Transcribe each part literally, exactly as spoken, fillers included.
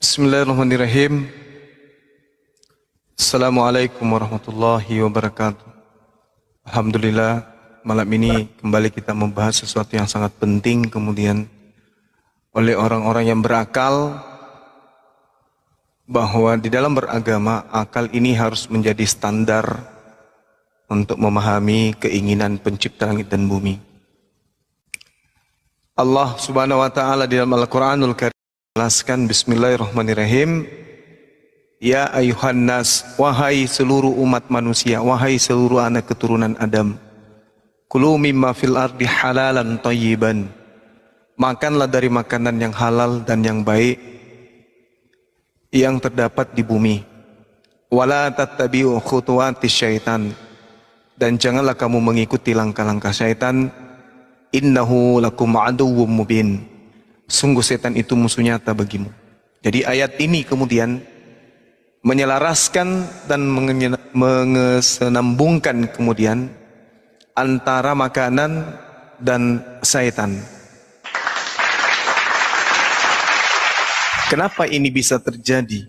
Bismillahirrahmanirrahim. Assalamualaikum warahmatullahi wabarakatuh. Alhamdulillah, malam ini kembali kita membahas sesuatu yang sangat penting, kemudian oleh orang-orang yang berakal, bahwa di dalam beragama, akal ini harus menjadi standar untuk memahami keinginan pencipta langit dan bumi. Allah subhanahu wa ta'ala di dalam Al-Quranul Karim jelaskan, bismillahirrahmanirrahim, ya ayuhan nas, wahai seluruh umat manusia, wahai seluruh anak keturunan Adam, kulu mimma fil ardi halalan thayyiban, makanlah dari makanan yang halal dan yang baik yang terdapat di bumi, wala tattabi'u khutuwatis syaitan, dan janganlah kamu mengikuti langkah-langkah syaitan, innahu lakum aduwwum mubin, sungguh setan itu musuh nyata bagimu. Jadi ayat ini kemudian menyelaraskan dan mengesenambungkan kemudian antara makanan dan setan. Kenapa ini bisa terjadi?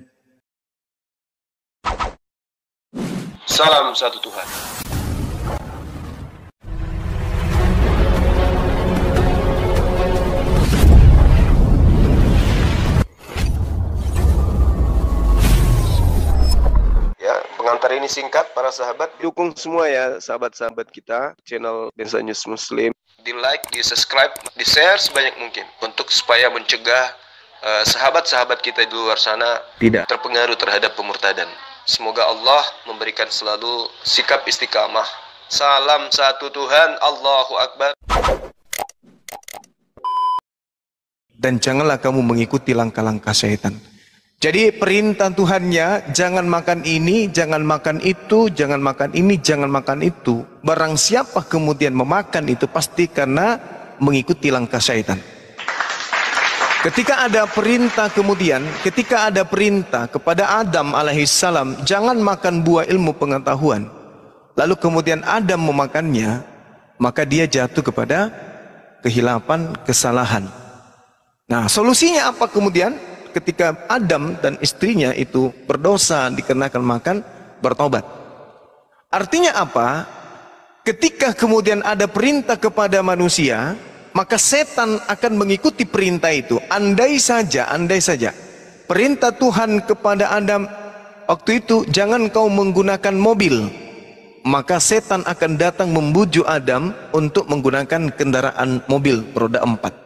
Salam satu Tuhan. Pengantar ini singkat, para sahabat, dukung semua ya sahabat-sahabat kita channel Bensa News Muslim, di like, di subscribe, di share sebanyak mungkin untuk supaya mencegah sahabat-sahabat uh, kita di luar sana tidak terpengaruh terhadap pemurtadan. Semoga Allah memberikan selalu sikap istiqamah. Salam satu Tuhan, Allahu Akbar. Dan janganlah kamu mengikuti langkah-langkah syaitan. Jadi perintah Tuhannya, jangan makan ini, jangan makan itu, jangan makan ini, jangan makan itu. Barang siapa kemudian memakan itu pasti karena mengikuti langkah syaitan. Ketika ada perintah kemudian, ketika ada perintah kepada Adam alaihissalam, jangan makan buah ilmu pengetahuan. Lalu kemudian Adam memakannya, maka dia jatuh kepada kehilapan, kesalahan. Nah, solusinya apa kemudian? Ketika Adam dan istrinya itu berdosa dikarenakan makan, bertobat. Artinya apa? Ketika kemudian ada perintah kepada manusia, maka setan akan mengikuti perintah itu. Andai saja, andai saja perintah Tuhan kepada Adam waktu itu, jangan kau menggunakan mobil, maka setan akan datang membujuk Adam untuk menggunakan kendaraan mobil roda empat.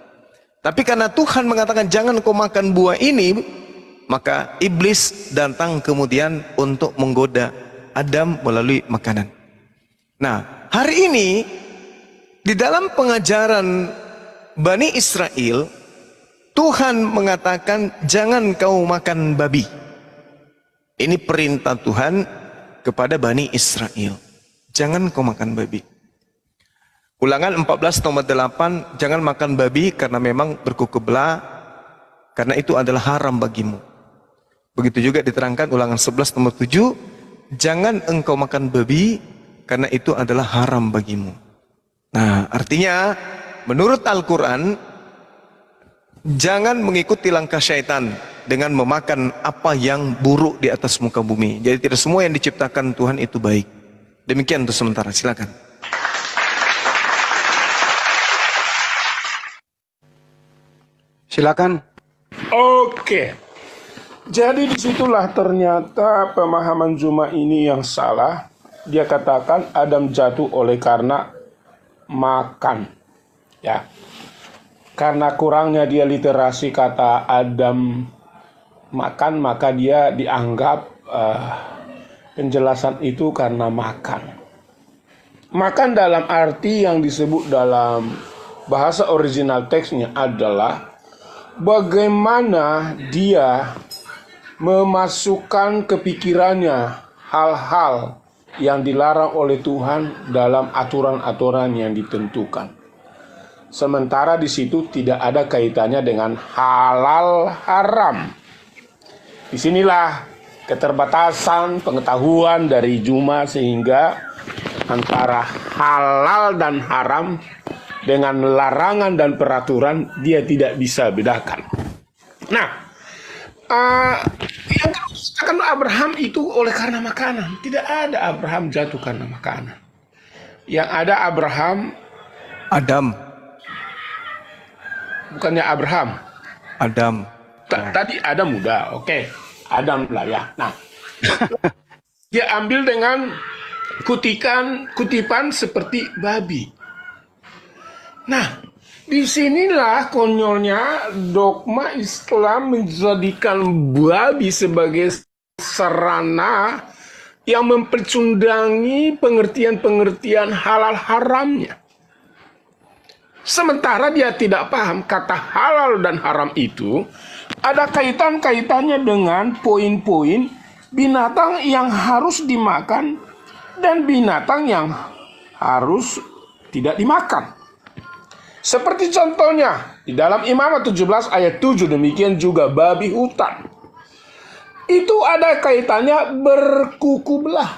Tapi karena Tuhan mengatakan jangan kau makan buah ini, maka iblis datang kemudian untuk menggoda Adam melalui makanan. Nah, hari ini di dalam pengajaran Bani Israel, Tuhan mengatakan jangan kau makan babi. Ini perintah Tuhan kepada Bani Israel, jangan kau makan babi. Ulangan empat belas nomor delapan, jangan makan babi karena memang berkuku belah, karena itu adalah haram bagimu. Begitu juga diterangkan Ulangan sebelas nomor tujuh, jangan engkau makan babi karena itu adalah haram bagimu. Nah, artinya menurut Al-Quran, jangan mengikuti langkah syaitan dengan memakan apa yang buruk di atas muka bumi. Jadi tidak semua yang diciptakan Tuhan itu baik. Demikian untuk sementara, silakan. Silakan. Oke. Jadi disitulah ternyata pemahaman Zuma ini yang salah. Dia katakan Adam jatuh oleh karena makan, ya. Karena kurangnya dia literasi kata Adam makan, maka dia dianggap uh, penjelasan itu karena makan. Makan dalam arti yang disebut dalam bahasa original teksnya adalah bagaimana dia memasukkan ke pikirannya hal-hal yang dilarang oleh Tuhan dalam aturan-aturan yang ditentukan. Sementara di situ tidak ada kaitannya dengan halal haram. Disinilah keterbatasan pengetahuan dari Juma, sehingga antara halal dan haram dengan larangan dan peraturan dia tidak bisa bedakan. Nah, uh, yang dikatakan Abraham itu oleh karena makanan. Tidak ada Abraham jatuh karena makanan. Yang ada Abraham Adam. Bukannya Abraham Adam. Tadi Adam muda, oke okay. Adam lah ya. Nah, dia ambil dengan kutikan kutipan seperti babi. Nah, disinilah konyolnya dogma Islam menjadikan babi sebagai sarana yang mempercundangi pengertian-pengertian halal haramnya. Sementara dia tidak paham kata halal dan haram itu ada kaitan-kaitannya dengan poin-poin binatang yang harus dimakan dan binatang yang harus tidak dimakan. Seperti contohnya di dalam Imamat tujuh belas ayat tujuh, demikian juga babi hutan. Itu ada kaitannya berkuku belah.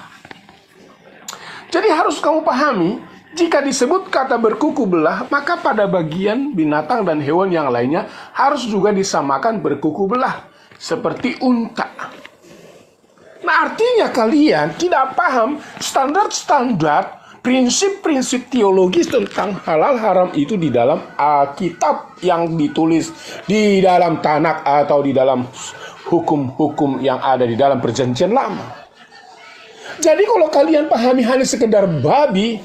Jadi harus kamu pahami, jika disebut kata berkuku belah, maka pada bagian binatang dan hewan yang lainnya harus juga disamakan berkuku belah, seperti unta. Nah, artinya kalian tidak paham standar-standar, prinsip-prinsip teologis tentang halal haram itu di dalam Alkitab yang ditulis di dalam Tanakh atau di dalam hukum-hukum yang ada di dalam Perjanjian Lama. Jadi kalau kalian pahami hanya sekedar babi,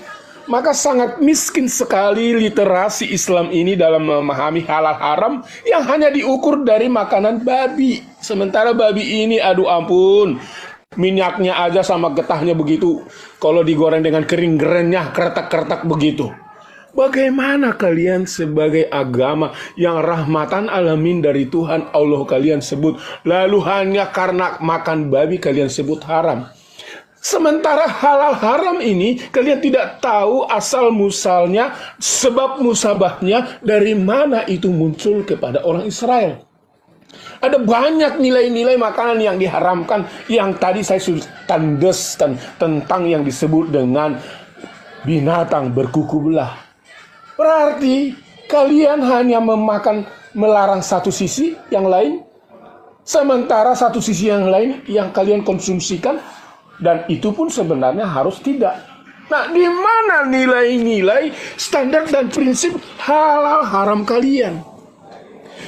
maka sangat miskin sekali literasi Islam ini dalam memahami halal haram yang hanya diukur dari makanan babi. Sementara babi ini, aduh ampun, minyaknya aja sama getahnya begitu. Kalau digoreng dengan kering, kerennya kretek-kretek begitu. Bagaimana kalian sebagai agama yang rahmatan alamin dari Tuhan Allah kalian sebut, lalu hanya karena makan babi kalian sebut haram? Sementara halal haram ini kalian tidak tahu asal musalnya, sebab musabahnya dari mana itu muncul kepada orang Israel. Ada banyak nilai-nilai makanan yang diharamkan yang tadi saya sudah tandaskan tentang yang disebut dengan binatang berkuku belah. Berarti kalian hanya memakan, melarang satu sisi yang lain, sementara satu sisi yang lain yang kalian konsumsikan, dan itu pun sebenarnya harus tidak. Nah, di mana nilai-nilai standar dan prinsip halal haram kalian?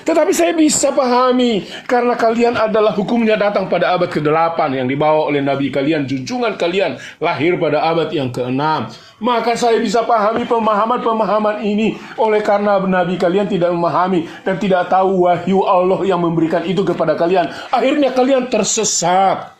Tetapi saya bisa pahami, karena kalian adalah hukumnya datang pada abad kedelapan yang dibawa oleh nabi kalian, junjungan kalian lahir pada abad yang keenam. Maka saya bisa pahami pemahaman-pemahaman ini, oleh karena nabi kalian tidak memahami dan tidak tahu wahyu Allah yang memberikan itu kepada kalian. Akhirnya kalian tersesat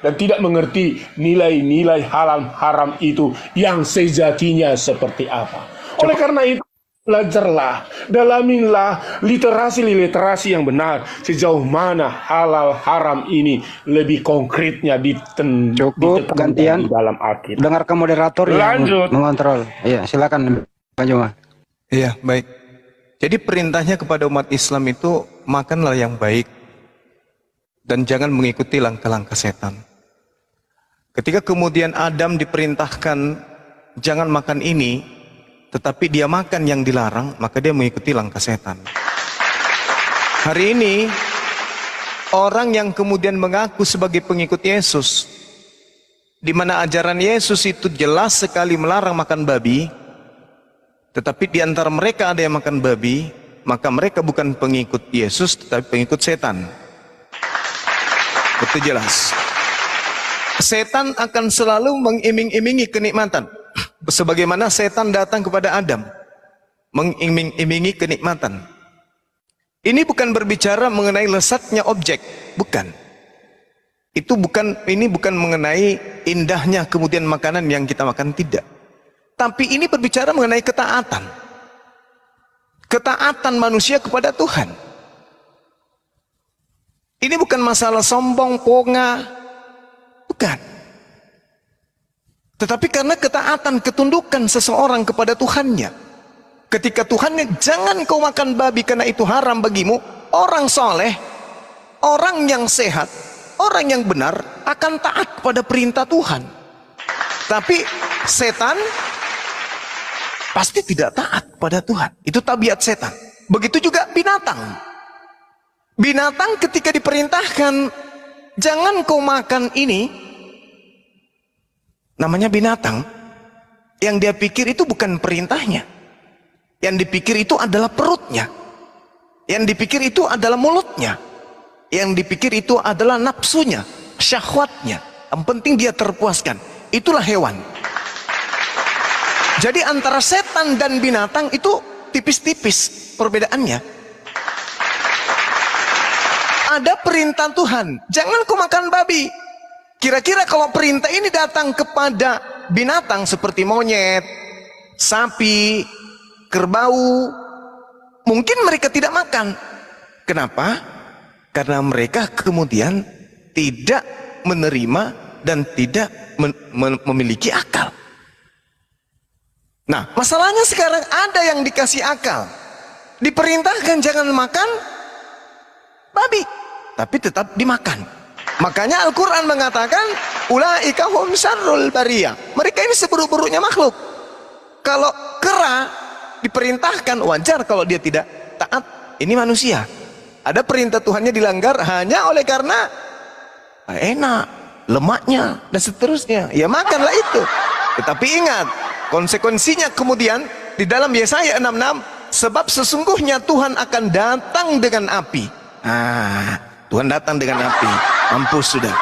dan tidak mengerti nilai-nilai halal haram itu yang sejatinya seperti apa. Oleh karena itu, belajarlah, dalaminlah literasi-literasi yang benar, sejauh mana halal haram ini lebih konkretnya diten- Cukup, gantian di dalam Alkitab. Dengarkan moderator lanjut. Yang mengontrol. Iya, silakan Pak Juma. Iya, baik. Jadi perintahnya kepada umat Islam itu, makanlah yang baik dan jangan mengikuti langkah-langkah setan. Ketika kemudian Adam diperintahkan jangan makan ini, tetapi dia makan yang dilarang, maka dia mengikuti langkah setan. Hari ini, orang yang kemudian mengaku sebagai pengikut Yesus, di mana ajaran Yesus itu jelas sekali melarang makan babi, tetapi di antara mereka ada yang makan babi, maka mereka bukan pengikut Yesus, tetapi pengikut setan. Betul jelas. Setan akan selalu mengiming-imingi kenikmatan. Sebagaimana setan datang kepada Adam, mengiming-imingi kenikmatan. Ini bukan berbicara mengenai lesatnya objek, bukan. Itu bukan, ini bukan mengenai indahnya kemudian makanan yang kita makan, tidak. Tapi ini berbicara mengenai ketaatan. Ketaatan manusia kepada Tuhan. Ini bukan masalah sombong, ponga, bukan. Tetapi karena ketaatan, ketundukan seseorang kepada Tuhannya. Ketika Tuhannya, jangan kau makan babi karena itu haram bagimu, orang soleh, orang yang sehat, orang yang benar akan taat kepada perintah Tuhan. Tapi setan pasti tidak taat kepada Tuhan. Itu tabiat setan. Begitu juga binatang. Binatang ketika diperintahkan, jangan kau makan ini, namanya binatang. Yang dia pikir itu bukan perintahnya. Yang dipikir itu adalah perutnya. Yang dipikir itu adalah mulutnya. Yang dipikir itu adalah nafsunya, syahwatnya. Yang penting dia terpuaskan. Itulah hewan. Jadi antara setan dan binatang itu tipis-tipis perbedaannya. Ada perintah Tuhan, jangan kau makan babi. Kira-kira kalau perintah ini datang kepada binatang seperti monyet, sapi, kerbau, mungkin mereka tidak makan. Kenapa? Karena mereka kemudian tidak menerima dan tidak memiliki akal. Nah, masalahnya sekarang ada yang dikasih akal, diperintahkan jangan makan babi, tapi tetap dimakan. Makanya Al-Quran mengatakan, ulaika hum syarrul bariyah. Mereka ini seburuk-buruknya makhluk. Kalau kera diperintahkan, wajar kalau dia tidak taat. Ini manusia. Ada perintah Tuhannya dilanggar hanya oleh karena enak, lemaknya dan seterusnya. Ya makanlah itu. Tetapi ingat, konsekuensinya kemudian di dalam Yesaya enam puluh enam, sebab sesungguhnya Tuhan akan datang dengan api. Ah, Tuhan datang dengan api, mampus sudah.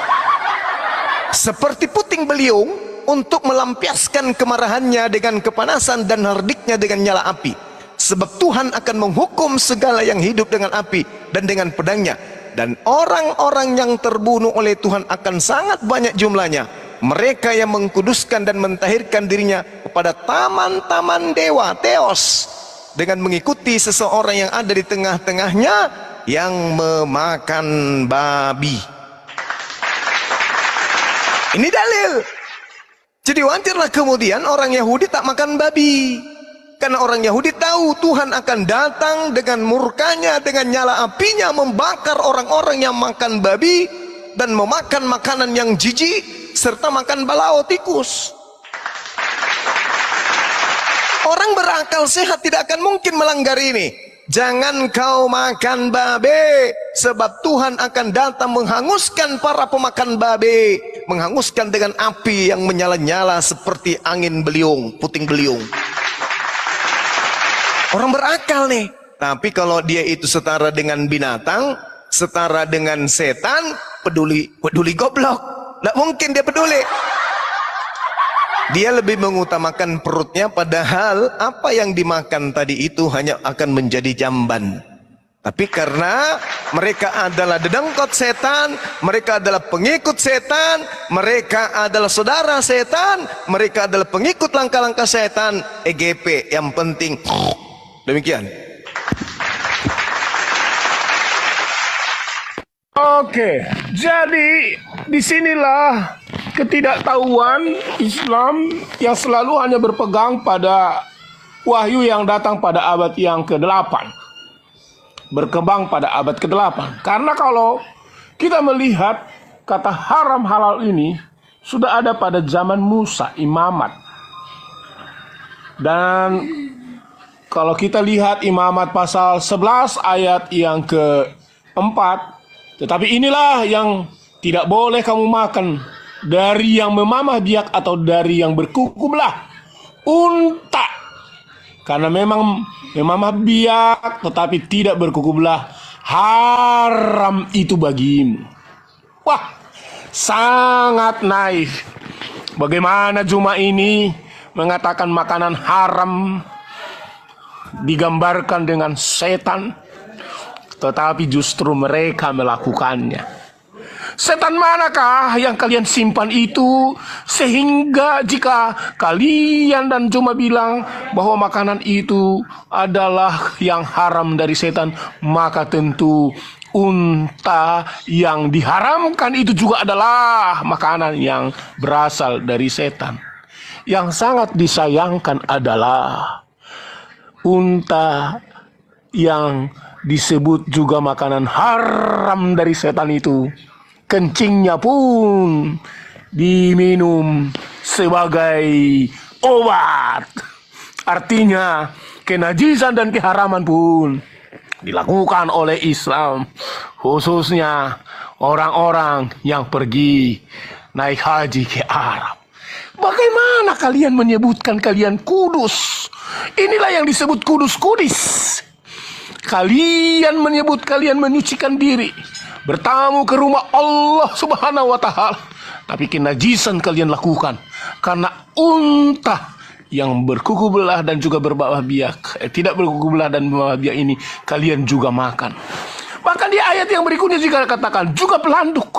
Seperti puting beliung untuk melampiaskan kemarahannya dengan kepanasan dan hardiknya dengan nyala api. Sebab Tuhan akan menghukum segala yang hidup dengan api dan dengan pedangnya. Dan orang-orang yang terbunuh oleh Tuhan akan sangat banyak jumlahnya. Mereka yang mengkuduskan dan mentahirkan dirinya kepada taman-taman dewa, Theos, dengan mengikuti seseorang yang ada di tengah-tengahnya yang memakan babi. Ini dalil. Jadi wajarlah kemudian orang Yahudi tak makan babi. Karena orang Yahudi tahu Tuhan akan datang dengan murkanya, dengan nyala apinya, membakar orang-orang yang makan babi dan memakan makanan yang jijik serta makan balao tikus. Orang berakal sehat tidak akan mungkin melanggar ini. Jangan kau makan babi, sebab Tuhan akan datang menghanguskan para pemakan babi, menghanguskan dengan api yang menyala-nyala seperti angin beliung, puting beliung. Orang berakal nih. Tapi kalau dia itu setara dengan binatang, setara dengan setan, peduli peduli goblok. Nggak mungkin dia peduli. Dia lebih mengutamakan perutnya, padahal apa yang dimakan tadi itu hanya akan menjadi jamban. Tapi karena mereka adalah dedengkot setan, mereka adalah pengikut setan, mereka adalah saudara setan, mereka adalah pengikut langkah-langkah setan, E G P yang penting. Demikian. Oke, jadi disinilah ketidaktahuan Islam yang selalu hanya berpegang pada wahyu yang datang pada abad yang kedelapan, berkembang pada abad kedelapan. Karena kalau kita melihat kata haram halal ini sudah ada pada zaman Musa, Imamat. Dan kalau kita lihat Imamat pasal sebelas ayat yang keempat, tetapi inilah yang tidak boleh kamu makan, dari yang memamah biak atau dari yang berkukumlah unta. Karena memang memamah biak tetapi tidak berkukumlah, haram itu bagimu. Wah, sangat naif. Bagaimana Juma ini mengatakan makanan haram digambarkan dengan setan, tetapi justru mereka melakukannya. Setan manakah yang kalian simpan itu, sehingga jika kalian dan cuma bilang bahwa makanan itu adalah yang haram dari setan, maka tentu unta yang diharamkan itu juga adalah makanan yang berasal dari setan. Yang sangat disayangkan adalah unta yang disebut juga makanan haram dari setan itu, kencingnya pun diminum sebagai obat. Artinya kenajisan dan keharaman pun dilakukan oleh Islam, khususnya orang-orang yang pergi naik haji ke Arab. Bagaimana kalian menyebutkan kalian kudus? Inilah yang disebut kudus-kudis. Kalian menyebut kalian menyucikan diri, bertamu ke rumah Allah Subhanahu wa Ta'ala, tapi kenajisan kalian lakukan karena unta yang berkuku belah dan juga berbawah biak, eh, tidak berkuku belah dan berbawah biak ini kalian juga makan. Bahkan di ayat yang berikutnya juga katakan juga pelanduk,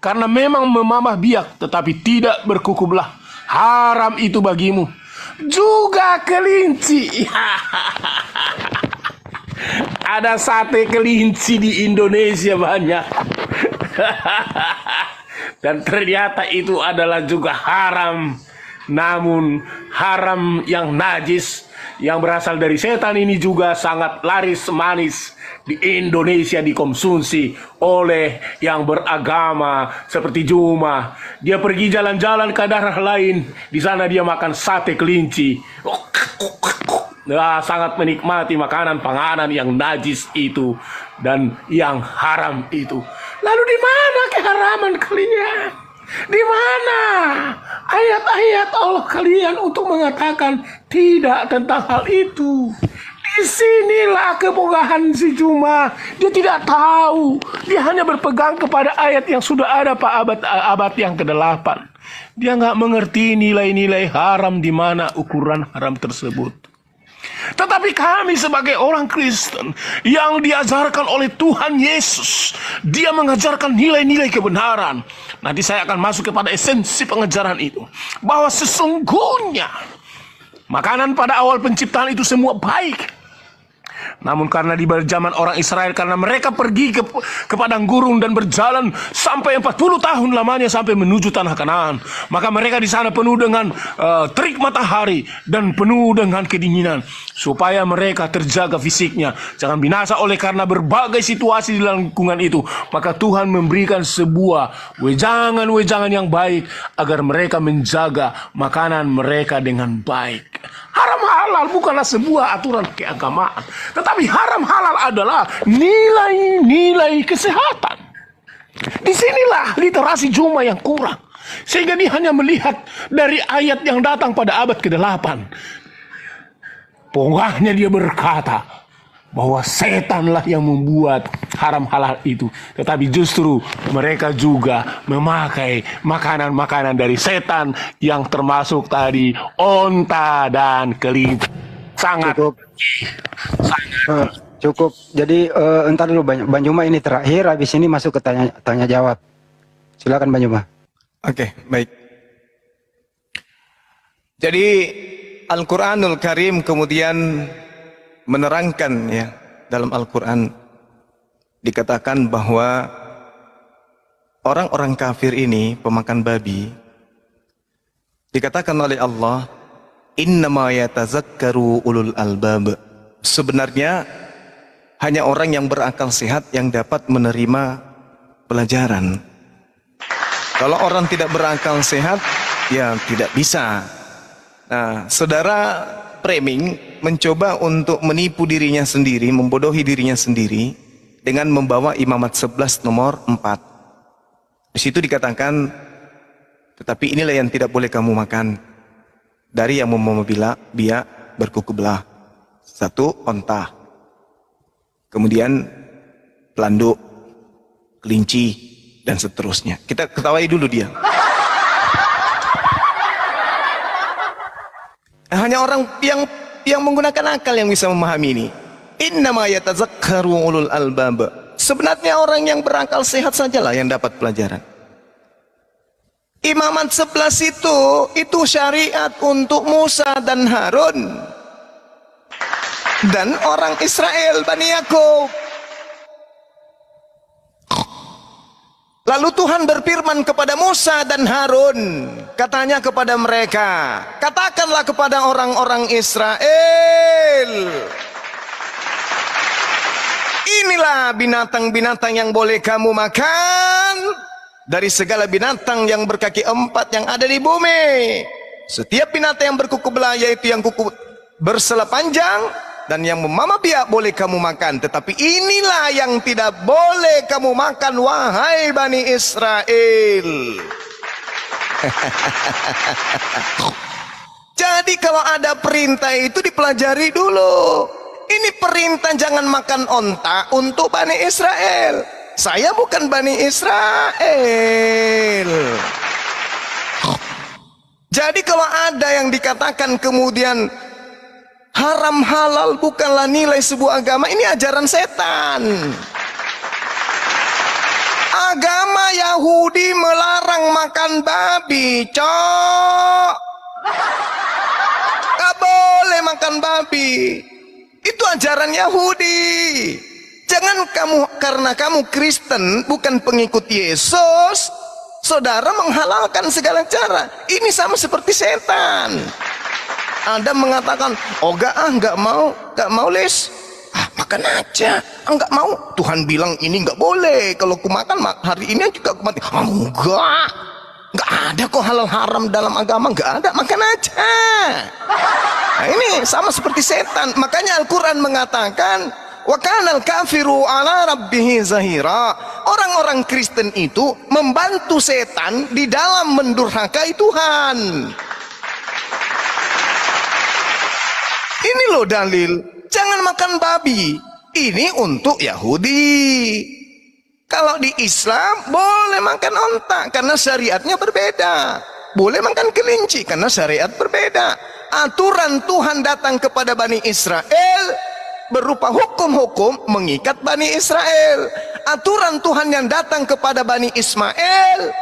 karena memang memamah biak tetapi tidak berkuku belah, haram itu bagimu. Juga kelinci. Ada sate kelinci di Indonesia banyak. Dan ternyata itu adalah juga haram. Namun haram yang najis, yang berasal dari setan ini juga sangat laris manis di Indonesia, dikonsumsi oleh yang beragama seperti Juma. Dia pergi jalan-jalan ke daerah lain, di sana dia makan sate kelinci. Nah, sangat menikmati makanan panganan yang najis itu dan yang haram itu. Lalu di mana keharaman kalian? Di mana ayat-ayat Allah kalian untuk mengatakan tidak tentang hal itu? Disinilah kebodohan si Juma. Dia tidak tahu. Dia hanya berpegang kepada ayat yang sudah ada Pak abad abad yang kedelapan. Dia nggak mengerti nilai-nilai haram, di mana ukuran haram tersebut. Tetapi kami sebagai orang Kristen yang diajarkan oleh Tuhan Yesus, dia mengajarkan nilai-nilai kebenaran. Nanti saya akan masuk kepada esensi pengajaran itu, bahwa sesungguhnya makanan pada awal penciptaan itu semua baik. Namun karena di zaman orang Israel, karena mereka pergi ke, ke padang gurun dan berjalan sampai empat puluh tahun lamanya sampai menuju tanah Kanaan, maka mereka di sana penuh dengan uh, terik matahari dan penuh dengan kedinginan, supaya mereka terjaga fisiknya jangan binasa oleh karena berbagai situasi di lingkungan itu. Maka Tuhan memberikan sebuah wejangan-wejangan yang baik agar mereka menjaga makanan mereka dengan baik. Haram halal bukanlah sebuah aturan keagamaan, tetapi haram halal adalah nilai-nilai kesehatan. Disinilah literasi Juma yang kurang, sehingga dia hanya melihat dari ayat yang datang pada abad kedelapan. Pengkhotbahnya dia berkata bahwa setanlah yang membuat haram halal itu, tetapi justru mereka juga memakai makanan-makanan dari setan yang termasuk tadi onta dan kelinci. Sangat cukup. Sangat. Uh, cukup. Jadi uh, entar dulu Bang Juma, ini terakhir, habis ini masuk ke tanya, tanya jawab. Silakan Bang Juma. Oke, okay, baik. Jadi Al-Qur'anul Karim kemudian menerangkan, ya, dalam Al-Quran dikatakan bahwa orang-orang kafir ini, pemakan babi, dikatakan oleh Allah, innama yatazakkaru ulul albab, sebenarnya hanya orang yang berakal sehat yang dapat menerima pelajaran. Kalau orang tidak berakal sehat, ya tidak bisa. Nah, saudara framing mencoba untuk menipu dirinya sendiri, membodohi dirinya sendiri dengan membawa Imamat sebelas nomor empat. Di situ dikatakan, tetapi inilah yang tidak boleh kamu makan dari yang memamah biak berkuku belah. Satu, onta. Kemudian pelanduk, kelinci, dan seterusnya. Kita ketawai dulu dia. Hanya orang yang yang menggunakan akal yang bisa memahami ini. Innama yatazakkaru ulul albab. Sebenarnya orang yang berakal sehat sajalah yang dapat pelajaran. Imamat sebelas itu itu syariat untuk Musa dan Harun dan orang Israel Bani Yakub. Lalu Tuhan berfirman kepada Musa dan Harun, katanya kepada mereka, katakanlah kepada orang-orang Israel, inilah binatang-binatang yang boleh kamu makan dari segala binatang yang berkaki empat yang ada di bumi. Setiap binatang yang berkuku belah, yaitu yang kuku bersela panjang, dan yang memamah pihak boleh kamu makan, tetapi inilah yang tidak boleh kamu makan, wahai Bani Israel. Jadi kalau ada perintah itu dipelajari dulu. Ini perintah jangan makan onta untuk Bani Israel. Saya bukan Bani Israel. Jadi kalau ada yang dikatakan kemudian haram halal bukanlah nilai sebuah agama, ini ajaran setan. Agama Yahudi melarang makan babi, cok. Gak boleh makan babi. Itu ajaran Yahudi. Jangan kamu, karena kamu Kristen bukan pengikut Yesus, saudara menghalalkan segala cara. Ini sama seperti setan. Ada mengatakan, oh gak ah, gak mau, gak mau les, ah, makan aja, ah, gak mau, Tuhan bilang ini gak boleh, kalau ku makan hari ini juga ku mati. Ah, enggak, gak ada kok halal haram dalam agama, gak ada, makan aja. Nah, ini sama seperti setan, makanya Al-Quran mengatakan, wa kanal kafiru ala rabbihi zahira. Orang-orang Kristen itu membantu setan di dalam mendurhakai Tuhan. Ini loh dalil, jangan makan babi, ini untuk Yahudi. Kalau di Islam boleh makan onta karena syariatnya berbeda, boleh makan kelinci karena syariat berbeda. Aturan Tuhan datang kepada Bani Israel berupa hukum-hukum mengikat Bani Israel. Aturan Tuhan yang datang kepada Bani Ismail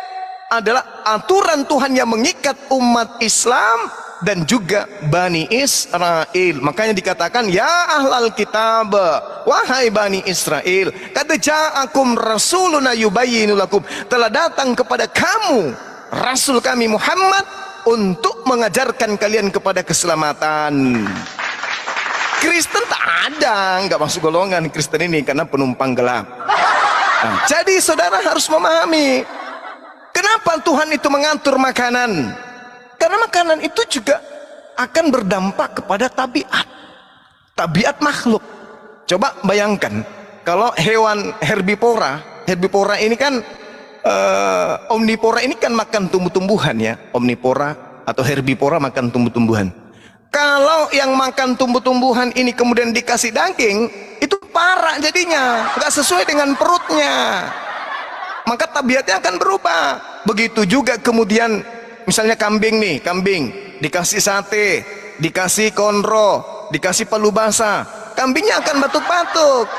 adalah aturan Tuhan yang mengikat umat Islam dan juga Bani Israel. Makanya dikatakan, ya ahlal kitab, wahai Bani Israel, kata ja'akum rasuluna yubayyinu lakum, telah datang kepada kamu rasul kami Muhammad untuk mengajarkan kalian kepada keselamatan. Kristen tak ada, nggak masuk golongan Kristen ini karena penumpang gelap. Nah, jadi saudara harus memahami kenapa Tuhan itu mengatur makanan. Karena makanan itu juga akan berdampak kepada tabiat, tabiat makhluk. Coba bayangkan, kalau hewan herbivora, herbivora ini kan uh, omnivora ini kan makan tumbuh-tumbuhan ya, omnivora atau herbivora makan tumbuh-tumbuhan. Kalau yang makan tumbuh-tumbuhan ini kemudian dikasih daging, itu parah jadinya, nggak sesuai dengan perutnya. Maka tabiatnya akan berubah. Begitu juga kemudian. Misalnya kambing nih, kambing dikasih sate, dikasih konro, dikasih palu basah, kambingnya akan batuk-batuk.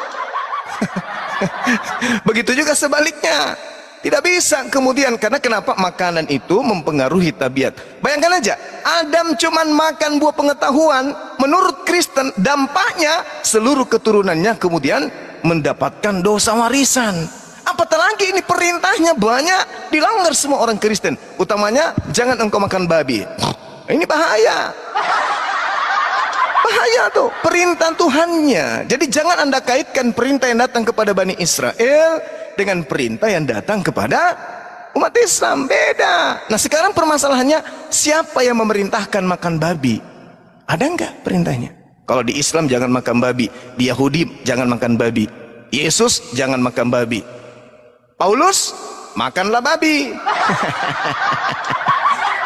Begitu juga sebaliknya, tidak bisa kemudian, karena kenapa? Makanan itu mempengaruhi tabiat. Bayangkan aja, Adam cuman makan buah pengetahuan, menurut Kristen dampaknya seluruh keturunannya kemudian mendapatkan dosa warisan. Apatah lagi ini perintahnya banyak dilanggar semua orang Kristen, utamanya jangan engkau makan babi. Ini bahaya, bahaya tuh perintah Tuhannya. Jadi jangan Anda kaitkan perintah yang datang kepada Bani Israel dengan perintah yang datang kepada umat Islam, beda. Nah sekarang permasalahannya, siapa yang memerintahkan makan babi? Ada nggak perintahnya? Kalau di Islam jangan makan babi, di Yahudi jangan makan babi, Yesus jangan makan babi, Paulus, makanlah babi.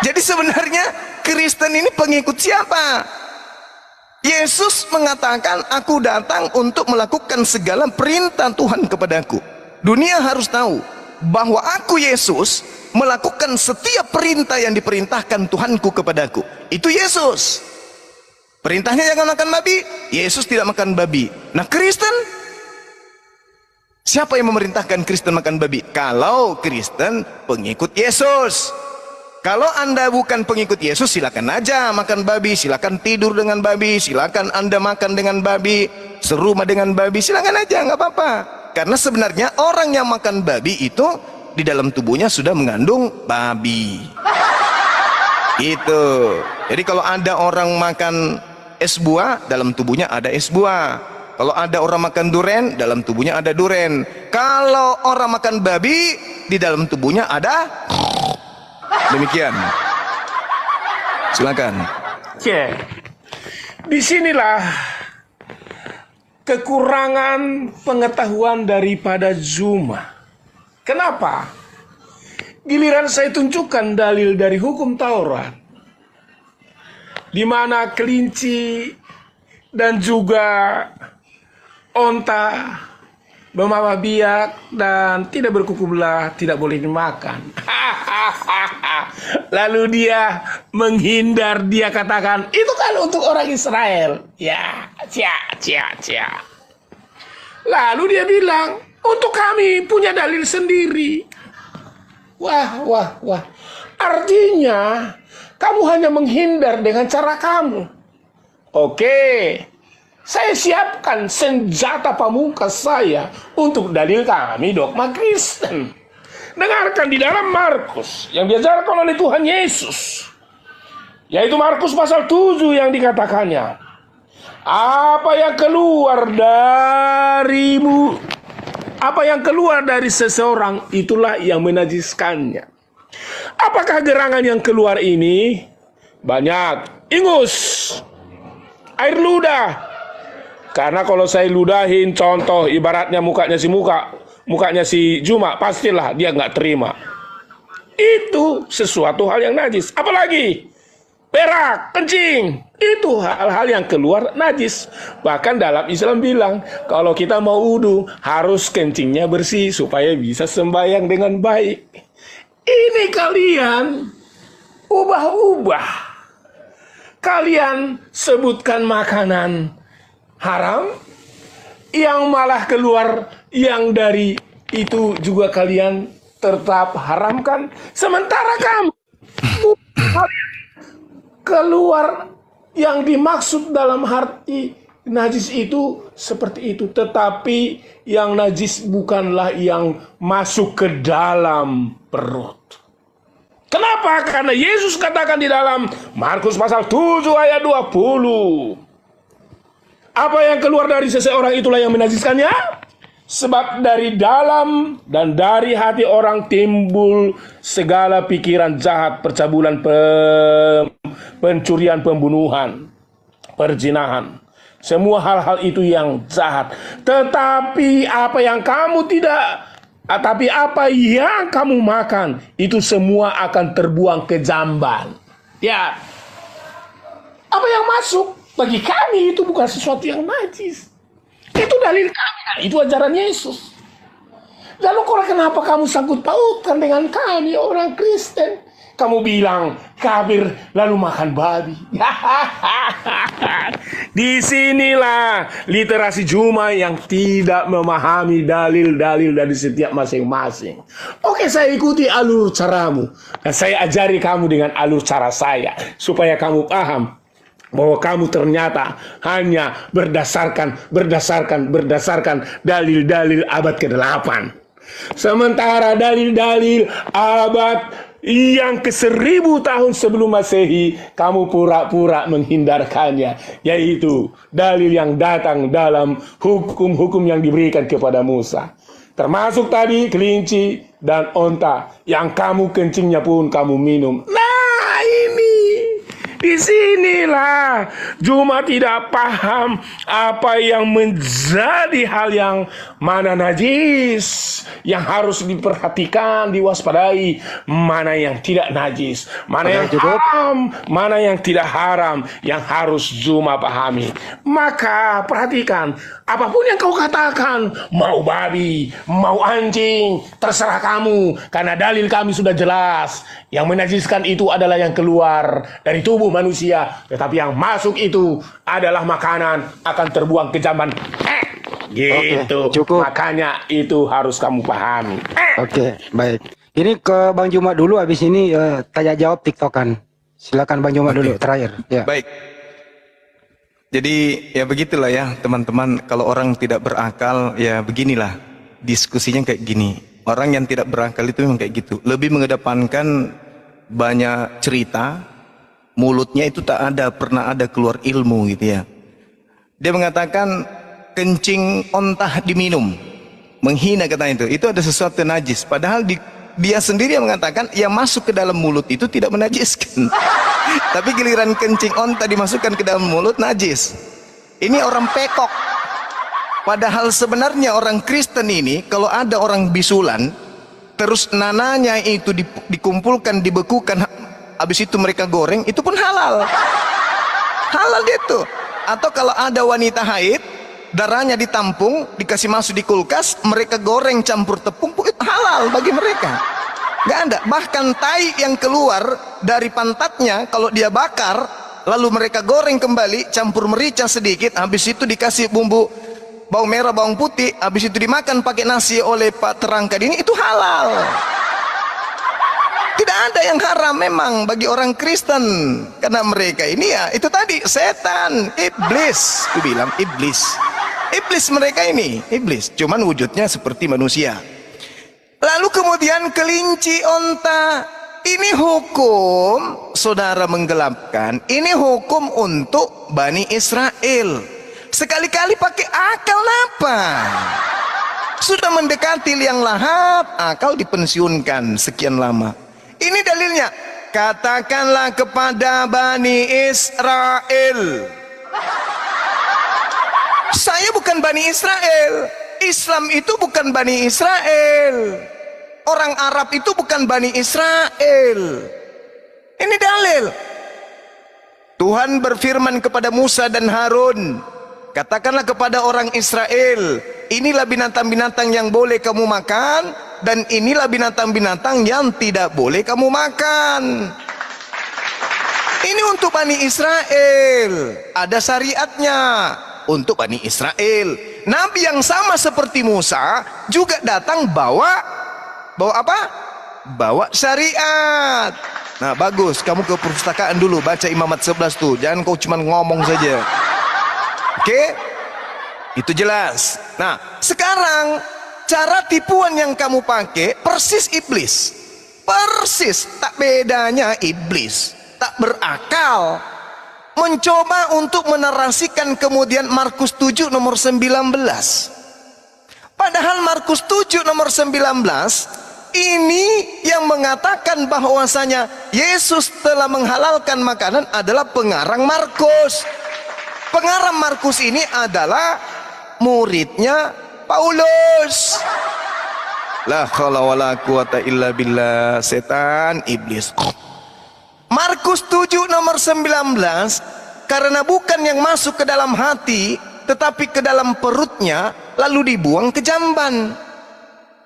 Jadi sebenarnya Kristen ini pengikut siapa? Yesus mengatakan, aku datang untuk melakukan segala perintah Tuhan kepadaku. Dunia harus tahu bahwa aku Yesus melakukan setiap perintah yang diperintahkan Tuhanku kepadaku. Itu Yesus. Perintahnya jangan makan babi, Yesus tidak makan babi. Nah Kristen, siapa yang memerintahkan Kristen makan babi? Kalau Kristen pengikut Yesus. Kalau Anda bukan pengikut Yesus, silakan aja makan babi, silakan tidur dengan babi, silakan Anda makan dengan babi, serumah dengan babi, silakan aja, nggak apa-apa. Karena sebenarnya orang yang makan babi itu di dalam tubuhnya sudah mengandung babi. Gitu. Jadi kalau ada orang makan es buah, dalam tubuhnya ada es buah. Kalau ada orang makan duren, dalam tubuhnya ada duren. Kalau orang makan babi, di dalam tubuhnya ada demikian. Silakan. Oke. Disinilah kekurangan pengetahuan daripada Zuma. Kenapa? Giliran saya tunjukkan dalil dari hukum Taurat, di mana kelinci dan juga onta memamah biak dan tidak berkuku belah tidak boleh dimakan. Lalu dia menghindar, dia katakan, itu kan untuk orang Israel. Ya, cia, cia, cia. Lalu dia bilang, untuk kami punya dalil sendiri. Wah, wah, wah. Artinya, kamu hanya menghindar dengan cara kamu. Oke, saya siapkan senjata pamungkas saya untuk dalil kami dogma Kristen. Dengarkan di dalam Markus yang diajarkan oleh Tuhan Yesus, yaitu Markus pasal tujuh yang dikatakannya, apa yang keluar darimu, apa yang keluar dari seseorang itulah yang menajiskannya. Apakah gerangan yang keluar ini? Banyak, ingus, air ludah. Karena kalau saya ludahin, contoh ibaratnya mukanya si muka Mukanya si Juma, pastilah dia nggak terima. Itu sesuatu hal yang najis. Apalagi perak, kencing. Itu hal-hal yang keluar najis. Bahkan dalam Islam bilang, kalau kita mau wudu, harus kencingnya bersih supaya bisa sembahyang dengan baik. Ini kalian ubah-ubah. Kalian sebutkan makanan haram, yang malah keluar yang dari itu juga kalian tetap haramkan. Sementara kamu keluar yang dimaksud dalam arti najis itu seperti itu, tetapi yang najis bukanlah yang masuk ke dalam perut. Kenapa? Karena Yesus katakan di dalam Markus pasal tujuh ayat dua puluh, apa yang keluar dari seseorang itulah yang menajiskannya. Sebab dari dalam dan dari hati orang timbul segala pikiran jahat, percabulan, pem, pencurian, pembunuhan, perzinahan. Semua hal-hal itu yang jahat. Tetapi apa yang kamu tidak, tapi apa yang kamu makan, itu semua akan terbuang ke jamban. Ya. Apa yang masuk? Bagi kami itu bukan sesuatu yang najis. Itu dalil kami, itu ajaran Yesus. Lalu kenapa kamu sangkut pautkan dengan kami orang Kristen? Kamu bilang kafir lalu makan babi. Disinilah literasi Juma yang tidak memahami dalil-dalil dari setiap masing-masing. Oke, saya ikuti alur caramu dan saya ajari kamu dengan alur cara saya, supaya kamu paham bahwa kamu ternyata hanya berdasarkan, berdasarkan, berdasarkan dalil-dalil abad kedelapan. Sementara dalil-dalil abad yang ke seribu tahun sebelum Masehi, kamu pura-pura menghindarkannya. Yaitu dalil yang datang dalam hukum-hukum yang diberikan kepada Musa. Termasuk tadi kelinci dan onta, yang kamu kencingnya pun kamu minum. Nah, ini disinilah Juma tidak paham apa yang menjadi hal yang mana najis, yang harus diperhatikan, diwaspadai. Mana yang tidak najis, mana yang haram, mana yang tidak haram, yang harus Juma pahami. Maka perhatikan, apapun yang kau katakan, mau babi, mau anjing, terserah kamu. Karena dalil kami sudah jelas, yang menajiskan itu adalah yang keluar dari tubuh manusia, tetapi yang masuk itu adalah makanan, akan terbuang ke jamban. Eh, gitu. Oke, cukup. Makanya itu harus kamu pahami. Eh. Oke, baik. Ini ke Bang Juma dulu, habis ini uh, tanya jawab TikTokan. Silakan Bang Juma dulu terakhir. Ya. Baik. Jadi ya begitulah ya teman-teman. Kalau orang tidak berakal ya beginilah diskusinya kayak gini. Orang yang tidak berakal itu memang kayak gitu. Lebih mengedepankan banyak cerita. Mulutnya itu tak ada, pernah ada keluar ilmu gitu ya. Dia mengatakan kencing ontah diminum. Menghina katanya itu. Itu ada sesuatu najis. Padahal di, dia sendiri yang mengatakan yang masuk ke dalam mulut itu tidak menajiskan. Tapi giliran kencing ontah dimasukkan ke dalam mulut, najis. Ini orang pekok. Padahal sebenarnya orang Kristen ini, kalau ada orang bisulan, terus nananya itu dikumpulkan, dibekukan, habis itu mereka goreng, itu pun halal. Halal gitu. Atau kalau ada wanita haid, darahnya ditampung, dikasih masuk di kulkas, mereka goreng campur tepung, itu halal bagi mereka. Nggak ada. Bahkan tai yang keluar dari pantatnya, kalau dia bakar, lalu mereka goreng kembali, campur merica sedikit, habis itu dikasih bumbu bawang merah, bawang putih, habis itu dimakan pakai nasi oleh Pak Terangkat ini, itu halal. Tidak ada yang haram memang bagi orang Kristen. Karena mereka ini ya, itu tadi, setan, iblis. Aku bilang iblis. Iblis mereka ini, iblis. Cuman wujudnya seperti manusia. Lalu kemudian kelinci, onta. Ini hukum, saudara menggelapkan, ini hukum untuk Bani Israel. Sekali-kali pakai akal apa? Sudah mendekati liang lahat, akal dipensiunkan sekian lama. Ini dalilnya, katakanlah kepada Bani Israel. Saya bukan Bani Israel, Islam itu bukan Bani Israel. Orang Arab itu bukan Bani Israel. Ini dalil. Tuhan berfirman kepada Musa dan Harun, katakanlah kepada orang Israel, inilah binatang-binatang yang boleh kamu makan, dan inilah binatang-binatang yang tidak boleh kamu makan. Ini untuk Bani Israel. Ada syariatnya untuk Bani Israel. Nabi yang sama seperti Musa juga datang bawa Bawa apa? Bawa syariat. Nah bagus, kamu ke perpustakaan dulu, baca Imamat sebelas tuh. Jangan kau cuma ngomong saja. Oke? Okay? Itu jelas. Nah sekarang, cara tipuan yang kamu pakai persis iblis. Persis, tak bedanya iblis. Tak berakal. Mencoba untuk menarasikan kemudian Markus tujuh nomor sembilan belas. Padahal Markus tujuh nomor sembilan belas ini yang mengatakan bahwasanya Yesus telah menghalalkan makanan adalah pengarang Markus. Pengarang Markus ini adalah muridnya Paulus. La haula wala quwata illa billah, setan iblis. Markus tujuh nomor sembilan belas, karena bukan yang masuk ke dalam hati tetapi ke dalam perutnya lalu dibuang ke jamban.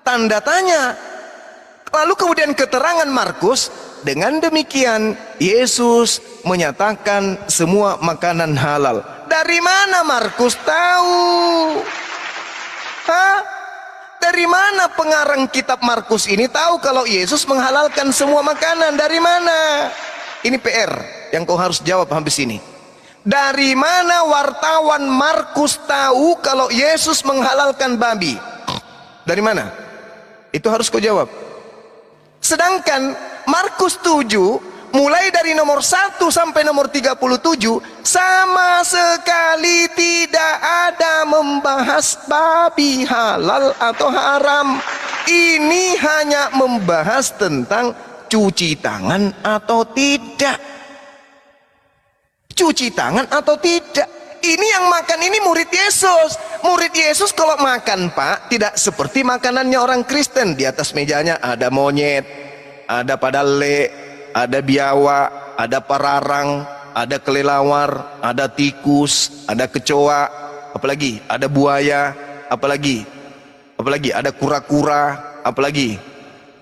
Tanda tanya. Lalu kemudian keterangan Markus, dengan demikian Yesus menyatakan semua makanan halal. Dari mana Markus tahu? Hah? Dari mana pengarang kitab Markus ini tahu kalau Yesus menghalalkan semua makanan? Dari mana? Ini P R yang kau harus jawab habis ini. Dari mana wartawan Markus tahu kalau Yesus menghalalkan babi? Dari mana? Itu harus kau jawab. Sedangkan Markus tujuh mulai dari nomor satu sampai nomor tiga puluh tujuh sama sekali tidak ada membahas babi halal atau haram. Ini hanya membahas tentang cuci tangan atau tidak. Cuci tangan atau tidak. Ini yang makan ini murid Yesus. Murid Yesus kalau makan pak, tidak seperti makanannya orang Kristen. Di atas mejanya ada monyet, ada padale, ada biawak, ada pararang, ada kelelawar, ada tikus, ada kecoa, apalagi ada buaya, apalagi apalagi ada kura-kura, apalagi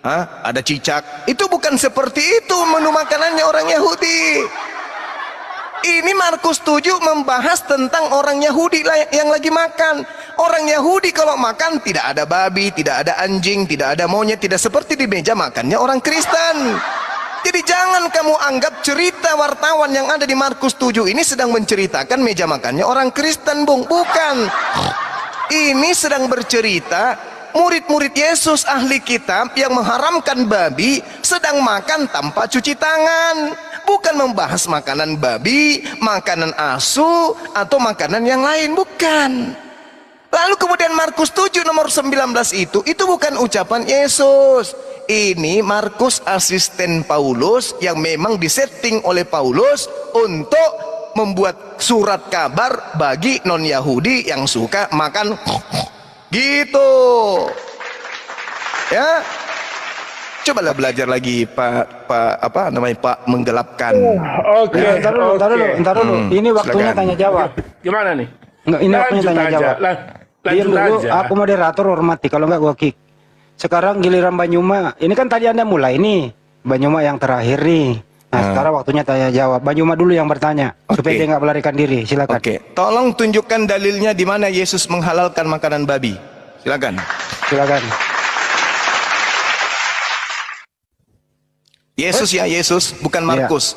Hah? Ada cicak. Itu bukan seperti itu menu makanannya orang Yahudi. Ini Markus tujuh membahas tentang orang Yahudi yang lagi makan. Orang Yahudi kalau makan tidak ada babi, tidak ada anjing, tidak ada monyet, tidak seperti di meja makannya orang Kristen. Jadi jangan kamu anggap cerita wartawan yang ada di Markus tujuh ini sedang menceritakan meja makannya orang Kristen, Bung. Bukan. Ini sedang bercerita murid-murid Yesus ahli kitab yang mengharamkan babi sedang makan tanpa cuci tangan. Bukan membahas makanan babi, makanan asu, atau makanan yang lain, bukan. Lalu kemudian Markus tujuh nomor sembilan belas itu, itu bukan ucapan Yesus. Ini Markus asisten Paulus yang memang disetting oleh Paulus untuk membuat surat kabar bagi non-Yahudi yang suka makan gitu ya. Cobalah belajar lagi Pak, Pak apa namanya Pak menggelapkan. Oke, okay, entar dulu, entar dulu, entar dulu. Hmm, ini waktunya silakan. Tanya jawab. Gimana nih? Enggak, ini lanjut waktunya tanya aja. Jawab. Lan, lanjut dulu, aja. Aku moderator hormati, kalau enggak gua kick. Sekarang giliran Banyuma. Ini kan tadi Anda mulai nih. Banyuma yang terakhir nih. Nah, hmm. sekarang waktunya tanya jawab. Banyuma dulu yang bertanya, okay. supaya dia enggak melarikan diri. Silakan. Oke. Okay. Tolong tunjukkan dalilnya di mana Yesus menghalalkan makanan babi. Silakan. Silakan. Yesus ya, Yesus, bukan Markus. Ya.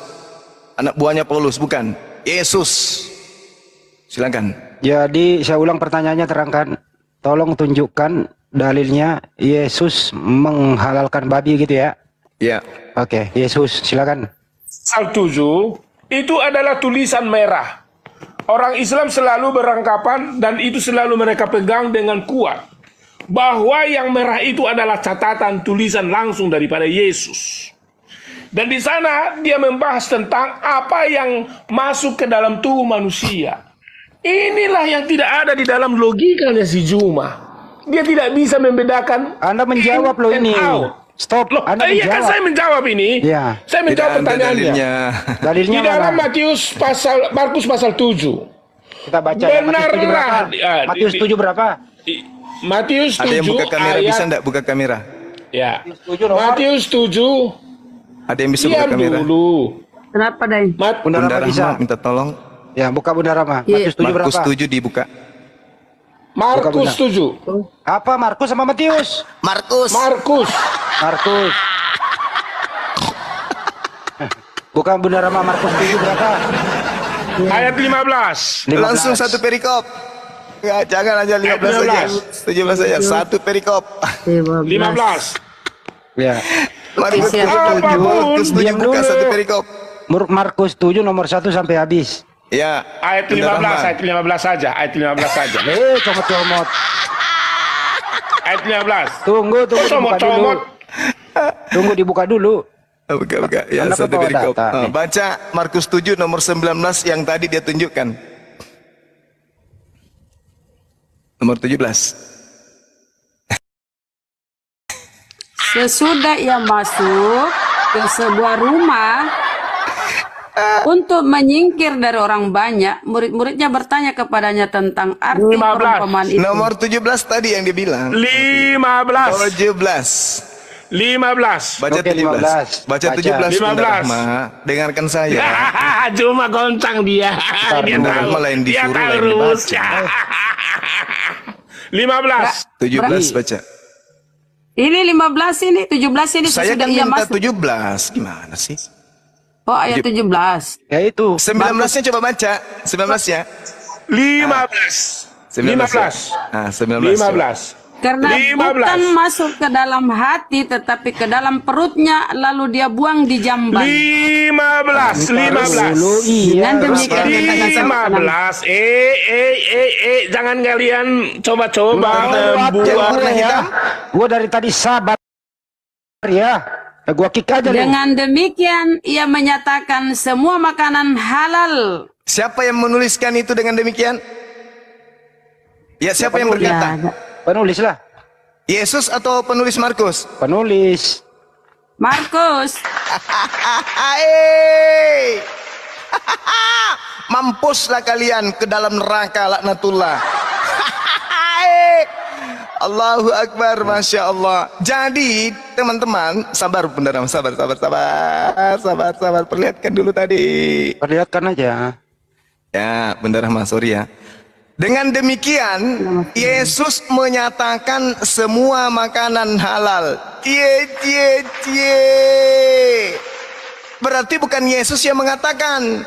Anak buahnya Paulus, bukan. Yesus. Silakan. Jadi saya ulang pertanyaannya, terangkan. Tolong tunjukkan dalilnya Yesus menghalalkan babi gitu ya. Ya. Oke, Yesus, silakan. Al tujuh itu adalah tulisan merah. Orang Islam selalu beranggapan dan itu selalu mereka pegang dengan kuat bahwa yang merah itu adalah catatan tulisan langsung daripada Yesus. Dan di sana dia membahas tentang apa yang masuk ke dalam tubuh manusia. Inilah yang tidak ada di dalam logikanya si Juma. Dia tidak bisa membedakan. Anda menjawab loh ini. Stop. Loh, Anda eh, menjawab. Iya kan saya menjawab ini. Ya. Saya menjawab tidak pertanyaannya. Dalilnya. Di dalam Matius pasal Markus pasal tujuh. Kita baca. Benarlah. Ya, Matius tujuh berapa? Matius tujuh berapa? Di, Matius tujuh. Ada yang buka kamera ayat, bisa enggak buka kamera? Ya. Matius tujuh. Ada yang bisa buka kamera? Dulu. Kenapa, Day? Bunda Rahma minta tolong. Ya, buka Bunda Rahma. Markus tujuh berapa? Markus tujuh dibuka. Markus tujuh. Apa Markus sama Matius? Markus. Markus. Markus. Bukan Bunda Rahma, Markus tujuh berapa? Ayat lima belas. Langsung satu perikop. Ya, jangan aja lima belas saja. tujuh belas saja, satu perikop. lima belas. Ya. Markus tujuh buka satu perikop. Markus tujuh nomor satu sampai habis. Ya. Ayat lima belas, ayat lima belas saja, ayat lima belas saja. Eh, comot-comot. Ayat lima belas. Tunggu, tunggu dibuka dulu. Tunggu dibuka dulu. Buka, buka. Ya, satu perikop. Baca Markus tujuh nomor sembilan belas yang tadi dia tunjukkan. Nomor tujuh belas. Sesudah ia masuk ke sebuah rumah untuk menyingkir dari orang banyak, murid-muridnya bertanya kepadanya tentang arti perumpamaan itu. Nomor tujuh belas tadi yang dibilang. lima belas. tujuh belas. lima belas. Baca tujuh belas. Baca tujuh belas. lima belas. Dengarkan saya. Cuma goncang dia. Dia tahu. Dia tahu rumusnya. lima belas. tujuh belas baca. Ini lima belas ini, tujuh belas ini. Saya kan minta masuk. tujuh belas, gimana sih? Oh ayat tujuh belas. Ya itu. sembilan belas-nya coba baca, sembilan belas-nya. lima belas. sembilan belas. lima belas. Karena bukan masuk ke dalam hati, tetapi ke dalam perutnya, lalu dia buang di jamban. lima belas. lima belas. lima belas. Eh, eh, eh, eh, jangan kalian coba-coba. Buang ya. Gua dari tadi sabar ya, gua kick aja. Dengan demikian ia menyatakan semua makanan halal. Siapa yang menuliskan itu dengan demikian? Ya siapa ya, yang berkata? Ya. Penulis lah. Yesus atau penulis Markus? Penulis. Markus. Mampuslah kalian ke dalam neraka laknatullah. Allahu Akbar, Masya Allah. Jadi teman-teman, sabar benar, sabar, sabar, sabar, sabar, sabar. Perlihatkan dulu tadi. Perlihatkan aja. Ya, benar, Mas, sorry ya. Dengan demikian, Yesus menyatakan semua makanan halal. Cie, cie, cie. Berarti bukan Yesus yang mengatakan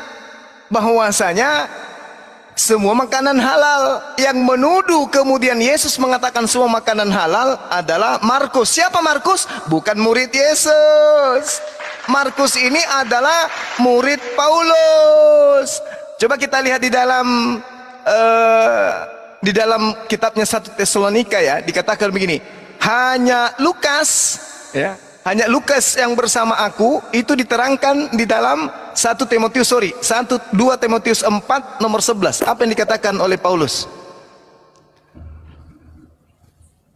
bahwasanya semua makanan halal. Yang menuduh kemudian Yesus mengatakan semua makanan halal adalah Markus. Siapa Markus? Bukan murid Yesus. Markus ini adalah murid Paulus. Coba kita lihat di dalam uh, di dalam kitabnya satu Tesalonika ya, dikatakan begini. Hanya Lukas ya, hanya Lukas yang bersama aku itu diterangkan di dalam satu satu Timotius sorry, satu, dua Timotius empat nomor sebelas. Apa yang dikatakan oleh Paulus?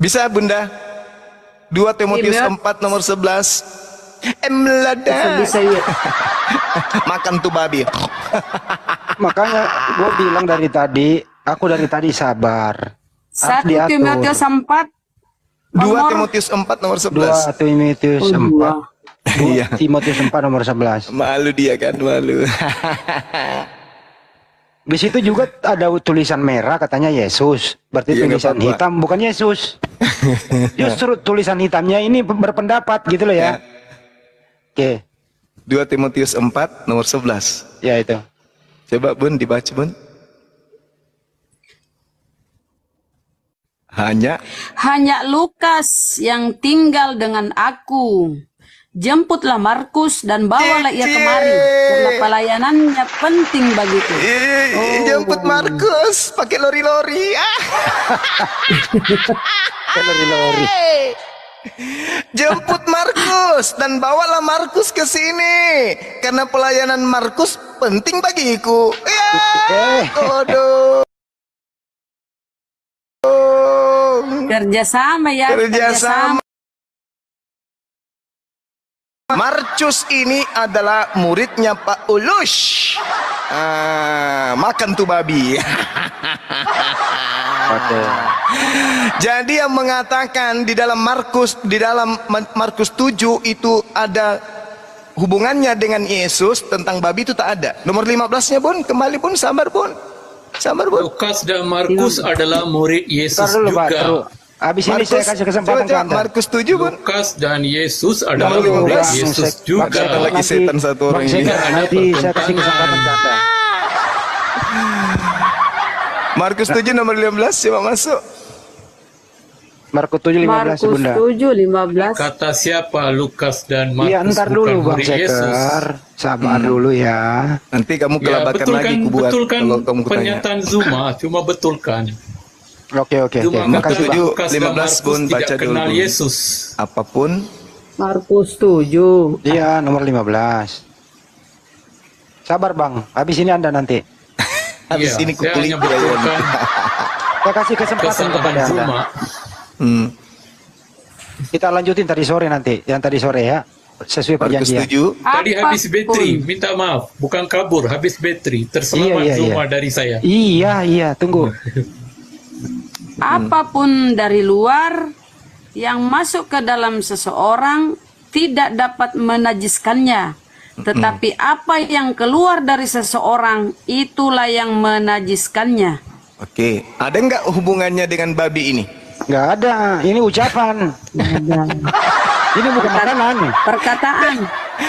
Bisa Bunda? dua Timotius empat nomor sebelas. Emlada. Bisa, bisa, ya. Makan tuh babi. Makanya gue bilang dari tadi, aku dari tadi sabar. satu Timotius empat dua Timotius empat nomor sebelas. dua Timotius empat nomor sebelas. Malu dia kan, malu. Di situ juga ada tulisan merah katanya Yesus. Berarti ya, tulisan hitam bukan Yesus. Justru tulisan hitamnya ini berpendapat gitu loh ya. Oke. Okay. dua Timotius empat nomor sebelas. Ya itu. Coba Bun dibaca, Bun. Hanya Hanya Lukas yang tinggal dengan aku. Jemputlah Markus dan bawalah ia kemari, karena pelayanannya penting bagiku. Oh, jemput Markus pakai lori-lori. Ah. lori-lori. Jemput Markus dan bawalah Markus ke sini, karena pelayanan Markus penting bagiku. Ya. Aduh. Kerjasama ya. Kerjasama. Markus ini adalah muridnya Pak Ulus. Ah, makan tuh babi. Okay. Jadi yang mengatakan di dalam Markus, di dalam Markus tujuh itu ada hubungannya dengan Yesus tentang babi itu tak ada. Nomor lima belasnya Bun, kembali Bun, sabar Bun. Sabar Bun. Lukas dan Markus adalah murid Yesus juga. Habis ini saya kasih kesempatan ke Anda. Markus tujuh, Bun. Lukas dan Yesus adalah murid Yesus juga. Ada lagi setan satu orang ini. Nanti saya kasih kesempatan ke Anda. Markus tujuh nomor lima belas, coba masuk. Markus tujuh lima belas, Bunda. Markus tujuh lima belas. Kata siapa? Lukas dan Markus. Iya, ntar dulu, Bang Ceker. Sabar dulu ya. Nanti kamu kelabakan lagi kubuat. Betulkan pernyataan Zuma, cuma betulkan. Oke oke oke. Makasih lima belas Bun, baca dulu. Kenal Yesus. Apapun. Markus tujuh. Iya, nomor lima belas. Sabar Bang, habis ini Anda nanti. Habis ya, ini kukulik dia ya. Saya kasih kesempatan kepada Anda. Hmm. Kita lanjutin tadi sore nanti, yang tadi sore ya. Sesuai perjanjian. Tadi habis baterai, minta maaf, bukan kabur, habis baterai. Terselamat iya, iya, Zuma iya. dari saya. Iya, iya, tunggu. Apapun dari luar yang masuk ke dalam seseorang tidak dapat menajiskannya, tetapi apa yang keluar dari seseorang itulah yang menajiskannya. Oke, ada nggak hubungannya dengan babi ini? Nggak ada, ini ucapan. Ini bukan makanan. Perkataan.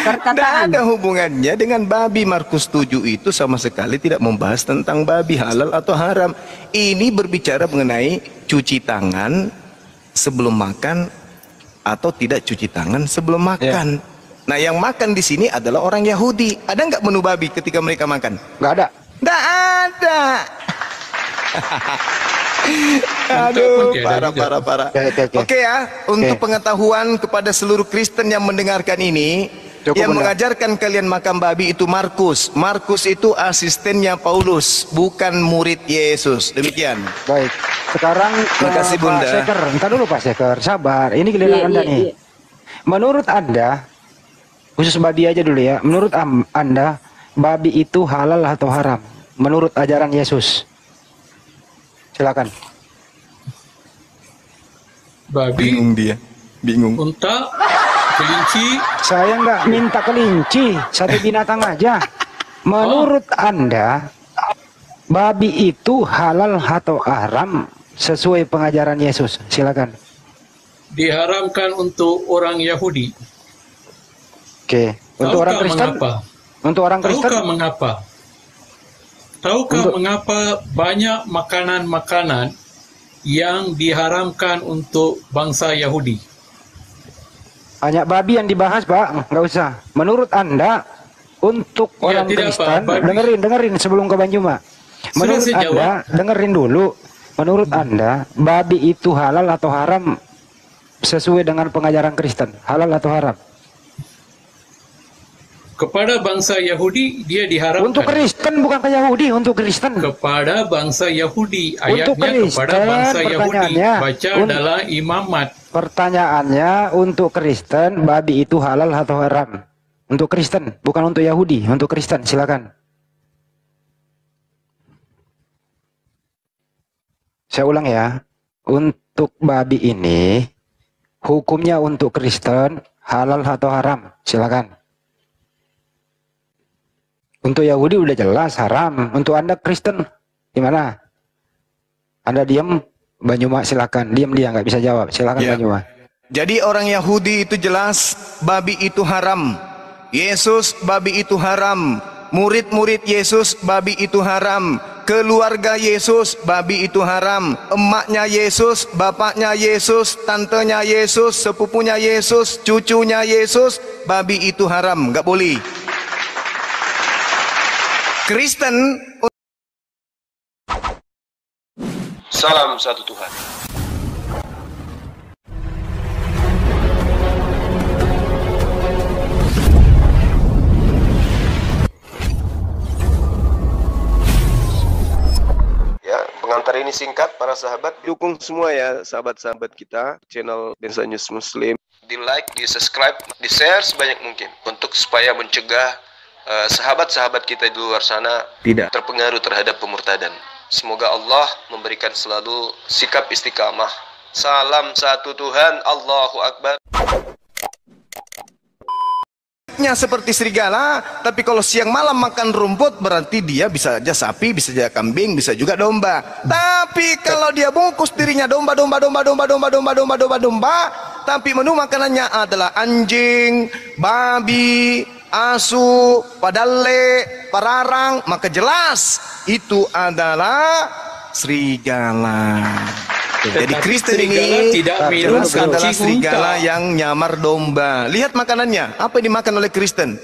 Perkataan. Nggak ada hubungannya dengan babi. Markus tujuh itu sama sekali tidak membahas tentang babi halal atau haram. Ini berbicara mengenai cuci tangan sebelum makan atau tidak cuci tangan sebelum makan. Ya. Nah, yang makan di sini adalah orang Yahudi. Ada nggak menu babi ketika mereka makan? Nggak ada. Nggak ada. Aduh, parah, parah, parah. Oke ya, untuk okay. pengetahuan kepada seluruh Kristen yang mendengarkan ini, cukup yang benar. Mengajarkan kalian makan babi itu Markus. Markus itu asistennya Paulus, bukan murid Yesus. Demikian. Baik. Sekarang kasih, Pak Bunda. Seker, entar dulu Pak Seker, sabar. Ini giliran Anda nih. Menurut Anda, khusus babi aja dulu ya. Menurut Anda, babi itu halal atau haram? Menurut ajaran Yesus. Silakan. Babi. Bingung dia. Bingung. Unta, kelinci. Saya nggak minta kelinci, satu binatang aja. Menurut oh. Anda, babi itu halal atau haram sesuai pengajaran Yesus? Silakan. Diharamkan untuk orang Yahudi. Oke. Untuk orang Kristen? Mengapa? Untuk orang Kristen? Tahukah mengapa? Tahukah untuk... mengapa banyak makanan-makanan yang diharamkan untuk bangsa Yahudi? Hanya babi yang dibahas, Pak. Nggak usah. Menurut Anda, untuk ya, orang Kristen, apa, dengerin, dengerin sebelum ke Banjuma. Menurut Anda, jawab. dengerin dulu. Menurut hmm. Anda, babi itu halal atau haram sesuai dengan pengajaran Kristen? Halal atau haram? Kepada bangsa Yahudi dia diharapkan. Untuk Kristen bukan ke Yahudi, untuk Kristen. Kepada bangsa Yahudi, ayatnya Kristen, kepada bangsa Yahudi. Baca adalah Imamat. Pertanyaannya, untuk Kristen babi itu halal atau haram? Untuk Kristen, bukan untuk Yahudi, untuk Kristen, silakan. Saya ulang ya, untuk babi ini hukumnya untuk Kristen halal atau haram? Silakan. Untuk Yahudi udah jelas haram. Untuk Anda Kristen gimana? Anda diam, Banyuma, silakan. Diam dia nggak bisa jawab. Silakan ya. Banyuma. Jadi orang Yahudi itu jelas babi itu haram. Yesus babi itu haram. Murid-murid Yesus babi itu haram. Keluarga Yesus babi itu haram. Emaknya Yesus, bapaknya Yesus, tantenya Yesus, sepupunya Yesus, cucunya Yesus, babi itu haram. Nggak boleh. Kristen. Salam satu Tuhan. Ya, pengantar ini singkat para sahabat. Dukung semua ya sahabat-sahabat kita channel Densa News Muslim. Di like, di subscribe, di share sebanyak mungkin untuk supaya mencegah sahabat-sahabat uh, kita di luar sana tidak terpengaruh terhadap pemurtadan. Semoga Allah memberikan selalu sikap istiqamah. Salam satu Tuhan, Allahu Akbar. Seperti serigala, tapi kalau siang malam makan rumput berarti dia bisa aja sapi, bisa aja kambing, bisa juga domba. Tapi kalau dia bungkus dirinya domba, domba, domba, domba, domba, domba, domba, domba, domba, tapi menu makanannya adalah anjing, babi, asu, padale, pararang, maka jelas itu adalah serigala. Jadi Kristen ini tidak minum adalah serigala yang nyamar domba. Lihat makanannya, apa yang dimakan oleh Kristen?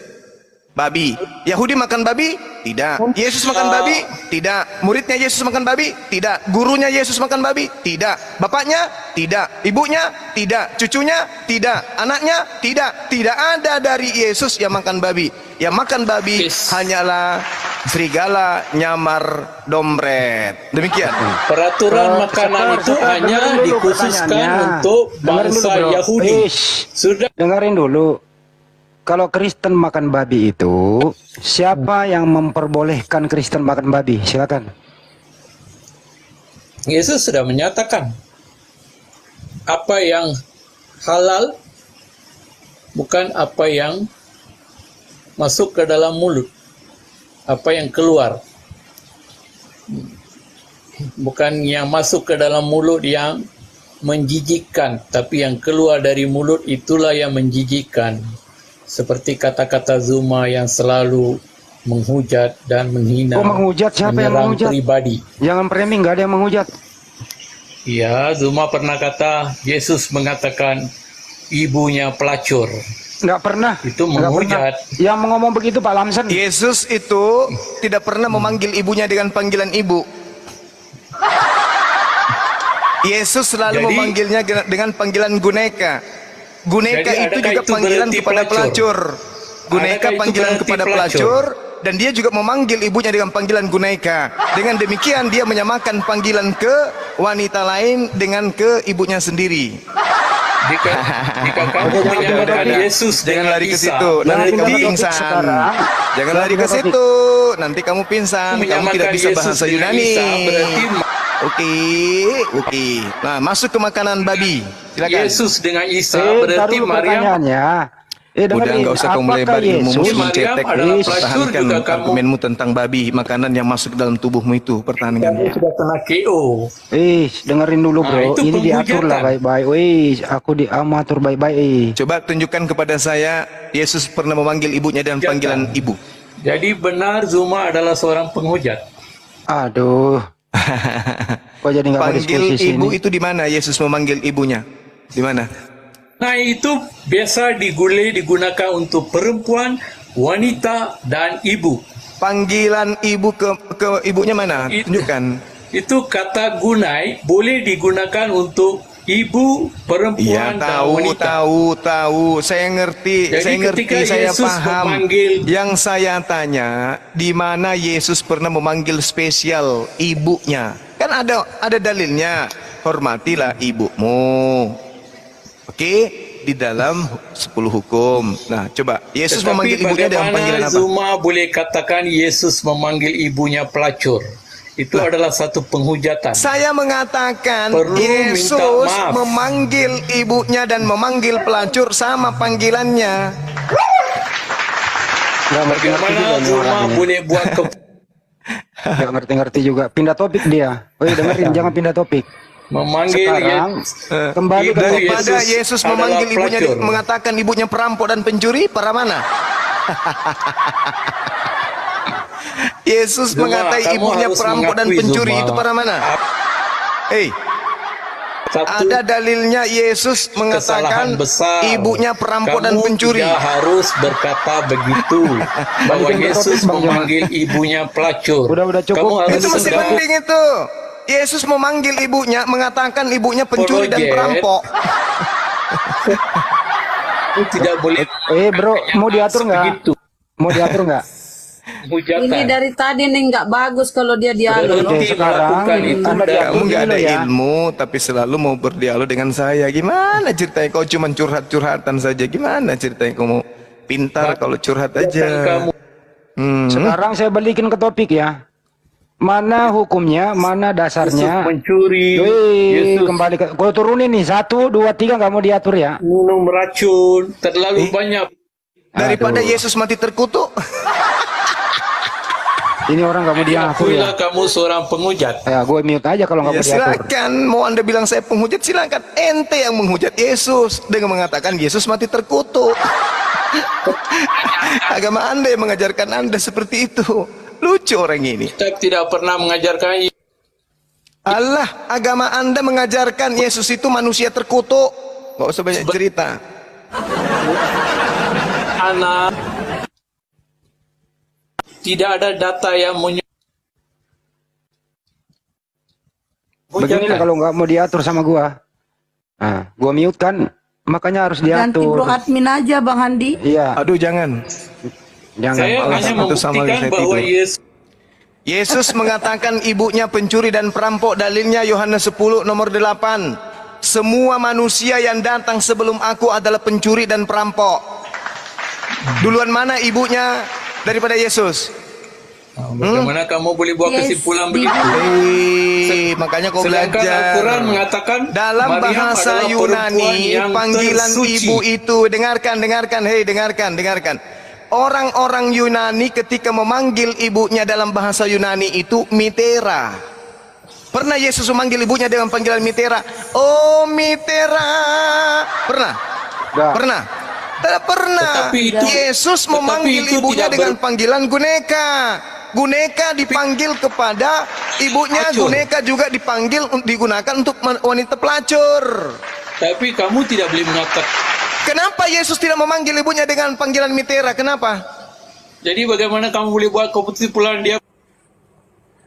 Babi. Yahudi makan babi? Tidak. Yesus makan babi? Tidak. Muridnya Yesus makan babi? Tidak. Gurunya Yesus makan babi? Tidak. Bapaknya? Tidak. Ibunya? Tidak. Cucunya? Tidak. Anaknya? Tidak. Tidak ada dari Yesus yang makan babi. Yang makan babi Peace. hanyalah serigala nyamar dompet. Demikian. Peraturan oh, makanan itu sekarang, hanya dulu, dikhususkan untuk bangsa dulu, Yahudi. Ish. Sudah. Dengarin dulu. Kalau Kristen makan babi itu, siapa yang memperbolehkan Kristen makan babi? Silakan. Yesus sudah menyatakan apa yang halal bukan apa yang masuk ke dalam mulut, apa yang keluar, bukan yang masuk ke dalam mulut yang menjijikkan, tapi yang keluar dari mulut itulah yang menjijikkan. Seperti kata-kata Zuma yang selalu menghujat dan menghina. Oh, menghujat, siapa yang menghujat? Pribadi. Jangan framing, nggak ada yang menghujat. Iya, Zuma pernah kata Yesus mengatakan ibunya pelacur. Nggak pernah. Itu menghujat. Pernah. Yang ngomong begitu Pak Lamsen. Yesus itu tidak pernah memanggil ibunya dengan panggilan ibu. Yesus selalu Jadi, memanggilnya dengan panggilan guneka. Guneka Jadi, itu juga itu panggilan kepada pelacur, pelacur. Guneka adakah panggilan kepada pelacur. pelacur Dan dia juga memanggil ibunya dengan panggilan Guneka. Dengan demikian dia menyamakan panggilan ke wanita lain dengan ke ibunya sendiri. Jika, jika kamu menyamakan Yesus dengan lari ke situ, nanti kamu pingsan. Jangan lari ke situ, nanti kamu pingsan. Kamu tidak bisa bahasa Yunani. Oke, oke. Nah, masuk ke makanan babi. Silakan. Yesus dengan Isa eh, berarti Maryam. Eh, udah nggak usah kamu melebar ilmumu mencetek. Pertahankan argumenmu tentang babi, makanan yang masuk dalam tubuhmu itu. Pertahankan. Sudah kena K O. Eh, dengerin dulu bro. Nah, ini diaturlah baik-baik. Wih, aku diamatur baik-baik. Coba tunjukkan kepada saya Yesus pernah memanggil ibunya dengan panggilan ibu. Jadi benar Zuma adalah seorang penghujat. Aduh. Kok jadi gak panggil ibu sini? Itu di mana Yesus memanggil ibunya? Di mana? Nah itu biasa digule digunakan untuk perempuan, wanita dan ibu. Panggilan ibu ke ke ibunya mana? Tunjukkan. Itu kata gunai boleh digunakan untuk Ibu perempuan ya, tahu, wanita. tahu, tahu. Saya ngerti, Jadi saya ngerti, saya Yesus paham. Memanggil... Yang saya tanya, di mana Yesus pernah memanggil spesial ibunya? Kan ada ada dalilnya. Hormatilah ibumu. Oke, di dalam sepuluh hukum. Nah, coba Yesus Tetapi memanggil ibunya dengan panggilan apa? Zuma boleh katakan Yesus memanggil ibunya pelacur. Itu nah. adalah satu penghujatan. Saya mengatakan Perlu Yesus memanggil ibunya dan memanggil pelacur sama panggilannya. Gak ngerti-ngerti juga boleh buat ke... Gak ngerti-ngerti juga. Pindah topik dia. Oh iya, dengerin, jangan pindah topik. Memanggil Sekarang, ya, kembali ke daripada Yesus, Yesus memanggil ibunya, pelacur. mengatakan ibunya perampok dan pencuri, para mana? Yesus Zuma, mengatai ibunya perampok dan pencuri Zuma. itu para mana? Hei, ada dalilnya Yesus mengatakan ibunya perampok dan pencuri. Kamu tidak harus berkata begitu bahwa Yesus memanggil ibunya pelacur. Udah, udah cukup. Kamu itu masih penting itu. Yesus memanggil ibunya, mengatakan ibunya pencuri Pologet. dan perampok. Itu tidak boleh. Eh bro, mau diatur nggak? Mau diatur nggak? Hujatan. Ini dari tadi nih nggak bagus kalau dia dialog. Oke, sekarang kamu nggak ada ya. ilmu tapi selalu mau berdialog dengan saya. Gimana ceritanya kau cuma curhat-curhatan saja? Gimana ceritanya kamu pintar kalau curhat aja? Hmm. Sekarang saya balikin ke topik ya. Mana hukumnya? Mana dasarnya? Yesus mencuri. Wih, Yesus. Kembali ke. Kalau turunin nih satu, dua, tiga nggak mau diatur ya? Minum racun terlalu eh. banyak. Daripada Aduh. Yesus mati terkutuk. Ini orang gak mau diatur ya. Kamu seorang penghujat. Ya, gue mute aja kalau gak ya, mau diatur. Silakan, mau anda bilang saya penghujat, silakan. Ente yang menghujat Yesus dengan mengatakan Yesus mati terkutuk. Agama anda yang mengajarkan anda seperti itu. Lucu orang ini. Kita tidak pernah mengajarkan. Allah, agama anda mengajarkan Yesus itu manusia terkutuk. Gak usah banyak cerita. Anak. Tidak ada data yang menyebut. Begini kalau nggak mau diatur sama gua, nah, gua mute kan, makanya harus diatur. Ganti bro admin aja Bang Handi. Iya. Aduh jangan, jangan. Saya hanya membuktikan bahwa Yesus. Yesus mengatakan ibunya pencuri dan perampok. Dalilnya Yohanes sepuluh nomor delapan. Semua manusia yang datang sebelum aku adalah pencuri dan perampok. Duluan mana ibunya? Daripada Yesus. Bagaimana hmm? kamu boleh buat yes. kesimpulan begitu? Hey, makanya kau Sedangkan belajar. Al-Quran mengatakan dalam Maryam bahasa Yunani panggilan tersuci. ibu itu dengarkan dengarkan hei dengarkan dengarkan. Orang-orang Yunani ketika memanggil ibunya dalam bahasa Yunani itu Mithera. Pernah Yesus memanggil ibunya dengan panggilan Mithera? Oh Mithera. Pernah? Gak. Pernah? Tidak pernah. Tetapi itu, Yesus memanggil itu ibunya dengan panggilan Guneka. Guneka dipanggil kepada ibunya. Acur. Guneka juga dipanggil digunakan untuk wanita pelacur. Tapi kamu tidak boleh mengatakan. Kenapa Yesus tidak memanggil ibunya dengan panggilan Mithera? Kenapa? Jadi bagaimana kamu boleh buat kesimpulan dia?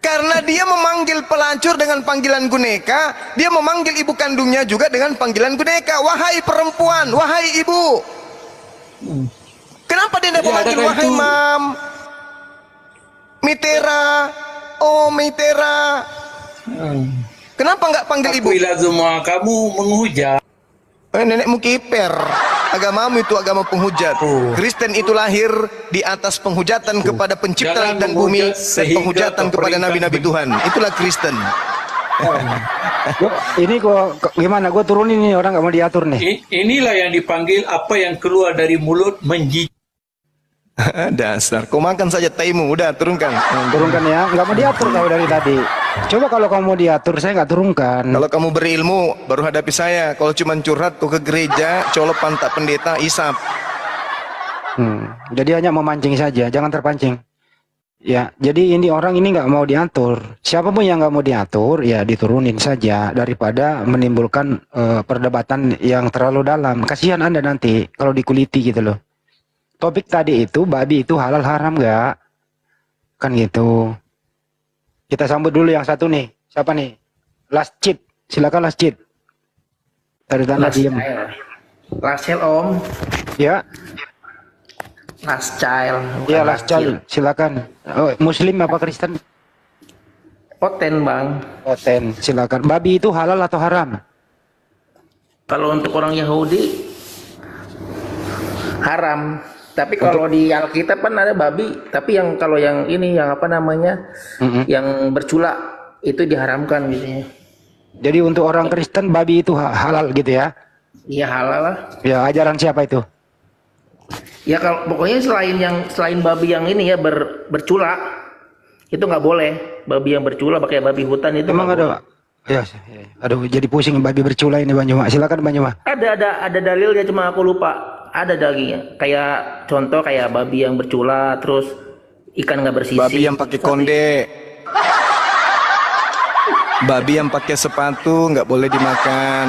Karena dia memanggil pelacur dengan panggilan Guneka, dia memanggil ibu kandungnya juga dengan panggilan Guneka. Wahai perempuan, wahai ibu. Hmm. Kenapa dia tidak memanggil wahai itu... mam Mithera, oh Mithera? Hmm. Kenapa nggak panggil ibu? Akuilah semua kamu menghujat. Eh, nenekmu kiper. Agamamu itu agama penghujat. Oh. Kristen itu lahir di atas penghujatan oh. kepada pencipta langit dan bumi dan penghujatan kepada nabi-nabi Tuhan. Itulah Kristen. Oh. Gua, ini gua gimana? Gua turunin nih orang nggak mau diatur nih. Inilah yang dipanggil apa yang keluar dari mulut menjijik. Dasar, kau makan saja taimu, udah turunkan. Turunkan ya, nggak mau diatur kau dari tadi. Coba kalau kamu mau diatur, saya nggak turunkan. Kalau kamu berilmu, baru hadapi saya. Kalau cuma curhat, kau ke gereja, colopan tak pendeta, isap. Hmm, jadi hanya memancing saja, jangan terpancing. Ya, jadi ini orang ini nggak mau diatur. Siapapun yang nggak mau diatur, ya diturunin saja daripada menimbulkan uh, perdebatan yang terlalu dalam. Kasihan anda nanti kalau dikuliti gitu loh. Topik tadi itu babi itu halal haram nggak? Kan gitu. Kita sambut dulu yang satu nih. Siapa nih? Last Chip. Silakan Last Chip. Dari tanah diem. Last child, Om. Ya. Last child. Ya, last child. Silakan. Oh, Muslim apa Kristen? Oten, Bang. Oten, silakan. Babi itu halal atau haram? Kalau untuk orang Yahudi haram. Tapi kalau untuk... di Alkitab kan ada babi, tapi yang kalau yang ini yang apa namanya? Mm-hmm. Yang bercula itu diharamkan gitu. Jadi untuk orang Kristen babi itu halal gitu ya? Iya, halal lah. Ya, ajaran siapa itu? Ya kalau pokoknya selain yang selain babi yang ini ya ber, bercula itu nggak boleh. Babi yang bercula pakai babi hutan itu emang ada, Pak? Ya, ya, aduh jadi pusing babi bercula ini Bang Juma. Silakan Bang Juma. Ada ada ada dalilnya cuma aku lupa. Ada dagingnya, kayak contoh kayak babi yang bercula, terus ikan nggak bersisi. Babi yang pakai konde, babi yang pakai sepatu nggak boleh dimakan,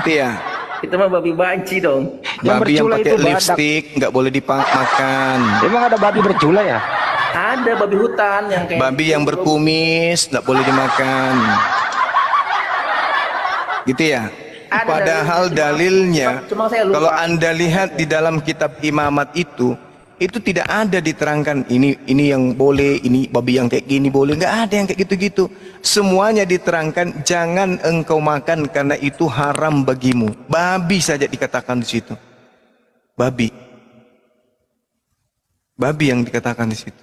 gitu ya? Itu mah babi banci dong. Babi yang, yang pakai lipstik nggak boleh dimakan. Emang ada babi bercula ya? Ada babi hutan yang kayak. Babi yang berkumis nggak boleh dimakan, gitu ya? Padahal dalilnya, cuma, cuma kalau Anda lihat di dalam kitab Imamat itu, itu tidak ada diterangkan ini ini yang boleh, ini babi yang kayak gini boleh, nggak ada yang kayak gitu-gitu. Semuanya diterangkan, jangan engkau makan karena itu haram bagimu. Babi saja dikatakan di situ, babi, babi yang dikatakan di situ.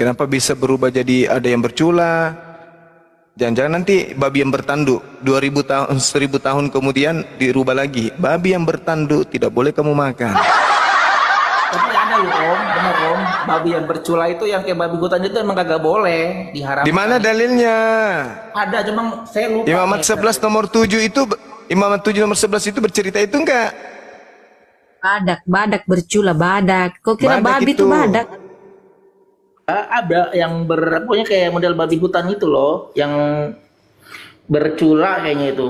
Kenapa bisa berubah jadi ada yang bercula? Jangan-jangan nanti babi yang bertanduk dua ribu tahun, seribu tahun kemudian dirubah lagi. Babi yang bertanduk tidak boleh kamu makan. Tapi ada loh Om, benar Om. Babi yang bercula itu yang kayak babi hutan itu emang kagak boleh diharamkan. Di mana dalilnya? Ada, cuma saya lupa. Imamat sebelas nomor tujuh itu, Imamat tujuh nomor sebelas itu bercerita itu enggak? Badak, badak bercula, badak. Kok kira badak babi itu badak? Ada yang ber, pokoknya kayak model babi hutan itu loh, yang bercula kayaknya itu,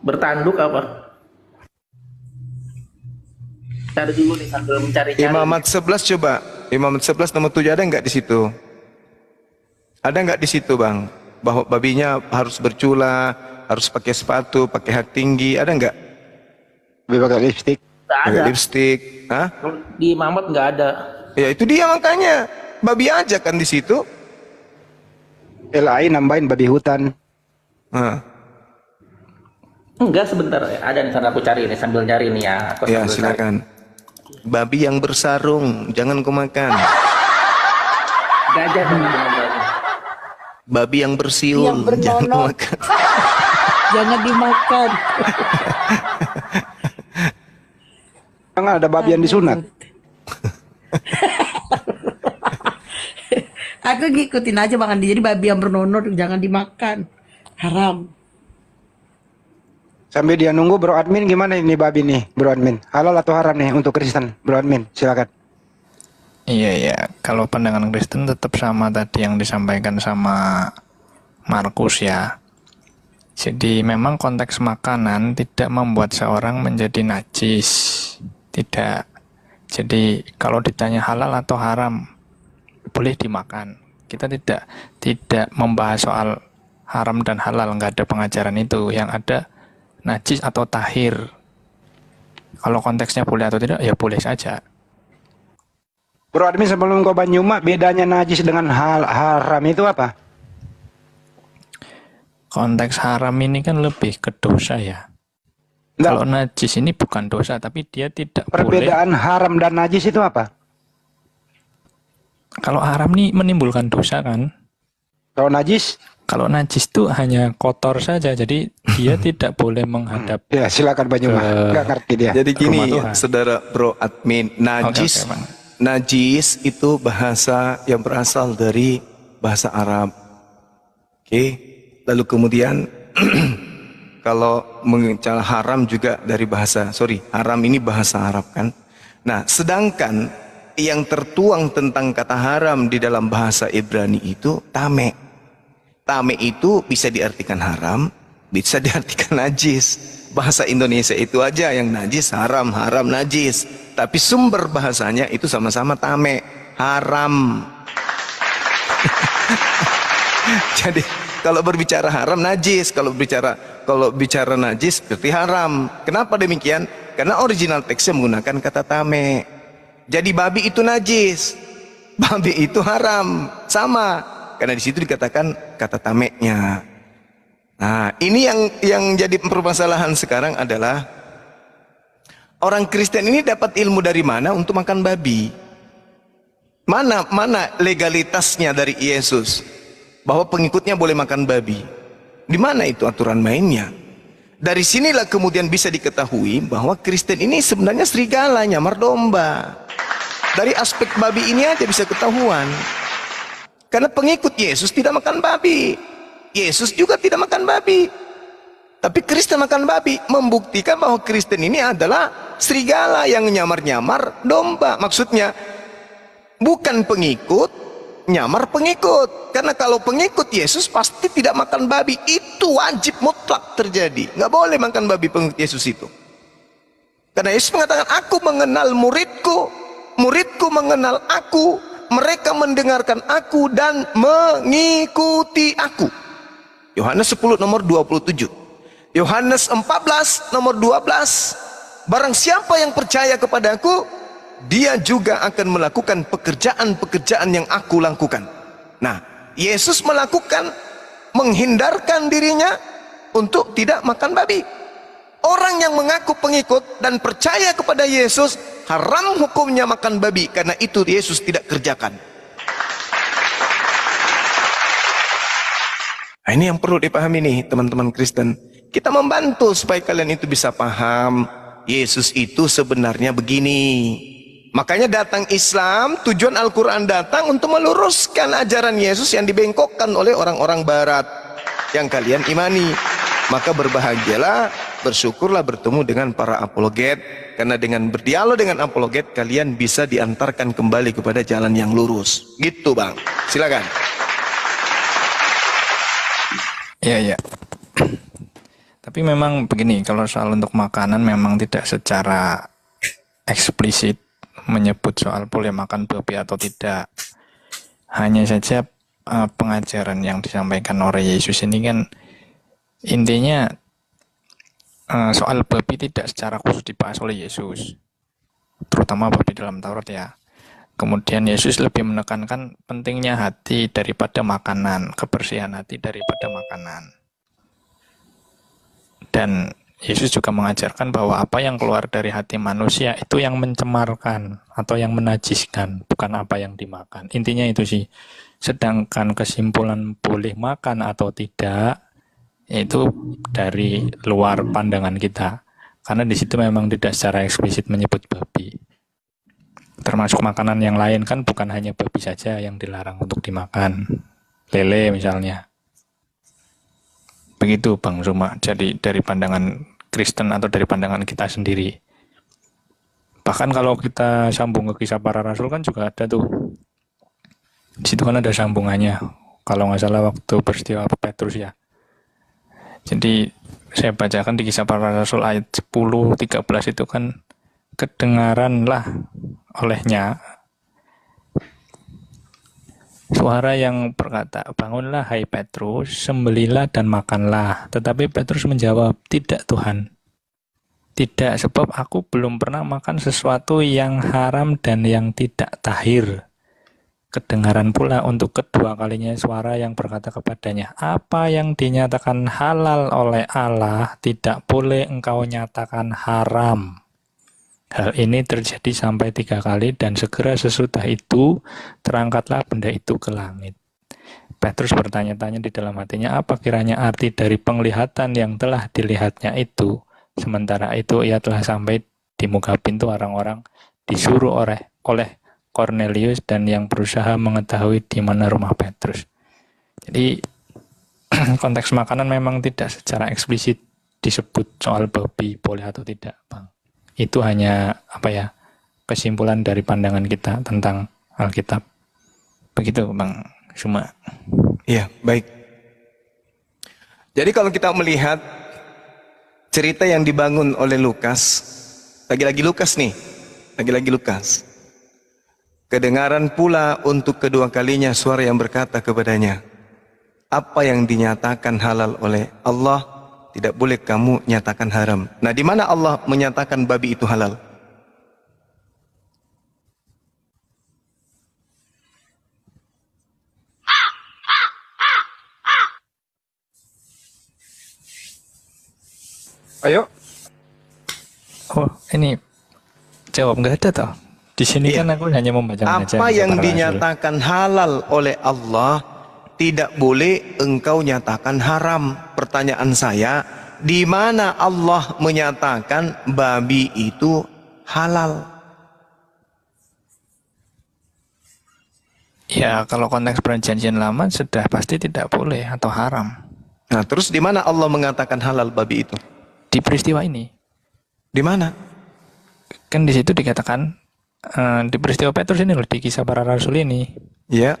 bertanduk apa? Cari dulu nih sambil mencari. Imamat sebelas coba, Imamat sebelas nomor tujuh ada nggak di situ? Ada nggak di situ Bang? Bahwa babinya harus bercula, harus pakai sepatu, pakai hak tinggi, ada nggak? Pakai lipstik? Pakai lipstik? Hah? Di Imamat nggak ada. Ya itu dia makanya. Babi aja kan di situ. L A I nambahin babi hutan. Nah. Enggak sebentar, ada di sana aku cari nih sambil nyari nih ya. Aku ya silakan. Cari. Babi yang bersarung, jangan kau makan. Gajah benar-benar. Babi yang bersiul, yang jangan kau makan. Jangan dimakan. Enggak ada babi yang disunat. Aku ngikutin aja makan dia, jadi babi yang bernonor jangan dimakan, haram. Sambil dia nunggu bro admin, gimana ini babi nih bro admin, halal atau haram nih untuk Kristen bro admin, silakan. Iya iya, kalau pandangan Kristen tetap sama tadi yang disampaikan sama Markus ya. Jadi memang konteks makanan tidak membuat seorang menjadi najis, tidak. Jadi kalau ditanya halal atau haram, boleh dimakan. Kita tidak tidak membahas soal haram dan halal, nggak ada pengajaran itu. Yang ada najis atau tahir. Kalau konteksnya boleh atau tidak, ya boleh saja. Bro admin, sebelum kau Banyuma, bedanya najis dengan hal haram itu apa? Konteks haram ini kan lebih ke dosa ya. Nggak. Kalau najis ini bukan dosa, tapi dia tidak. Perbedaan boleh. Haram dan najis itu apa? Kalau haram nih menimbulkan dosa kan? Kalau najis? Kalau najis tuh hanya kotor saja, jadi dia tidak boleh menghadap. Ya silakan Banyuma, nggak ngerti dia. Jadi gini, saudara bro admin, najis, okay, okay, najis itu bahasa yang berasal dari bahasa Arab, oke? Okay? Lalu kemudian kalau mengenal haram juga dari bahasa, sorry, haram ini bahasa Arab kan? Nah, sedangkan yang tertuang tentang kata haram di dalam bahasa Ibrani itu tame. Tame itu bisa diartikan haram, bisa diartikan najis. Bahasa Indonesia itu aja yang najis, haram, haram, najis. Tapi sumber bahasanya itu sama-sama tame, haram. Jadi kalau berbicara haram najis, kalau bicara kalau bicara najis berarti haram. Kenapa demikian? Karena original teksnya menggunakan kata tame. Jadi babi itu najis, babi itu haram, sama. Karena di situ dikatakan kata tameknya. Nah, ini yang yang jadi permasalahan sekarang adalah orang Kristen ini dapat ilmu dari mana untuk makan babi? Mana mana legalitasnya dari Yesus bahwa pengikutnya boleh makan babi? Di mana itu aturan mainnya? Dari sinilah kemudian bisa diketahui bahwa Kristen ini sebenarnya serigala nyamar domba. Dari aspek babi ini aja bisa ketahuan. Karena pengikut Yesus tidak makan babi. Yesus juga tidak makan babi. Tapi Kristen makan babi, membuktikan bahwa Kristen ini adalah serigala yang nyamar-nyamar domba. Maksudnya bukan pengikut, nyamar pengikut. Karena kalau pengikut Yesus pasti tidak makan babi. Itu wajib mutlak terjadi. Nggak boleh makan babi pengikut Yesus itu. Karena Yesus mengatakan, aku mengenal muridku, muridku mengenal aku, mereka mendengarkan aku dan mengikuti aku. Yohanes sepuluh nomor dua puluh tujuh. Yohanes empat belas nomor dua belas. Barang siapa yang percaya kepadaku, dia juga akan melakukan pekerjaan-pekerjaan yang aku lakukan. Nah, Yesus melakukan, menghindarkan dirinya untuk tidak makan babi. Orang yang mengaku pengikut dan percaya kepada Yesus, haram hukumnya makan babi. Karena itu Yesus tidak kerjakan. Nah, ini yang perlu dipahami nih teman-teman Kristen. Kita membantu supaya kalian itu bisa paham Yesus itu sebenarnya begini. Makanya datang Islam, tujuan Al-Quran datang untuk meluruskan ajaran Yesus yang dibengkokkan oleh orang-orang barat yang kalian imani. Maka berbahagialah, bersyukurlah bertemu dengan para apologet. Karena dengan berdialog dengan apologet, kalian bisa diantarkan kembali kepada jalan yang lurus. Gitu bang, silakan. Iya, iya. Tapi memang begini, kalau soal untuk makanan memang tidak secara eksplisit menyebut soal boleh makan babi atau tidak. Hanya saja uh, pengajaran yang disampaikan oleh Yesus ini kan intinya uh, soal babi tidak secara khusus dibahas oleh Yesus. Terutama babi dalam Taurat ya. Kemudian Yesus lebih menekankan pentingnya hati daripada makanan, kebersihan hati daripada makanan. Dan Yesus juga mengajarkan bahwa apa yang keluar dari hati manusia itu yang mencemarkan atau yang menajiskan, bukan apa yang dimakan. Intinya itu sih. Sedangkan kesimpulan boleh makan atau tidak itu dari luar pandangan kita. Karena di situ memang tidak secara eksplisit menyebut babi. Termasuk makanan yang lain kan bukan hanya babi saja yang dilarang untuk dimakan. Lele misalnya. Begitu Bang Zuma, jadi dari pandangan Kristen atau dari pandangan kita sendiri. Bahkan kalau kita sambung ke Kisah Para Rasul kan juga ada tuh. Di situ kan ada sambungannya. Kalau nggak salah waktu peristiwa Petrus ya. Jadi saya bacakan di Kisah Para Rasul ayat sepuluh, tiga belas itu kan. Kedengaranlah olehnya suara yang berkata, bangunlah hai Petrus, sembelilah dan makanlah. Tetapi Petrus menjawab, tidak Tuhan, tidak, sebab aku belum pernah makan sesuatu yang haram dan yang tidak tahir. Kedengaran pula untuk kedua kalinya suara yang berkata kepadanya, apa yang dinyatakan halal oleh Allah tidak boleh engkau nyatakan haram. Hal ini terjadi sampai tiga kali dan segera sesudah itu terangkatlah benda itu ke langit. Petrus bertanya-tanya di dalam hatinya apa kiranya arti dari penglihatan yang telah dilihatnya itu. Sementara itu ia telah sampai di muka pintu orang-orang disuruh oleh oleh Kornelius dan yang berusaha mengetahui di mana rumah Petrus. Jadi konteks makanan memang tidak secara eksplisit disebut soal babi boleh atau tidak, Bang. Itu hanya apa ya kesimpulan dari pandangan kita tentang Alkitab. Begitu Bang Suma. Iya, baik. Jadi kalau kita melihat cerita yang dibangun oleh Lukas, lagi-lagi Lukas nih, lagi-lagi Lukas. Kedengaran pula untuk kedua kalinya suara yang berkata kepadanya, apa yang dinyatakan halal oleh Allah tidak boleh kamu nyatakan haram. Nah, di mana Allah menyatakan babi itu halal? Ayo. Oh, ini jawab nggak ada toh? Di sini iya. Kan aku hanya membaca. Apa yang dinyatakan Rasul. Halal oleh Allah tidak boleh engkau nyatakan haram. Pertanyaan saya, di mana Allah menyatakan babi itu halal? Ya, kalau konteks perjanjian lama sudah pasti tidak boleh atau haram. Nah, terus di mana Allah mengatakan halal babi itu? Di peristiwa ini. Di mana? Kan di situ dikatakan. Uh, di peristiwa Petrus ini loh, di Kisah Para Rasul ini. Iya. Yeah.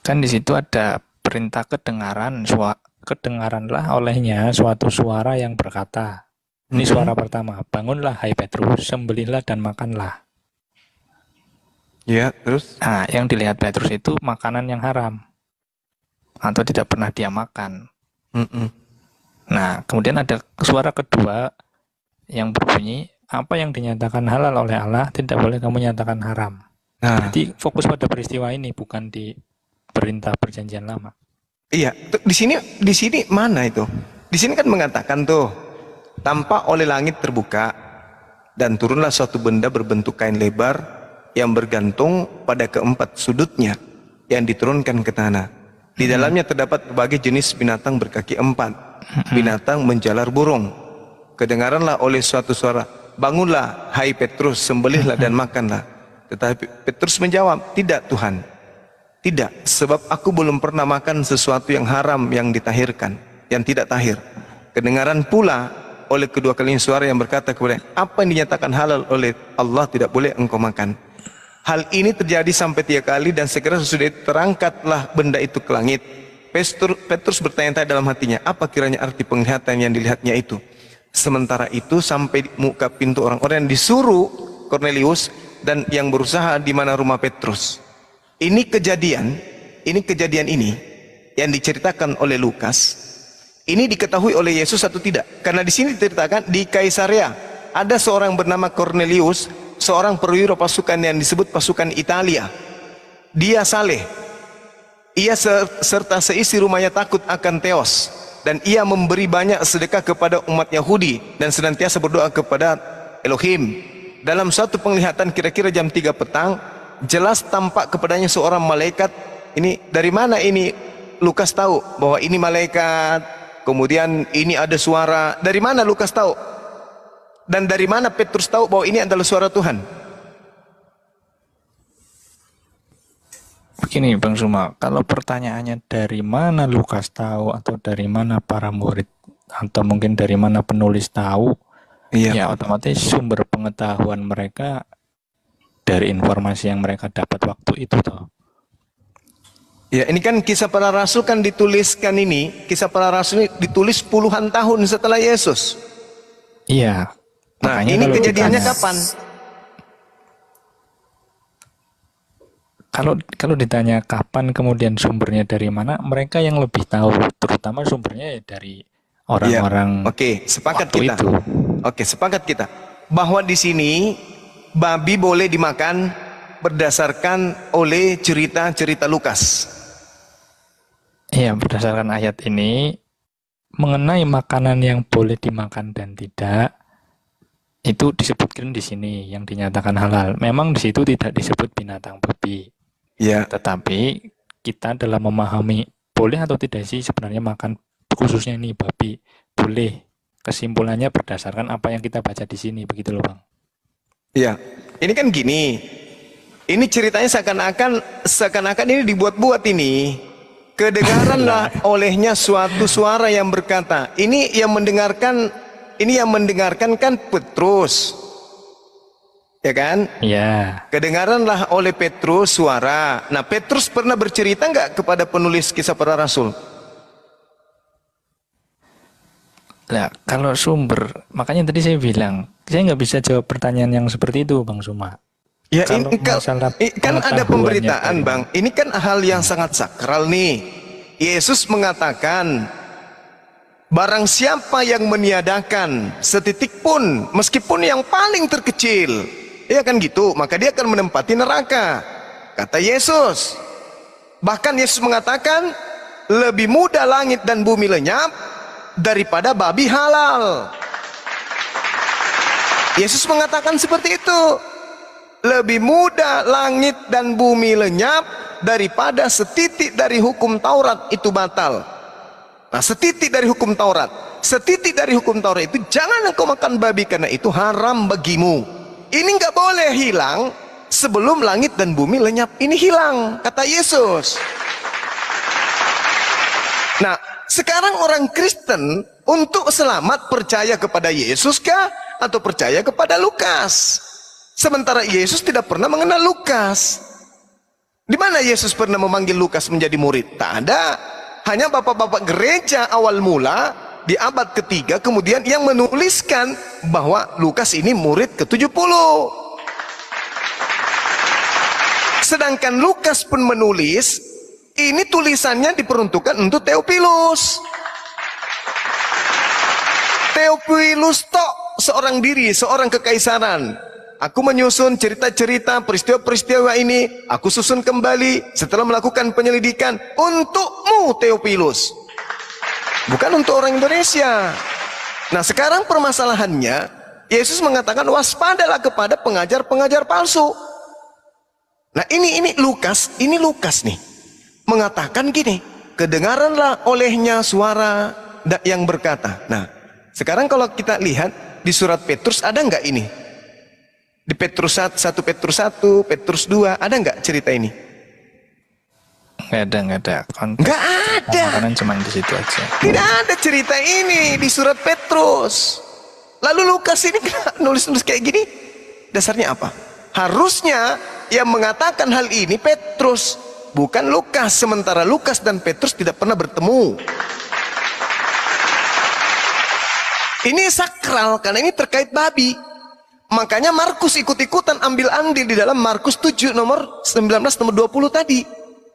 Kan di situ ada perintah kedengaran, suara, kedengaranlah olehnya suatu suara yang berkata. Ini mm-hmm. suara pertama, bangunlah hai Petrus, sembelihlah dan makanlah. Iya, yeah, terus? Nah, yang dilihat Petrus itu makanan yang haram atau tidak pernah dia makan. Mm-mm. Nah, kemudian ada suara kedua yang berbunyi, apa yang dinyatakan halal oleh Allah tidak boleh kamu nyatakan haram. Nah, berarti fokus pada peristiwa ini, bukan di perintah perjanjian lama. Iya, di sini di sini mana itu? Di sini kan mengatakan tuh, tampak oleh langit terbuka dan turunlah suatu benda berbentuk kain lebar yang bergantung pada keempat sudutnya yang diturunkan ke tanah. Di dalamnya terdapat berbagai jenis binatang berkaki empat, binatang menjalar burung. Kedengaranlah oleh suatu suara, bangunlah hai Petrus, sembelihlah dan makanlah. Tetapi Petrus menjawab, tidak Tuhan, tidak, sebab aku belum pernah makan sesuatu yang haram yang ditahirkan, yang tidak tahir. Kedengaran pula oleh kedua kalinya suara yang berkata kepada, apa yang dinyatakan halal oleh Allah tidak boleh engkau makan. Hal ini terjadi sampai tiga kali dan segera sesudah itu terangkatlah benda itu ke langit. Petrus bertanya-tanya dalam hatinya, apa kiranya arti penglihatan yang dilihatnya itu. Sementara itu sampai di muka pintu orang-orang yang disuruh Kornelius dan yang berusaha di mana rumah Petrus. Ini kejadian, ini kejadian ini yang diceritakan oleh Lukas. Ini diketahui oleh Yesus atau tidak? Karena di sini diceritakan di Kaisarea ada seorang bernama Kornelius, seorang perwira pasukan yang disebut pasukan Italia. Dia saleh. Ia serta seisi rumahnya takut akan teos. Dan ia memberi banyak sedekah kepada umat Yahudi dan senantiasa berdoa kepada Elohim. Dalam suatu penglihatan kira-kira jam tiga petang, jelas tampak kepadanya seorang malaikat. Ini dari mana ini Lukas tahu bahwa ini malaikat? Kemudian ini ada suara. Dari mana Lukas tahu? Dan dari mana Petrus tahu bahwa ini adalah suara Tuhan? Begini Bang Suma, kalau pertanyaannya dari mana Lukas tahu atau dari mana para murid atau mungkin dari mana penulis tahu, iya. Ya otomatis sumber pengetahuan mereka dari informasi yang mereka dapat waktu itu toh. Ya, ini kan Kisah Para Rasul kan dituliskan ini, Kisah Para Rasul ini ditulis puluhan tahun setelah Yesus. Iya. Nah, makanya ini kejadiannya ditanya, kapan? Kalau kalau ditanya kapan kemudian sumbernya dari mana, mereka yang lebih tahu, terutama sumbernya dari orang-orang. Ya, Oke, sepakat kita. Itu. Oke, sepakat kita bahwa di sini babi boleh dimakan berdasarkan oleh cerita-cerita Lukas. Iya, berdasarkan ayat ini mengenai makanan yang boleh dimakan dan tidak. Itu disebutkan di sini yang dinyatakan halal. Memang di situ tidak disebut binatang babi. Ya. Tetapi kita dalam memahami boleh atau tidak sih sebenarnya makan khususnya ini babi, boleh. Kesimpulannya berdasarkan apa yang kita baca di sini, begitu loh Bang. Iya. Ini kan gini. Ini ceritanya seakan-akan seakan-akan ini dibuat-buat ini. Kedengaranlah olehnya suatu suara yang berkata. Ini yang mendengarkan Ini yang mendengarkan kan Petrus, ya kan? Iya. Kedengaranlah oleh Petrus suara. Nah, Petrus pernah bercerita nggak kepada penulis Kisah Para Rasul? Nah, kalau sumber, makanya tadi saya bilang, saya nggak bisa jawab pertanyaan yang seperti itu, Bang Suma. Ya, ini, masalah, kan, kan ada pemberitaan, Bang. Ini kan hal yang sangat sakral nih. Yesus mengatakan, barang siapa yang meniadakan setitik pun, meskipun yang paling terkecil, ya kan gitu, maka dia akan menempati neraka, kata Yesus. Bahkan Yesus mengatakan, lebih mudah langit dan bumi lenyap daripada babi halal. Yesus mengatakan seperti itu. Lebih mudah langit dan bumi lenyap daripada setitik dari hukum Taurat itu batal. Nah, setitik dari hukum Taurat, setitik dari hukum Taurat itu, jangan engkau makan babi karena itu haram bagimu. Ini nggak boleh hilang sebelum langit dan bumi lenyap. Ini hilang, kata Yesus. Nah, sekarang orang Kristen untuk selamat percaya kepada Yesus kah atau percaya kepada Lukas? Sementara Yesus tidak pernah mengenal Lukas. Di mana Yesus pernah memanggil Lukas menjadi murid? Tak ada. Hanya bapak-bapak gereja awal mula di abad ketiga kemudian yang menuliskan bahwa Lukas ini murid ke tujuh puluh. Sedangkan Lukas pun menulis, ini tulisannya diperuntukkan untuk Theophilus. Theophilus tok seorang diri, seorang kekaisaran. Aku menyusun cerita-cerita peristiwa-peristiwa ini, aku susun kembali setelah melakukan penyelidikan untukmu, Theophilus. Bukan untuk orang Indonesia. Nah, sekarang permasalahannya, Yesus mengatakan waspadalah kepada pengajar-pengajar palsu. Nah, ini ini Lukas, ini Lukas nih mengatakan gini, kedengaranlah olehnya suara yang berkata. Nah, sekarang kalau kita lihat di surat Petrus ada nggak ini? Di Petrus satu, Petrus satu, Petrus dua, ada nggak cerita ini? Nggak ada, nggak ada. Nggak ada. Makanan cuma di situ aja. Tidak ada cerita ini di surat Petrus. Lalu Lukas ini nulis-nulis kayak gini, dasarnya apa? Harusnya yang mengatakan hal ini Petrus, bukan Lukas. Sementara Lukas dan Petrus tidak pernah bertemu. Ini sakral karena ini terkait babi. Makanya Markus ikut-ikutan ambil andil di dalam Markus tujuh nomor sembilan belas nomor dua puluh tadi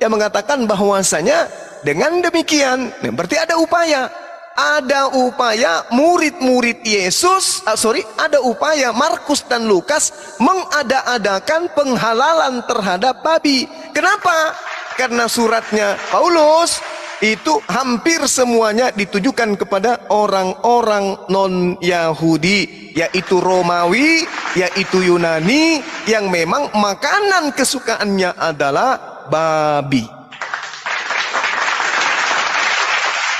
yang mengatakan bahwasanya dengan demikian, nah berarti ada upaya, ada upaya murid-murid Yesus, ah, sorry, ada upaya Markus dan Lukas mengada-adakan penghalalan terhadap babi. Kenapa? Karena suratnya Paulus itu hampir semuanya ditujukan kepada orang-orang non-Yahudi, yaitu Romawi, yaitu Yunani, yang memang makanan kesukaannya adalah babi.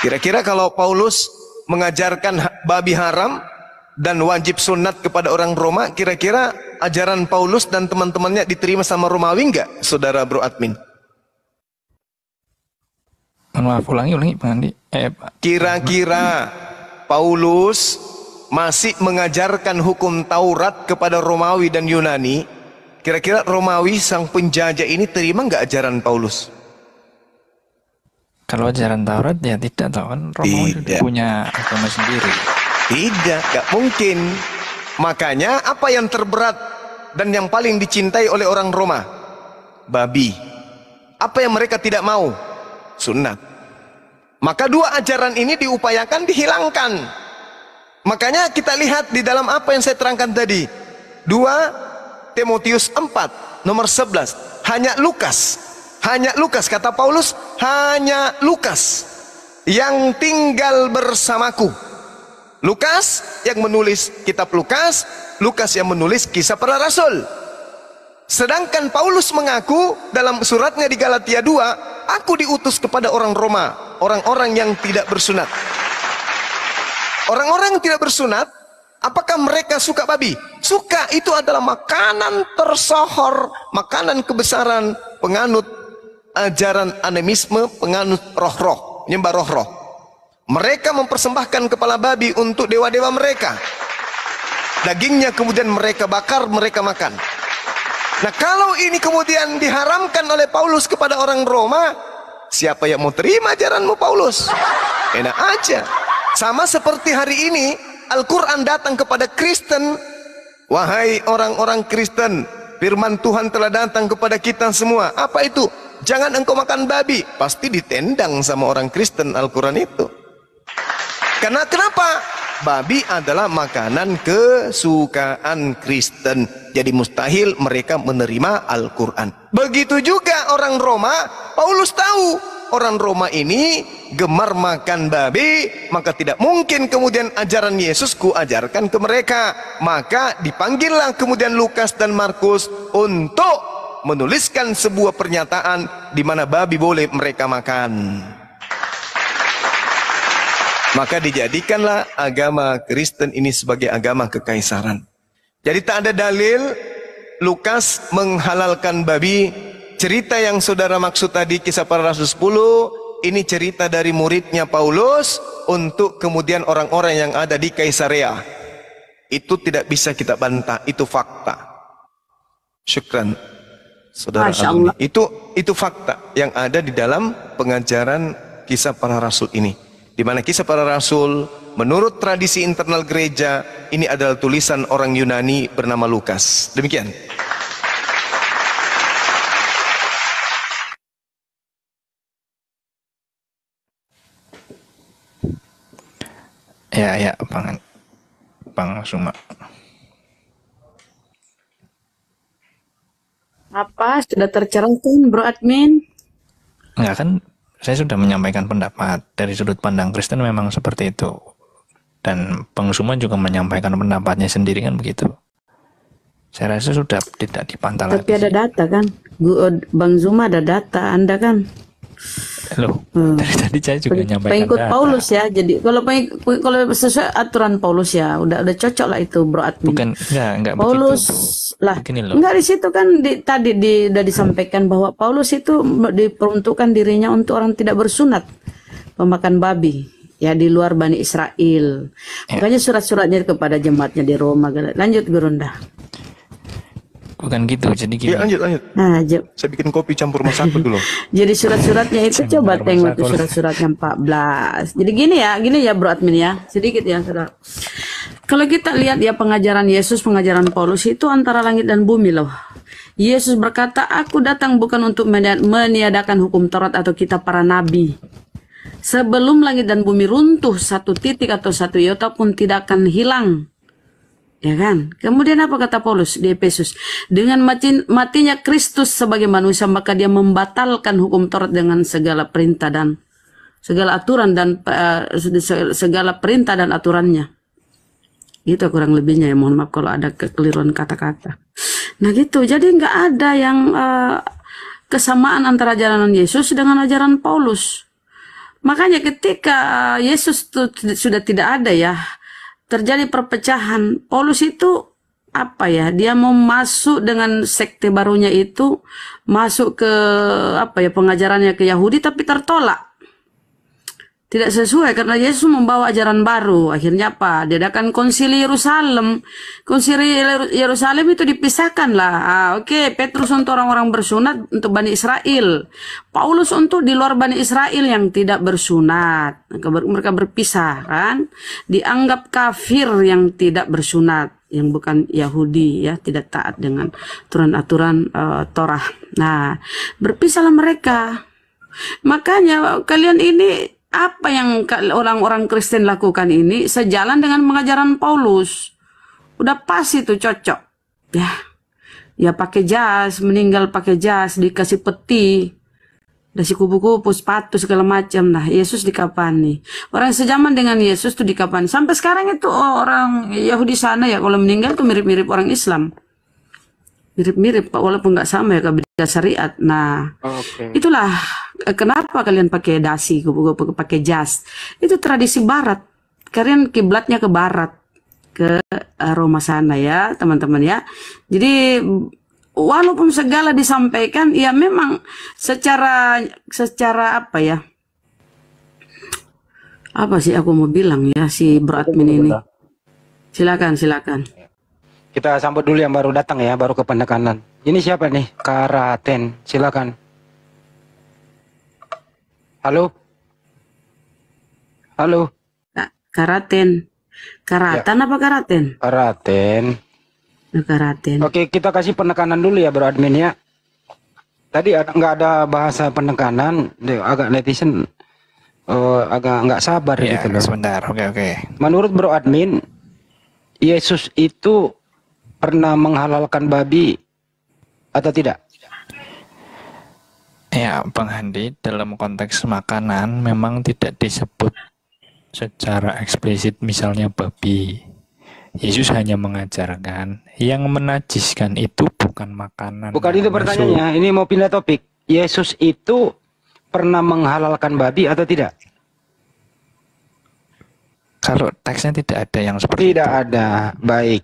Kira-kira kalau Paulus mengajarkan babi haram dan wajib sunat kepada orang Roma, kira-kira ajaran Paulus dan teman-temannya diterima sama Romawi enggak, saudara Bro Admin? Maaf, ulangi, ulangi, Pak Andi. Eh, kira-kira Paulus masih mengajarkan hukum Taurat kepada Romawi dan Yunani. Kira-kira Romawi sang penjajah ini terima nggak ajaran Paulus? Kalau ajaran Taurat ya tidak, tahu kan Romawi tidak punya agama sendiri. Tidak, nggak mungkin. Makanya apa yang terberat dan yang paling dicintai oleh orang Roma? Babi. Apa yang mereka tidak mau? Sunat. Maka dua ajaran ini diupayakan dihilangkan. Makanya kita lihat di dalam apa yang saya terangkan tadi, dua Timotius empat nomor sebelas, hanya Lukas, hanya Lukas, kata Paulus, hanya Lukas yang tinggal bersamaku. Lukas yang menulis kitab Lukas, Lukas yang menulis Kisah Para Rasul. Sedangkan Paulus mengaku dalam suratnya di Galatia dua, aku diutus kepada orang Roma, orang-orang yang tidak bersunat. Orang-orang yang tidak bersunat, apakah mereka suka babi? Suka, itu adalah makanan tersohor, makanan kebesaran, penganut ajaran animisme, penganut roh-roh, nyembah roh-roh. Mereka mempersembahkan kepala babi untuk dewa-dewa mereka. Dagingnya kemudian mereka bakar, mereka makan. Nah, kalau ini kemudian diharamkan oleh Paulus kepada orang Roma, siapa yang mau terima ajaranmu, Paulus? Enak aja. Sama seperti hari ini Al-Quran datang kepada Kristen. Wahai orang-orang Kristen, Firman Tuhan telah datang kepada kita semua. Apa itu? Jangan engkau makan babi. Pasti ditendang sama orang Kristen Al-Quran itu. Karena kenapa? Babi adalah makanan kesukaan Kristen. Jadi mustahil mereka menerima Al-Quran. Begitu juga orang Roma. Paulus tahu orang Roma ini gemar makan babi, maka tidak mungkin kemudian ajaran Yesus kuajarkan ke mereka. Maka dipanggillah kemudian Lukas dan Markus untuk menuliskan sebuah pernyataan di mana babi boleh mereka makan. Maka dijadikanlah agama Kristen ini sebagai agama kekaisaran. Jadi tak ada dalil Lukas menghalalkan babi. Cerita yang saudara maksud tadi, Kisah Para Rasul sepuluh, ini cerita dari muridnya Paulus untuk kemudian orang-orang yang ada di Kaisarea. Itu tidak bisa kita bantah, itu fakta. Syukran, saudara. Itu itu fakta yang ada di dalam pengajaran Kisah Para Rasul ini. Di mana Kisah Para Rasul menurut tradisi internal gereja ini adalah tulisan orang Yunani bernama Lukas. Demikian. Ya, ya, Bang, Bang Suma. Apa sudah tercerahkan, Bro Admin? Ya kan, saya sudah menyampaikan pendapat dari sudut pandang Kristen memang seperti itu, dan Bang Suma juga menyampaikan pendapatnya sendiri kan begitu. Saya rasa sudah tidak dipantau lagi. Tapi ada data kan, Bang Suma ada data, Anda kan? Loh, hmm. dari tadi saya juga nyampaikan pengikut data. Paulus ya, jadi kalau pengikut, kalau sesuai aturan Paulus ya, udah udah cocok lah itu Bro Admin. Bukan, enggak, enggak Paulus begitu, lah, enggak di situ kan di, tadi di, udah disampaikan bahwa Paulus itu diperuntukkan dirinya untuk orang tidak bersunat, pemakan babi, ya di luar Bani Israel. Ya. Makanya surat-suratnya kepada jemaatnya di Roma. Lanjut Gerunda. Bukan gitu, jadi gini. Ya, lanjut, lanjut. Nah, saya bikin kopi campur masaku dulu. Jadi surat-suratnya itu coba tengok surat-suratnya empat belas. Jadi gini ya, gini ya Bro Admin ya, sedikit ya saudara. Kalau kita lihat ya pengajaran Yesus, pengajaran Paulus itu antara langit dan bumi loh. Yesus berkata, aku datang bukan untuk meniadakan hukum Taurat atau kitab para nabi. Sebelum langit dan bumi runtuh, satu titik atau satu iota pun tidak akan hilang. Ya kan? Kemudian apa kata Paulus di Efesus? Dengan mati, matinya Kristus sebagai manusia, maka dia membatalkan hukum Taurat dengan segala perintah dan segala aturan dan uh, segala perintah dan aturannya. Gitu kurang lebihnya ya, mohon maaf kalau ada kekeliruan kata-kata. Nah gitu, jadi nggak ada yang uh, kesamaan antara ajaran Yesus dengan ajaran Paulus. Makanya ketika Yesus tuh, sudah tidak ada ya, terjadi perpecahan. Paulus itu apa ya, dia mau masuk dengan sekte barunya itu, masuk ke apa ya, pengajarannya ke Yahudi, tapi tertolak, tidak sesuai karena Yesus membawa ajaran baru. Akhirnya apa, diadakan konsili Yerusalem. Konsili Yerusalem itu dipisahkan lah, ah, oke okay. Petrus untuk orang-orang bersunat untuk Bani Israel, Paulus untuk di luar Bani Israel yang tidak bersunat. Mereka berpisah kan, dianggap kafir yang tidak bersunat, yang bukan Yahudi ya, tidak taat dengan aturan-aturan uh, Torah. Nah berpisahlah mereka. Makanya kalian ini, apa yang orang-orang Kristen lakukan ini sejalan dengan pengajaran Paulus. Udah pas itu, cocok ya. Ya pakai jas, meninggal pakai jas, dikasih peti, dasi kupu-kupu, sepatu segala macam. Nah Yesus dikapani. Orang sejaman dengan Yesus tuh dikapani. Sampai sekarang itu orang Yahudi sana ya, kalau meninggal tuh mirip-mirip orang Islam, mirip-mirip Pak, walaupun nggak sama ya beda syariat. Nah okay. Itulah kenapa kalian pakai dasi kupu-kupu, pakai jas. Itu tradisi Barat. Kalian kiblatnya ke Barat, ke Roma sana ya teman-teman ya. Jadi walaupun segala disampaikan, ya memang secara secara apa ya? Apa sih aku mau bilang ya si Bro Admin ini? Silakan, silakan. Kita sambut dulu yang baru datang ya, baru ke penekanan. Ini siapa nih? Karaten, silakan. Halo, halo. Karaten, Karatan ya. Apa Karaten? Karaten. negara Aten. Oke, kita kasih penekanan dulu ya bro admin ya. Tadi ada nggak ada bahasa penekanan, agak netizen uh, agak nggak sabar ya, gitu loh. Sebentar, oke oke. Menurut bro admin, Yesus itu pernah menghalalkan babi atau tidak? Ya, Bang Handi, dalam konteks makanan memang tidak disebut secara eksplisit misalnya babi. Yesus hanya mengajarkan yang menajiskan itu bukan makanan. Bukan itu pertanyaannya, ini mau pindah topik. Yesus itu pernah menghalalkan babi atau tidak? Kalau teksnya tidak ada yang seperti tidak itu. Ada, baik.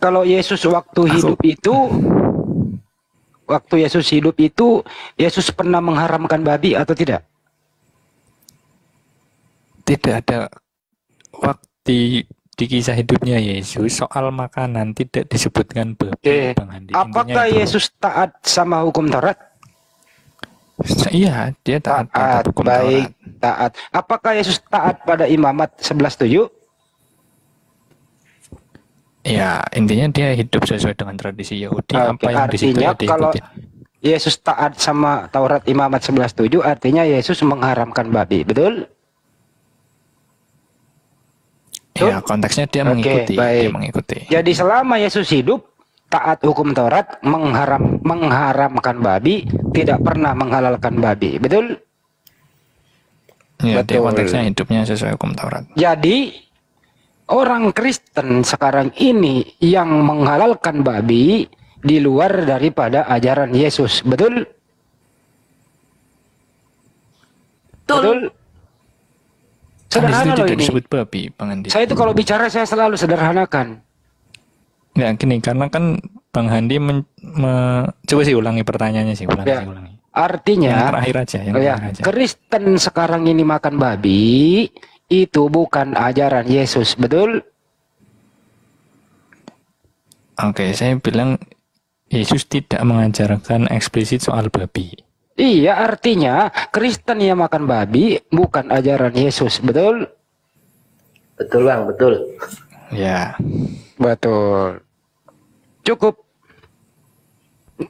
Kalau Yesus waktu hidup Aku... itu Waktu Yesus hidup itu, Yesus pernah mengharamkan babi atau tidak? Tidak ada waktu di kisah hidupnya Yesus, soal makanan tidak disebutkan babi. Eh, Bang Andi. Apakah itu... Yesus taat sama hukum Taurat? Iya, dia taat, taat pada hukum baik, Taurat. Taat. Apakah Yesus taat pada Imamat sebelas tujuh? Ya, intinya dia hidup sesuai dengan tradisi Yahudi. Oke, apa yang artinya kalau Yesus taat sama Taurat Imamat sebelas tujuh, artinya Yesus mengharamkan babi, betul? Ya, konteksnya dia Oke, mengikuti, baik. dia mengikuti. Jadi selama Yesus hidup, taat hukum Taurat, mengharam, mengharamkan babi, tidak pernah menghalalkan babi, betul? Ya, betul. Dia konteksnya hidupnya sesuai hukum Taurat. Jadi orang Kristen sekarang ini yang menghalalkan babi di luar daripada ajaran Yesus, betul? Betul. Sederhana loh ini. Disebut babi, Bang Handi. Saya itu kalau bicara saya selalu sederhanakan. Ya gini, karena kan Bang Handi men, me, coba sih ulangi pertanyaannya sih, ulangi, ya. ulangi. Artinya yang terakhir aja, yang ya, terakhir aja. Kristen sekarang ini makan babi. Itu bukan ajaran Yesus, betul? Oke, saya bilang Yesus tidak mengajarkan eksplisit soal babi. Iya, artinya Kristen yang makan babi bukan ajaran Yesus, betul? Betul Bang, betul. Ya, betul. Cukup.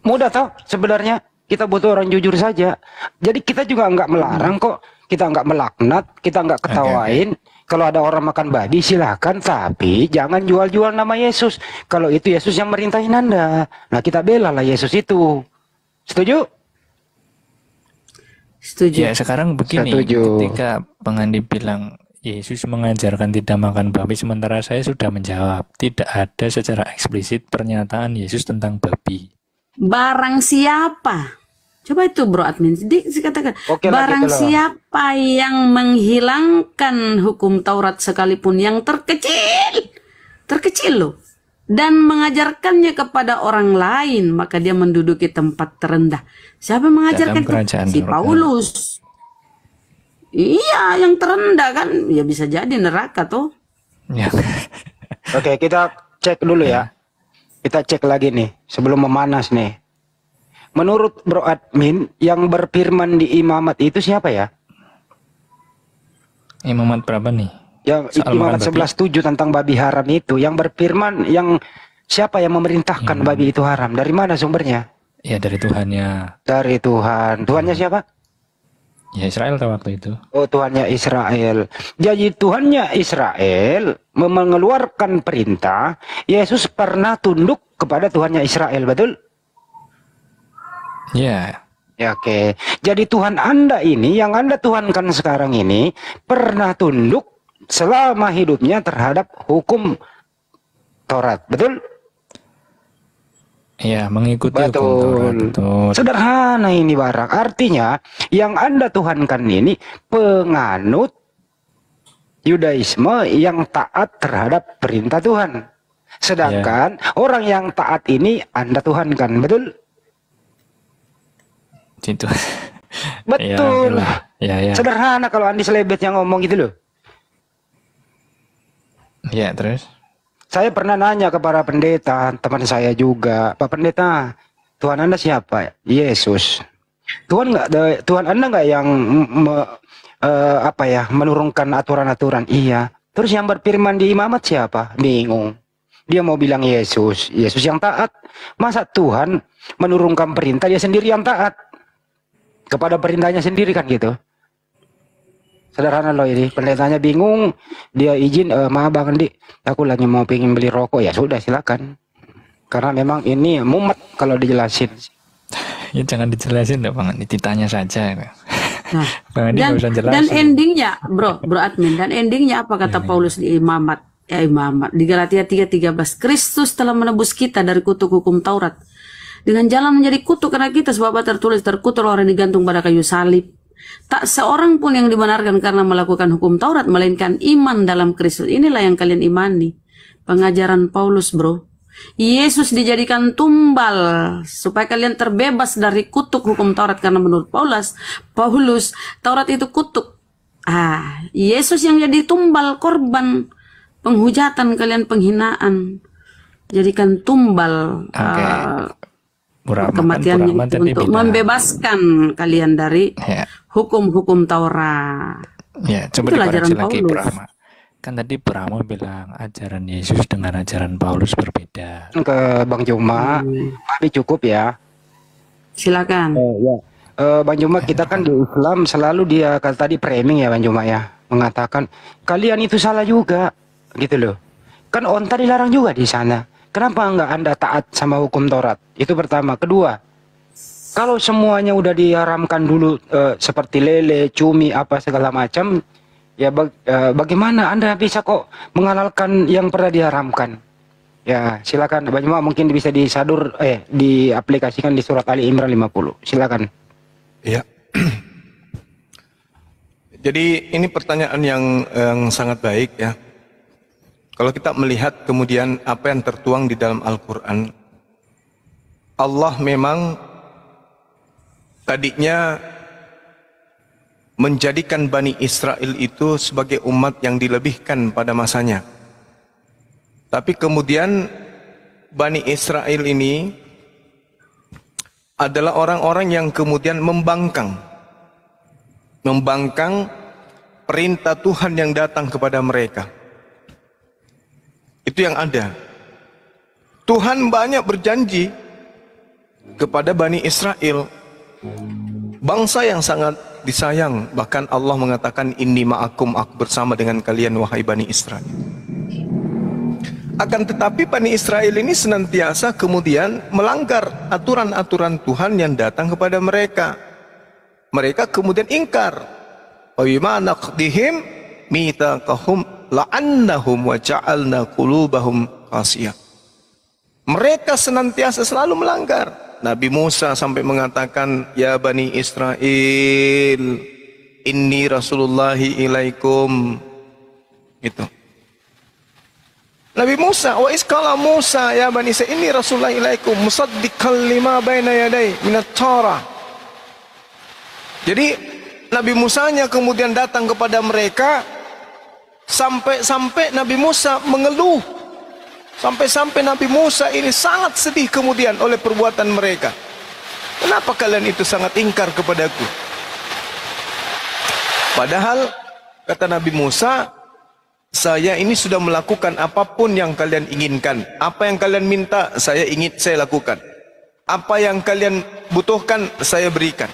Mudah toh sebenarnya, kita butuh orang jujur saja. Jadi kita juga nggak melarang kok. Kita nggak melaknat, kita nggak ketawain. Okay. Kalau ada orang makan babi silahkan, tapi jangan jual-jual nama Yesus. Kalau itu Yesus yang merintahin Anda, nah kita bela lah Yesus itu. Setuju? Setuju. Ya sekarang begini, Setuju. ketika Bang Andi bilang Yesus mengajarkan tidak makan babi, sementara saya sudah menjawab tidak ada secara eksplisit pernyataan Yesus tentang babi. Barang siapa? Coba itu bro admin, jadi dikatakan Oke, barang gitu siapa yang menghilangkan hukum Taurat sekalipun yang terkecil, terkecil loh, dan mengajarkannya kepada orang lain, maka dia menduduki tempat terendah. Siapa yang mengajarkan? Si Paulus. Iya, yang terendah kan, ya bisa jadi neraka tuh. Ya. Oke, kita cek dulu ya. Kita cek lagi nih, sebelum memanas nih. Menurut bro admin, yang berfirman di Imamat itu siapa ya? Imamat berapa nih? Yang Imamat sebelas tujuh tentang babi haram itu. Yang berfirman, yang siapa yang memerintahkan Imamat. babi itu haram? Dari mana sumbernya? Ya dari Tuhannya. Dari Tuhan. Tuhannya siapa? Ya Israel waktu itu. Oh, Tuhannya Israel. Jadi Tuhannya Israel mengeluarkan perintah. Yesus pernah tunduk kepada Tuhannya Israel, betul? Yeah. Ya, oke. Okay. Jadi Tuhan Anda ini, yang Anda tuhankan sekarang ini, pernah tunduk selama hidupnya terhadap hukum Taurat, betul? Ya, mengikuti betul. hukum Taurat, betul. Sederhana ini barang. Artinya, yang Anda tuhankan ini penganut Yudaisme yang taat terhadap perintah Tuhan. Sedangkan yeah. orang yang taat ini Anda tuhankan, betul? Itu betul ya, ya, ya. Sederhana kalau Andi Selebet yang ngomong gitu loh ya. Terus saya pernah nanya ke para pendeta, teman saya juga, Pak Pendeta, Tuhan Anda siapa? Yesus. Tuhan nggak Tuhan Anda nggak yang me, uh, apa ya menurunkan aturan-aturan? Iya. Terus yang berfirman di Imamat siapa? Bingung. Dia mau bilang Yesus, Yesus yang taat. Masa Tuhan menurunkan perintah, dia sendiri yang taat kepada perintahnya sendiri, kan gitu. Sederhana loh ini. Pendetanya bingung, dia izin, e, maaf Bang Andi, aku lagi mau pengen beli rokok. Ya sudah, silakan. Karena memang ini mumet kalau dijelasin. Ya jangan dijelasin deh Bang Andi, ditanya saja. Nah, Bang Andi dan, usah jelasin. Dan endingnya, bro, bro admin, dan endingnya apa kata ya, Paulus di Imamat? Ya, Imamat di Galatia tiga tiga belas, Kristus telah menebus kita dari kutuk hukum Taurat dengan jalan menjadi kutuk karena kita, sebab tertulis terkutuk orang digantung pada kayu salib. Tak seorang pun yang dibenarkan karena melakukan hukum Taurat, melainkan iman dalam Kristus. Inilah yang kalian imani. Pengajaran Paulus, bro. Yesus dijadikan tumbal supaya kalian terbebas dari kutuk hukum Taurat, karena menurut Paulus, Paulus Taurat itu kutuk. Ah, Yesus yang jadi tumbal, korban penghujatan kalian, penghinaan, jadikan tumbal okay. uh, pura kematian pura itu untuk bidang. Membebaskan kalian dari hukum-hukum ya. Taurat. Ya, coba dikoreksi lagi Brahma. Kan tadi Brahma bilang ajaran Yesus dengan ajaran Paulus berbeda. Ke Bang Juma, hmm. tapi cukup ya. Silakan. Oh, ya. Uh, Bang Juma, kita kan di Islam selalu dia kata tadi framing ya Bang Juma ya, mengatakan kalian itu salah juga. Gitu loh, kan onta dilarang juga di sana. Kenapa enggak Anda taat sama hukum Taurat? Itu pertama. Kedua, kalau semuanya udah diharamkan dulu e, seperti lele, cumi, apa segala macam, ya baga e, bagaimana Anda bisa kok menghalalkan yang pernah diharamkan? Ya silakan, banyak mungkin bisa disadur, eh diaplikasikan di surat Ali Imran lima puluh. Silakan. Iya. Jadi ini pertanyaan yang, yang sangat baik ya. Kalau kita melihat kemudian apa yang tertuang di dalam Al-Quran, Allah memang tadinya menjadikan Bani Israel itu sebagai umat yang dilebihkan pada masanya. Tapi kemudian Bani Israel ini adalah orang-orang yang kemudian membangkang. Membangkang perintah Tuhan yang datang kepada mereka. Itu yang ada. Tuhan banyak berjanji kepada Bani Israel, bangsa yang sangat disayang. Bahkan Allah mengatakan, Inni ma'akum, aku bersama dengan kalian wahai Bani Israel. Akan tetapi Bani Israel ini senantiasa kemudian melanggar aturan-aturan Tuhan yang datang kepada mereka. Mereka kemudian ingkar. Wa bima naqdihim mitsaqahum la'annahum wa ja'alna qulubahum qasiyah. Mereka senantiasa selalu melanggar. Nabi Musa sampai mengatakan, ya Bani Israel, inni rasulullahi ilaikum. Itu Nabi Musa, wa isqala Musa ya Bani Israel inni rasulullahi ilaikum musaddiqal lima baina yaday minat Torah. Jadi Nabi Musanya kemudian datang kepada mereka. Sampai-sampai Nabi Musa mengeluh. Sampai-sampai Nabi Musa ini sangat sedih kemudian oleh perbuatan mereka. Kenapa kalian itu sangat ingkar kepadaku? Padahal kata Nabi Musa, saya ini sudah melakukan apapun yang kalian inginkan. Apa yang kalian minta, saya ingin, saya lakukan. Apa yang kalian butuhkan, saya berikan.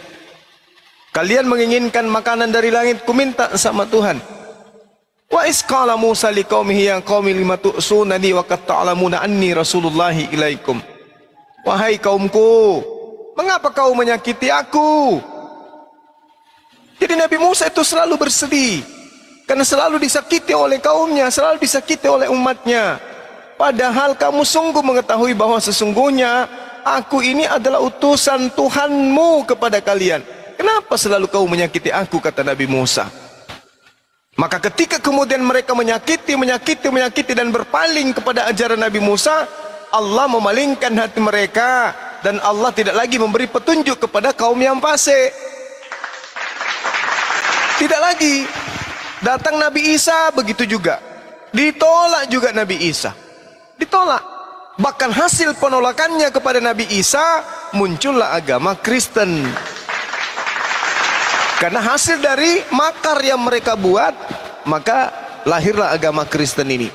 Kalian menginginkan makanan dari langit, ku minta sama Tuhan. Wa isqala Musa liqaumihi ya qaumi lima tu'sunani wa qad ta'lamuna anni rasulullahi ilaikum. Wahai kaumku, mengapa kau menyakiti aku? Jadi Nabi Musa itu selalu bersedih karena selalu disakiti oleh kaumnya, selalu disakiti oleh umatnya. Padahal kamu sungguh mengetahui bahwa sesungguhnya aku ini adalah utusan Tuhanmu kepada kalian. Kenapa selalu kau menyakiti aku, kata Nabi Musa. Maka ketika kemudian mereka menyakiti, menyakiti, menyakiti dan berpaling kepada ajaran Nabi Musa, Allah memalingkan hati mereka dan Allah tidak lagi memberi petunjuk kepada kaum yang fasik. Tidak lagi. Datang Nabi Isa begitu juga. Ditolak juga Nabi Isa. Ditolak. Bahkan hasil penolakannya kepada Nabi Isa, muncullah agama Kristen. Karena hasil dari makar yang mereka buat, maka lahirlah agama Kristen ini.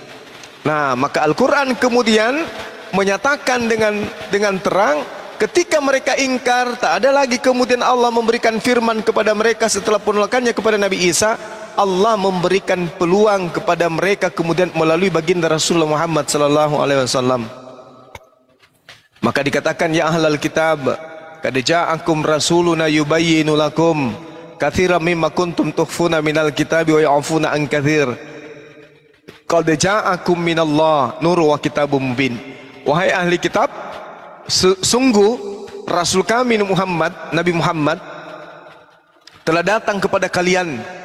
Nah, maka Al-Quran kemudian menyatakan dengan dengan terang, ketika mereka ingkar, tak ada lagi kemudian Allah memberikan firman kepada mereka setelah penolakannya kepada Nabi Isa. Allah memberikan peluang kepada mereka kemudian melalui baginda Rasulullah Muhammad sallallahu alaihi wasallam. Maka dikatakan, ya ahlal kitab, qad ja'akum rasuluna yubayyinu lakum katsiran mimma kuntum tukhfuna minal kitabi wa ya'funa an katsir. Qad ja'akum minallah nuru wa kitabum mubin. Wahai ahli kitab, sungguh Rasul kami Muhammad, Nabi Muhammad telah datang kepada kalian.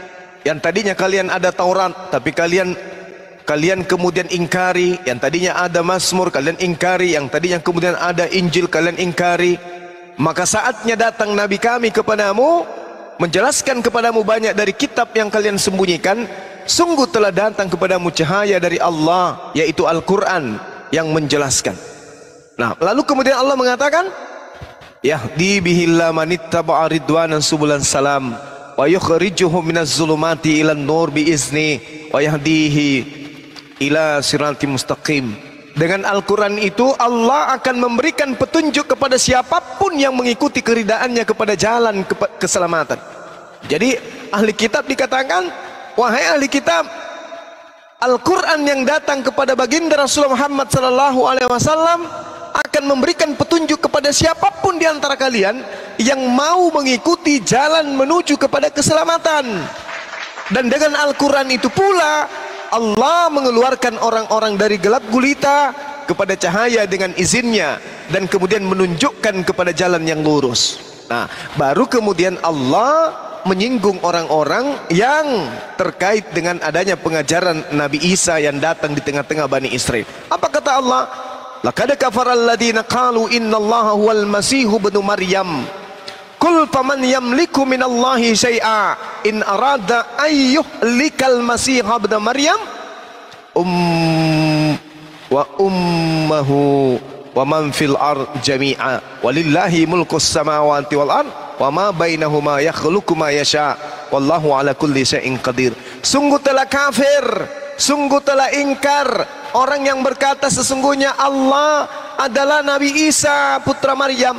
Yang tadinya kalian ada Taurat, tapi kalian kalian kemudian ingkari. Yang tadinya ada Mazmur, kalian ingkari. Yang tadinya kemudian ada Injil, kalian ingkari. Maka saatnya datang Nabi kami kepadamu, menjelaskan kepadamu banyak dari kitab yang kalian sembunyikan. Sungguh telah datang kepadamu cahaya dari Allah, yaitu Al-Quran, yang menjelaskan. Nah, lalu kemudian Allah mengatakan, yahdi bihillah manittaba'a ridwanan subulan salam wa yukhrijuhu minaz zulumati ilan nur biizni wa yahdihi ila siratim mustaqim. Dengan Al-Quran itu Allah akan memberikan petunjuk kepada siapapun yang mengikuti keridaannya kepada jalan keselamatan. Jadi ahli kitab dikatakan, wahai ahli kitab, Al-Quran yang datang kepada baginda Rasulullah Muhammad sallallahu alaihi wasallam akan memberikan petunjuk kepada siapapun di antara kalian yang mau mengikuti jalan menuju kepada keselamatan. Dan dengan Al-Quran itu pula Allah mengeluarkan orang-orang dari gelap gulita kepada cahaya dengan izinnya, dan kemudian menunjukkan kepada jalan yang lurus. Nah, baru kemudian Allah menyinggung orang-orang yang terkait dengan adanya pengajaran Nabi Isa yang datang di tengah-tengah Bani Israel. Apa kata Allah? Laqad kafaral ladina qalu innallaha huwal masihu ibnu maryam qul faman yamliku minallahi syai'a in arada ayyuhlikal masiha ibnu maryam um wa ummuhu wa man fil ard jami'a walillahi mulkus samawati wal ard wa ma bainahuma yakhluqu ma yasha wallahu ala kulli syai'in qadir. Sungguh telah kafir, sungguh telah ingkar orang yang berkata sesungguhnya Allah adalah Nabi Isa putra Maryam,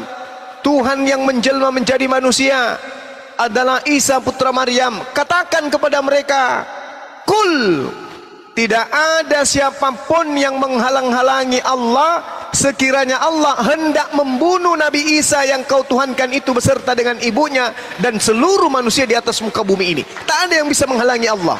Tuhan yang menjelma menjadi manusia adalah Isa putra Maryam. Katakan kepada mereka, kul, tidak ada siapapun yang menghalang-halangi Allah sekiranya Allah hendak membunuh Nabi Isa yang kau tuhankan itu beserta dengan ibunya dan seluruh manusia di atas muka bumi ini. Tak ada yang bisa menghalangi Allah,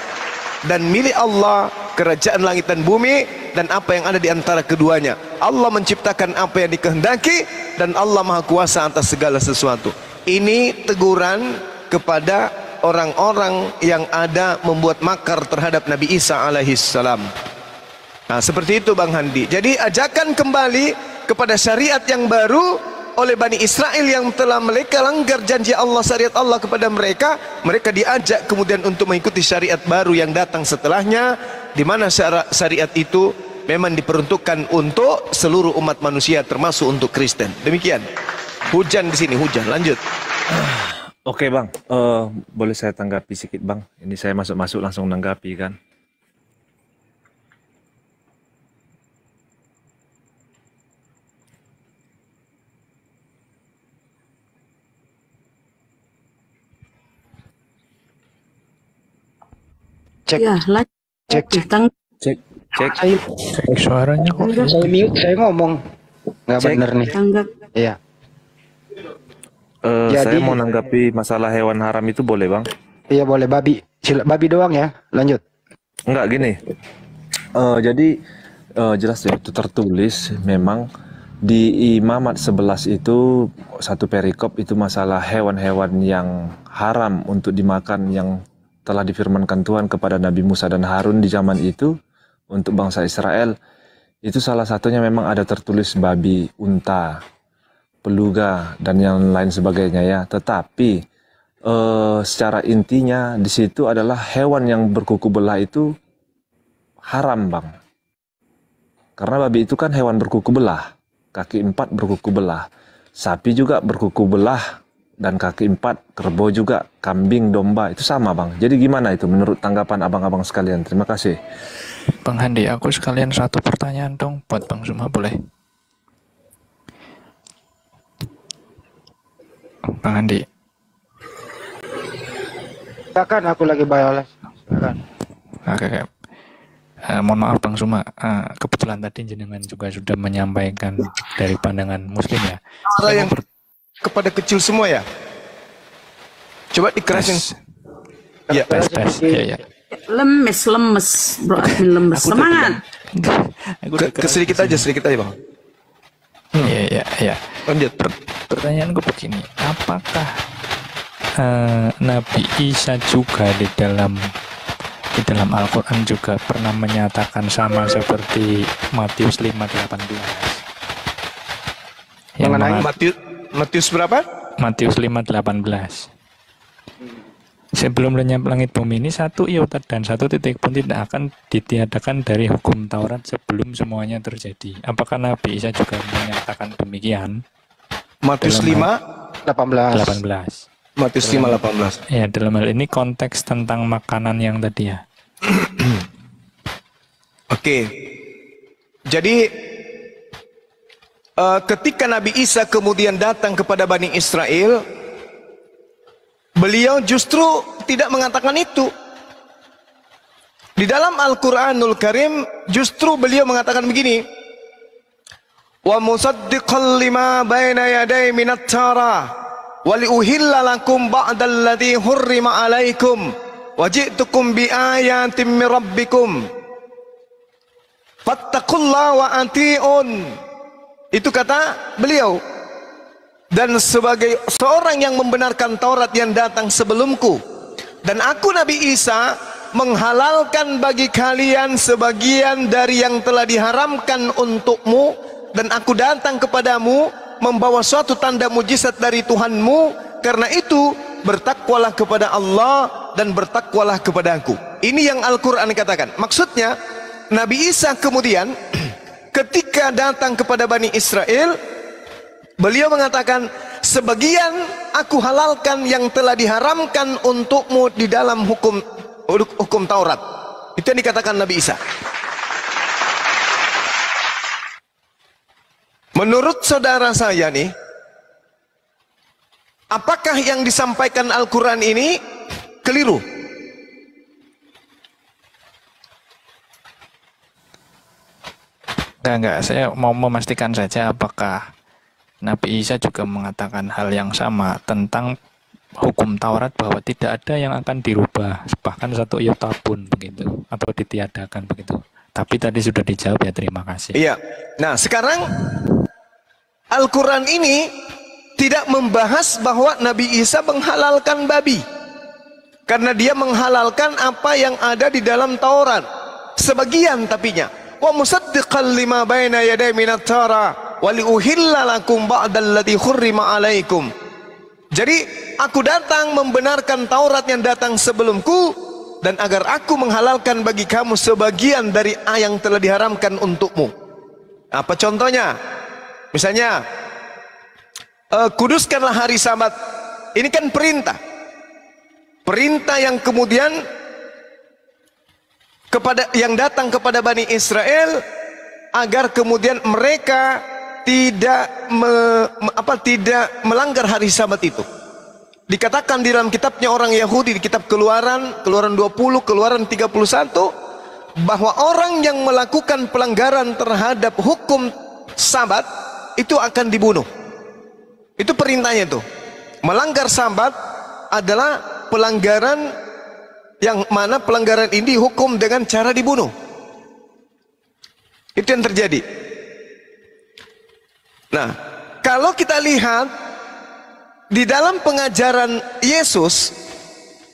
dan milik Allah kerajaan langit dan bumi dan apa yang ada di antara keduanya. Allah menciptakan apa yang dikehendaki dan Allah maha kuasa atas segala sesuatu. Ini teguran kepada orang-orang yang ada membuat makar terhadap Nabi Isa alaihissalam. Nah, seperti itu Bang Handi. Jadi ajakan kembali kepada syariat yang baru oleh Bani Israel yang telah mereka langgar janji Allah, syariat Allah kepada mereka. Mereka diajak kemudian untuk mengikuti syariat baru yang datang setelahnya, di mana syariat itu memang diperuntukkan untuk seluruh umat manusia termasuk untuk Kristen. Demikian. Hujan di sini, hujan. Lanjut. Oke Bang, uh, boleh saya tanggapi sedikit Bang? Ini saya masuk-masuk langsung menanggapi kan. Cek, ya, cek, cek, cek, cek, cek suaranya kok. Saya mute, saya ngomong nggak bener nih. Iya. Uh, Jadi, saya mau nanggapi masalah hewan haram itu boleh Bang? Iya boleh, babi, Sila, babi doang ya. Lanjut. Enggak gini. Uh, jadi uh, jelas ya, itu tertulis memang di Imamat sebelas itu satu perikop itu masalah hewan-hewan yang haram untuk dimakan yang telah difirmankan Tuhan kepada Nabi Musa dan Harun di zaman itu untuk bangsa Israel. Itu salah satunya memang ada tertulis babi, unta, peluga dan yang lain sebagainya ya. Tetapi eh, secara intinya di situ adalah hewan yang berkuku belah itu haram Bang. Karena babi itu kan hewan berkuku belah, kaki empat berkuku belah, sapi juga berkuku belah dan kaki empat, kerbau juga, kambing, domba, itu sama Bang. Jadi gimana itu menurut tanggapan abang-abang sekalian? Terima kasih. Bang Handi, aku sekalian satu pertanyaan dong buat Bang Zuma, boleh? Bang Handi. Silakan, aku lagi bales. Silakan. Oke, oke. Uh, mohon maaf Bang Zuma, uh, kebetulan tadi jenengan juga sudah menyampaikan dari pandangan muslim ya. Arah yang ber... kepada kecil semua ya? Coba dikerasin. Ya, best, best. Ya, ya. Lemes, lemes, bro admin lemes. Semangat. Sedikit aja, sedikit aja Bang. Iya, iya, iya. Lanjut. Pertanyaanku begini, apakah uh, Nabi Isa juga di dalam di dalam Al-Quran juga pernah menyatakan sama seperti Matius lima delapan belas yang mengenai Matius, Matius berapa? Matius lima delapan belas, sebelum lenyap langit bumi ini satu iota dan satu titik pun tidak akan ditiadakan dari hukum Taurat sebelum semuanya terjadi. Apakah Nabi Isa juga menyatakan demikian? Matius lima delapan belas Matius lima delapan belas. Ya, dalam hal ini konteks tentang makanan yang tadi ya. Oke. Okay. Jadi uh, ketika Nabi Isa kemudian datang kepada Bani Israel, beliau justru tidak mengatakan itu. Di dalam Al-Qur'anul Karim justru beliau mengatakan begini. Wa musaddiqal lima baina yaday minat tara. Waliuhilla lakum ba'dal ladzi hurrima 'alaikum waji'tukum biayatin min rabbikum fattaqullaha wa ati'un. Itu kata beliau. Dan sebagai seorang yang membenarkan Taurat yang datang sebelumku, dan aku Nabi Isa menghalalkan bagi kalian sebagian dari yang telah diharamkan untukmu, dan aku datang kepadamu membawa suatu tanda mujizat dari Tuhanmu. Karena itu bertakwalah kepada Allah dan bertakwalah kepadaku. Ini yang Al-Quran katakan. Maksudnya Nabi Isa kemudian ketika datang kepada Bani Israel, beliau mengatakan, sebagian aku halalkan yang telah diharamkan untukmu di dalam hukum hukum Taurat. Itu yang dikatakan Nabi Isa. Menurut saudara saya nih, apakah yang disampaikan Al-Quran ini keliru? Enggak, enggak. Saya mau memastikan saja apakah Nabi Isa juga mengatakan hal yang sama tentang hukum Taurat, bahwa tidak ada yang akan dirubah, bahkan satu iota pun begitu, atau ditiadakan begitu. Tapi tadi sudah dijawab ya, terima kasih. Iya. Nah, sekarang Al-Quran ini tidak membahas bahwa Nabi Isa menghalalkan babi, karena dia menghalalkan apa yang ada di dalam Taurat. Sebagian tapinya. Wa musaddiqal lima baina yaday minat tara wa liuhilla lakum ba'dal ladzi hurrima 'alaikum. Jadi aku datang membenarkan Taurat yang datang sebelumku, dan agar aku menghalalkan bagi kamu sebagian dari yang telah diharamkan untukmu. Apa contohnya? Misalnya, uh, kuduskanlah hari Sabat. Ini kan perintah. Perintah yang kemudian kepada yang datang kepada Bani Israel agar kemudian mereka tidak me, apa tidak melanggar hari Sabat itu. Dikatakan di dalam kitabnya orang Yahudi, di kitab Keluaran, Keluaran dua puluh, Keluaran tiga puluh satu, bahwa orang yang melakukan pelanggaran terhadap hukum Sabat itu akan dibunuh. Itu perintahnya tuh. Melanggar Sabat adalah pelanggaran, yang mana pelanggaran ini hukum dengan cara dibunuh. Itu yang terjadi. Nah, kalau kita lihat di dalam pengajaran Yesus,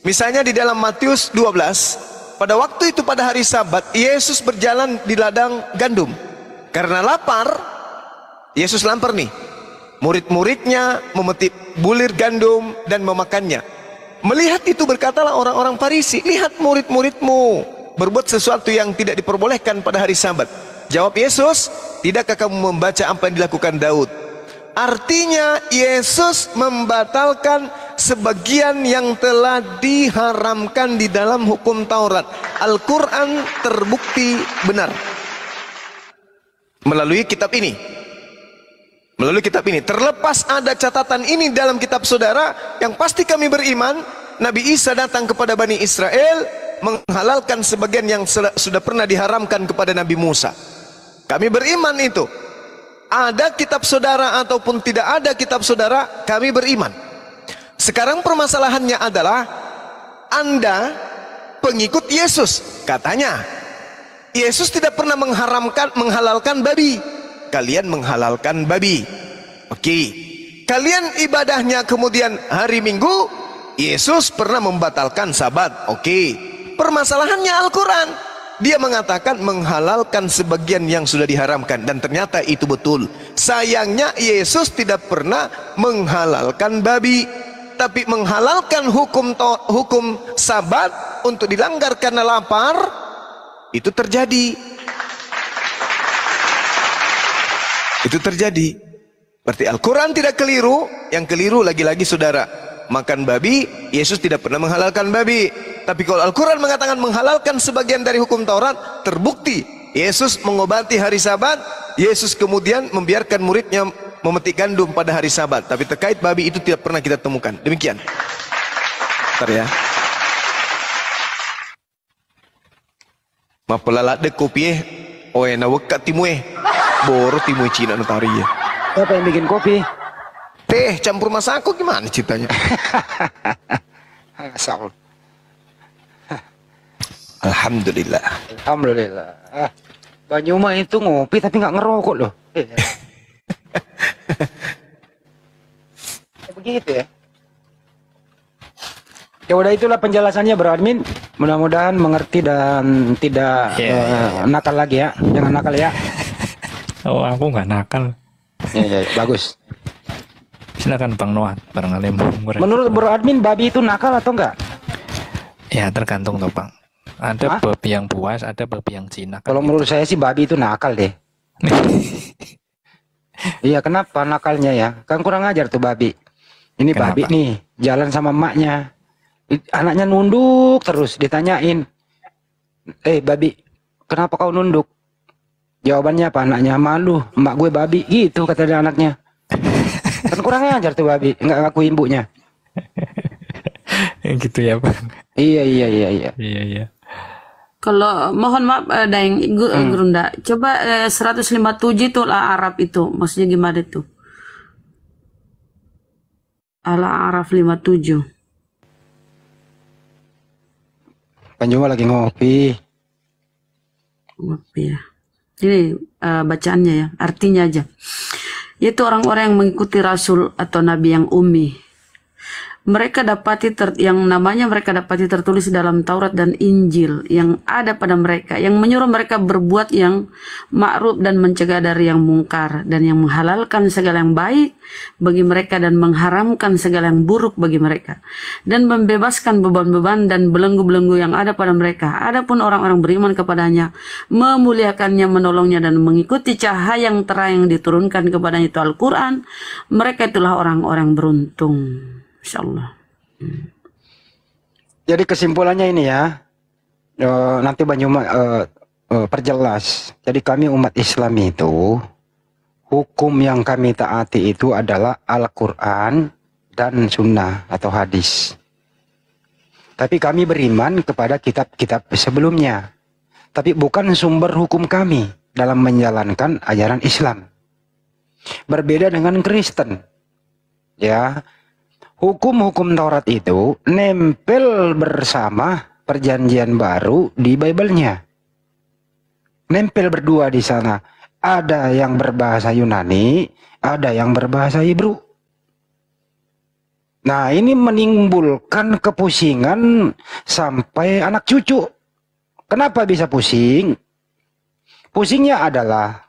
misalnya di dalam Matius dua belas, pada waktu itu pada hari Sabat Yesus berjalan di ladang gandum karena lapar. Yesus lapar nih, murid-muridnya memetik bulir gandum dan memakannya. Melihat itu berkatalah orang-orang Farisi, lihat murid-muridmu berbuat sesuatu yang tidak diperbolehkan pada hari Sabat. Jawab Yesus, tidakkah kamu membaca apa yang dilakukan Daud? Artinya Yesus membatalkan sebagian yang telah diharamkan di dalam hukum Taurat. Al-Quran terbukti benar melalui kitab ini. Melalui kitab ini. Terlepas ada catatan ini dalam kitab saudara, yang pasti kami beriman, Nabi Isa datang kepada Bani Israel, menghalalkan sebagian yang sudah pernah diharamkan kepada Nabi Musa. Kami beriman itu. Ada kitab saudara ataupun tidak ada kitab saudara, kami beriman. Sekarang permasalahannya adalah, Anda pengikut Yesus. Katanya, Yesus tidak pernah mengharamkan, menghalalkan babi. Kalian menghalalkan babi. Oke. Kalian ibadahnya kemudian hari Minggu, Yesus pernah membatalkan Sabat. Oke. Permasalahannya Al-Quran. Dia mengatakan menghalalkan sebagian yang sudah diharamkan, dan ternyata itu betul. Sayangnya Yesus tidak pernah menghalalkan babi, tapi menghalalkan hukum hukum Sabat untuk dilanggar karena lapar itu terjadi. Itu terjadi. Berarti Al-Quran tidak keliru, yang keliru lagi-lagi saudara makan babi. Yesus tidak pernah menghalalkan babi. Tapi kalau Al-Quran mengatakan menghalalkan sebagian dari hukum Taurat, terbukti Yesus mengobati hari Sabat. Yesus kemudian membiarkan muridnya memetik gandum pada hari Sabat. Tapi terkait babi itu tidak pernah kita temukan. Demikian. Bentar ya. Mapelala de kopi, oe naweka timue, boro timue Cina notari ya. Siapa yang bikin kopi? Teh campur masaku gimana ceritanya? Hahaha. Alhamdulillah. Alhamdulillah. Ah, Banyuma itu ngopi tapi nggak ngerokok loh. Eh. Begitu ya. Ya udah, itulah penjelasannya Bro Admin. Mudah-mudahan mengerti dan tidak yeah. uh, nakal lagi ya. Jangan nakal ya. Oh, aku nggak nakal. Ya, ya, bagus. Silakan Bang Noah. Barangkali menurut Bro Admin, babi itu nakal atau enggak? Ya tergantung tuh Bang. Ada Hah? babi yang buas, ada babi yang jinak. Kalau gitu. Menurut saya sih babi itu nakal deh. Iya, kenapa nakalnya ya? Kan kurang ajar tuh babi. Ini kenapa? Babi nih jalan sama emaknya. Anaknya nunduk terus, ditanyain, "Eh babi, kenapa kau nunduk?" Jawabannya apa anaknya? "Malu, emak gue babi." Gitu kata dia anaknya. Kan kurang ajar tuh babi, nggak ngaku ibunya. Gitu ya Bang. Iya iya iya iya. Iya iya. Kalau mohon maaf uh, Daeng gu, hmm. Gerunda, coba uh, seratus lima puluh tujuh itu ala Arab itu, maksudnya gimana itu? Ala Arab lima puluh tujuh. Panjuma lagi ngopi. Ngopi ya. Ini uh, bacaannya ya, artinya aja. Yaitu orang-orang yang mengikuti Rasul atau Nabi yang ummi. Mereka dapati ter, yang namanya mereka dapati tertulis dalam Taurat dan Injil yang ada pada mereka, yang menyuruh mereka berbuat yang ma'ruf dan mencegah dari yang mungkar, dan yang menghalalkan segala yang baik bagi mereka dan mengharamkan segala yang buruk bagi mereka, dan membebaskan beban-beban dan belenggu-belenggu yang ada pada mereka. Adapun orang-orang beriman kepadanya, memuliakannya, menolongnya, dan mengikuti cahaya yang terang yang diturunkan kepadanya itu Al-Quran, mereka itulah orang-orang beruntung. Insya Allah. Hmm. Jadi kesimpulannya ini ya, e, nanti Banyuma e, e, perjelas. Jadi kami umat Islam itu, hukum yang kami taati itu adalah Al-Quran dan Sunnah atau Hadis. Tapi kami beriman kepada kitab-kitab sebelumnya, tapi bukan sumber hukum kami dalam menjalankan ajaran Islam. Berbeda dengan Kristen, ya. Hukum-hukum Taurat itu nempel bersama perjanjian baru di Bible-nya. Nempel berdua di sana. Ada yang berbahasa Yunani, ada yang berbahasa Ibru. Nah, ini menimbulkan kepusingan sampai anak cucu. Kenapa bisa pusing? Pusingnya adalah,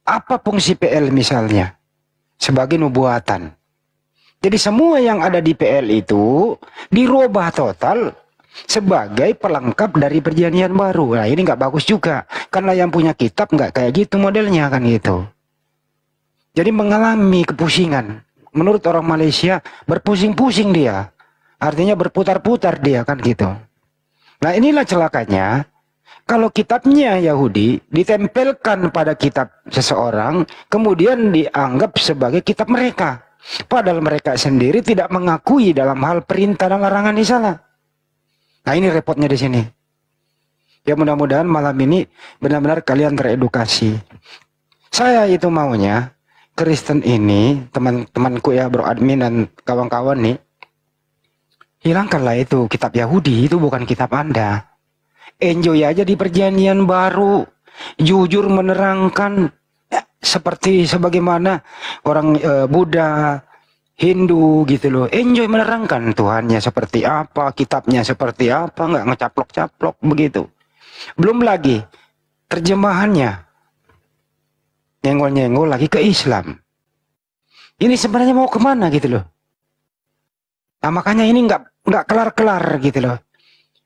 apa fungsi P L misalnya? Sebagai nubuatan. Jadi semua yang ada di P L itu dirubah total sebagai pelengkap dari perjanjian baru. Nah ini nggak bagus juga, karena yang punya kitab nggak kayak gitu modelnya kan gitu. Jadi mengalami kepusingan, menurut orang Malaysia berpusing-pusing dia. Artinya berputar-putar dia kan gitu. Nah inilah celakanya. Kalau kitabnya Yahudi ditempelkan pada kitab seseorang, kemudian dianggap sebagai kitab mereka. Padahal mereka sendiri tidak mengakui dalam hal perintah dan larangan di sana. Nah ini repotnya di sini. Ya mudah-mudahan malam ini benar-benar kalian teredukasi. Saya itu maunya Kristen ini, teman-temanku ya bro admin dan kawan-kawan nih, hilangkanlah itu kitab Yahudi, itu bukan kitab Anda. Enjoy aja di perjanjian baru, jujur menerangkan ya, seperti sebagaimana orang e, Buddha, Hindu gitu loh. Enjoy menerangkan Tuhannya seperti apa, kitabnya seperti apa, nggak ngecaplok-caplok begitu. Belum lagi terjemahannya nyenggol-nyenggol lagi ke Islam. Ini sebenarnya mau kemana gitu loh. Nah makanya ini nggak nggak kelar-kelar gitu loh.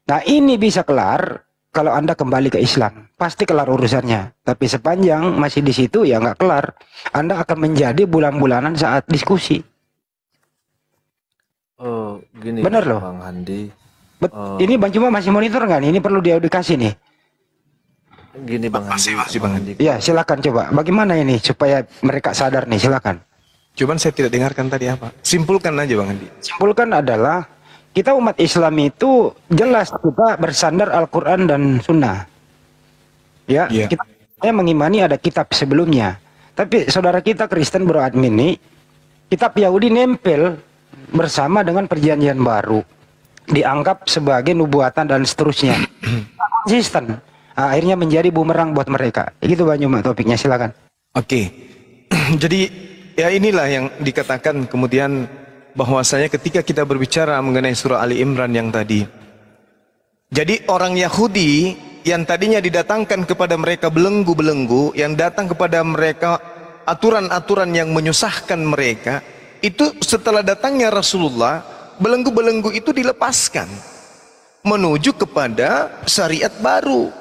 Nah ini bisa kelar kalau Anda kembali ke Islam, pasti kelar urusannya. Tapi sepanjang masih di situ ya nggak kelar. Anda akan menjadi bulan-bulanan saat diskusi. Uh, gini, bener loh, Bang Handi. Uh, ini Bang Cuma masih monitor nggak nih? Ini perlu dia dikasih nih. Gini Bang Handi. Masih Bang Handi. Ya silakan coba. Bagaimana ini supaya mereka sadar nih? Silakan. Cuman saya tidak dengarkan tadi apa. Simpulkan aja Bang Handi. Simpulkan adalah, kita umat Islam itu jelas kita bersandar Al-Quran dan Sunnah. Ya, yeah. Kita mengimani ada kitab sebelumnya. Tapi saudara kita Kristen bro admin ini, kitab Yahudi nempel bersama dengan perjanjian baru, dianggap sebagai nubuatan dan seterusnya. Konsisten. Nah, akhirnya menjadi bumerang buat mereka. Gitu Bang Yuma topiknya, silakan. Oke. Okay. Jadi ya inilah yang dikatakan kemudian, bahwasanya ketika kita berbicara mengenai surah Ali Imran yang tadi, jadi orang Yahudi yang tadinya didatangkan kepada mereka belenggu-belenggu, yang datang kepada mereka aturan-aturan yang menyusahkan mereka, itu setelah datangnya Rasulullah, belenggu-belenggu itu dilepaskan menuju kepada syariat baru.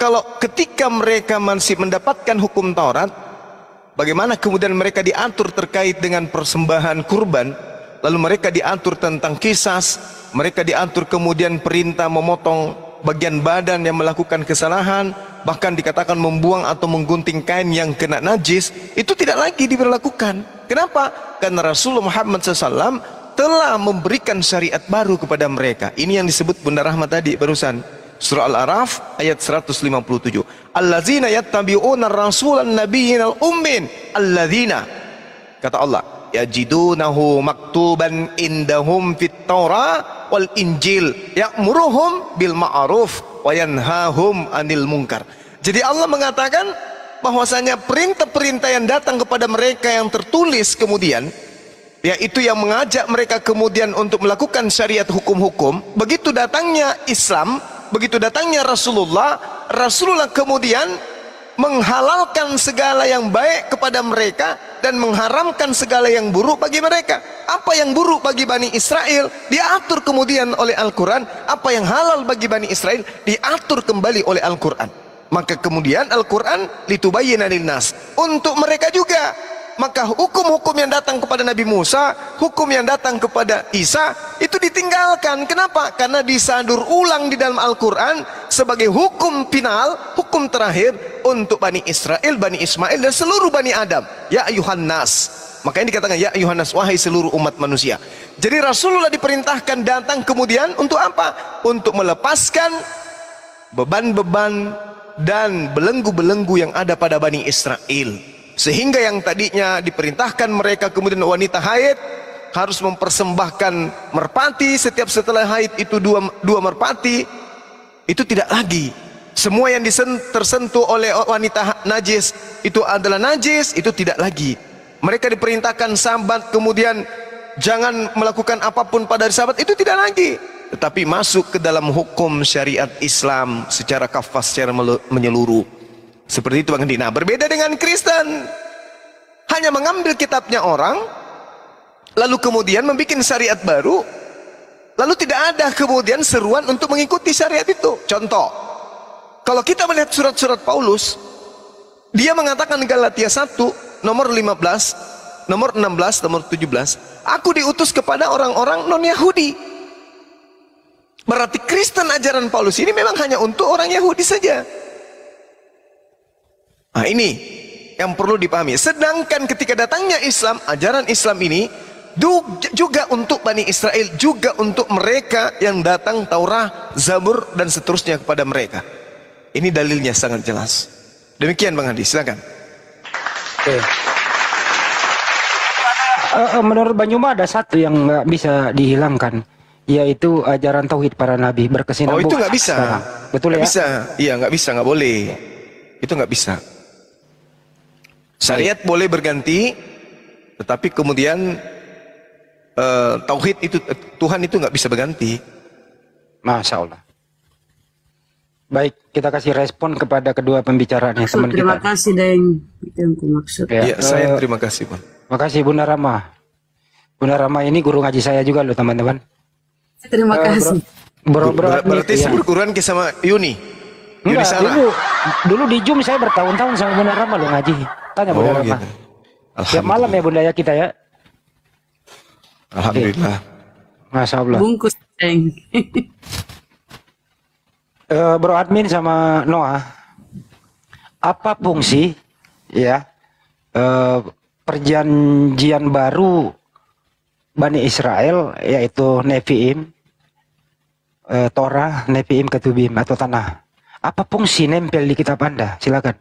Kalau ketika mereka masih mendapatkan hukum Taurat, bagaimana kemudian mereka diatur terkait dengan persembahan kurban, lalu mereka diatur tentang kisas, mereka diatur kemudian perintah memotong bagian badan yang melakukan kesalahan, bahkan dikatakan membuang atau menggunting kain yang kena najis, itu tidak lagi diberlakukan. Kenapa? Karena Rasulullah Muhammad shallallahu alaihi wasallam telah memberikan syariat baru kepada mereka. Ini yang disebut Bunda Rahmat tadi barusan, surah Al-Araf ayat seratus lima puluh tujuh. Allazina yattabi'una ar-rasulan nabiyyal ummin allazina, kata Allah, yajidunahu maktuban indahum fit Taurat wal Injil ya'muruhum bil ma'ruf wa yanhahum 'anil munkar. Jadi Allah mengatakan bahwasanya perintah-perintah yang datang kepada mereka yang tertulis kemudian, yaitu yang mengajak mereka kemudian untuk melakukan syariat hukum-hukum, begitu datangnya Islam, begitu datangnya Rasulullah, Rasulullah kemudian menghalalkan segala yang baik kepada mereka dan mengharamkan segala yang buruk bagi mereka. Apa yang buruk bagi Bani Israel diatur kemudian oleh Al-Quran, apa yang halal bagi Bani Israel diatur kembali oleh Al-Quran. Maka kemudian Al-Quran litubayyina linnas, untuk mereka juga. Maka hukum-hukum yang datang kepada Nabi Musa, hukum yang datang kepada Isa, itu ditinggalkan. Kenapa? Karena disadur ulang di dalam Al-Quran sebagai hukum final, hukum terakhir untuk Bani Israel, Bani Ismail, dan seluruh Bani Adam. Ya ayuhan nas. Makanya dikatakan ya ayuhan nas, wahai seluruh umat manusia. Jadi Rasulullah diperintahkan datang kemudian untuk apa? Untuk melepaskan beban-beban dan belenggu-belenggu yang ada pada Bani Israel. Sehingga yang tadinya diperintahkan mereka kemudian wanita haid harus mempersembahkan merpati, setiap setelah haid itu dua, dua merpati, itu tidak lagi. Semua yang tersentuh oleh wanita najis itu adalah najis, itu tidak lagi. Mereka diperintahkan sabat kemudian jangan melakukan apapun pada sabat, itu tidak lagi. Tetapi masuk ke dalam hukum syariat Islam secara kafah, secara menyeluruh. Seperti itu Bang Dina. Berbeda dengan Kristen, hanya mengambil kitabnya orang, lalu kemudian membuat syariat baru, lalu tidak ada kemudian seruan untuk mengikuti syariat itu. Contoh, kalau kita melihat surat-surat Paulus, dia mengatakan Galatia satu nomor lima belas, nomor enam belas, nomor tujuh belas, aku diutus kepada orang-orang non-Yahudi. Berarti Kristen ajaran Paulus ini memang hanya untuk orang Yahudi saja. Nah, ini yang perlu dipahami. Sedangkan ketika datangnya Islam, ajaran Islam ini juga untuk Bani Israel, juga untuk mereka yang datang Taurat, Zabur dan seterusnya kepada mereka. Ini dalilnya sangat jelas. Demikian Bang Hadi, silakan. Oke. Uh, menurut Banyuma ada satu yang nggak bisa dihilangkan, yaitu ajaran tauhid para nabi berkesinambungan. Oh, itu nggak bisa. Nah, betul gak ya? Bisa. Iya, nggak bisa, nggak boleh. Itu nggak bisa. Syariat Baik. Boleh berganti, tetapi kemudian uh, tauhid itu Tuhan itu nggak bisa berganti. Masya Allah. Baik, kita kasih respon kepada kedua pembicaranya. Maksud, teman terima kita. Kasih Deng, itu yang ku maksud. Iya, ya, uh, saya terima kasih Bang. Makasih Bunda Rama. Bunda Rama ini guru ngaji saya juga loh teman-teman. Terima uh, kasih. Bro, bro, bro, berarti ya. Seperguruan ke sama Yuni. Yuni Nggak, sana. Dulu, dulu di Zoom saya bertahun-tahun sama Bunda Rama loh ngaji. Tanya Bunda oh, Rama. Gitu. Tiap malam ya Bunda ya kita ya. Alhamdulillah. Oke. Masya Allah. Bungkus Deng. Uh, bro admin sama Noah, apa fungsi ya uh, perjanjian baru Bani Israel, yaitu Nevi'im, uh, Torah, Nevi'im, Ketubim atau Tanah? Apa fungsi nempel di kitab Anda? Silakan.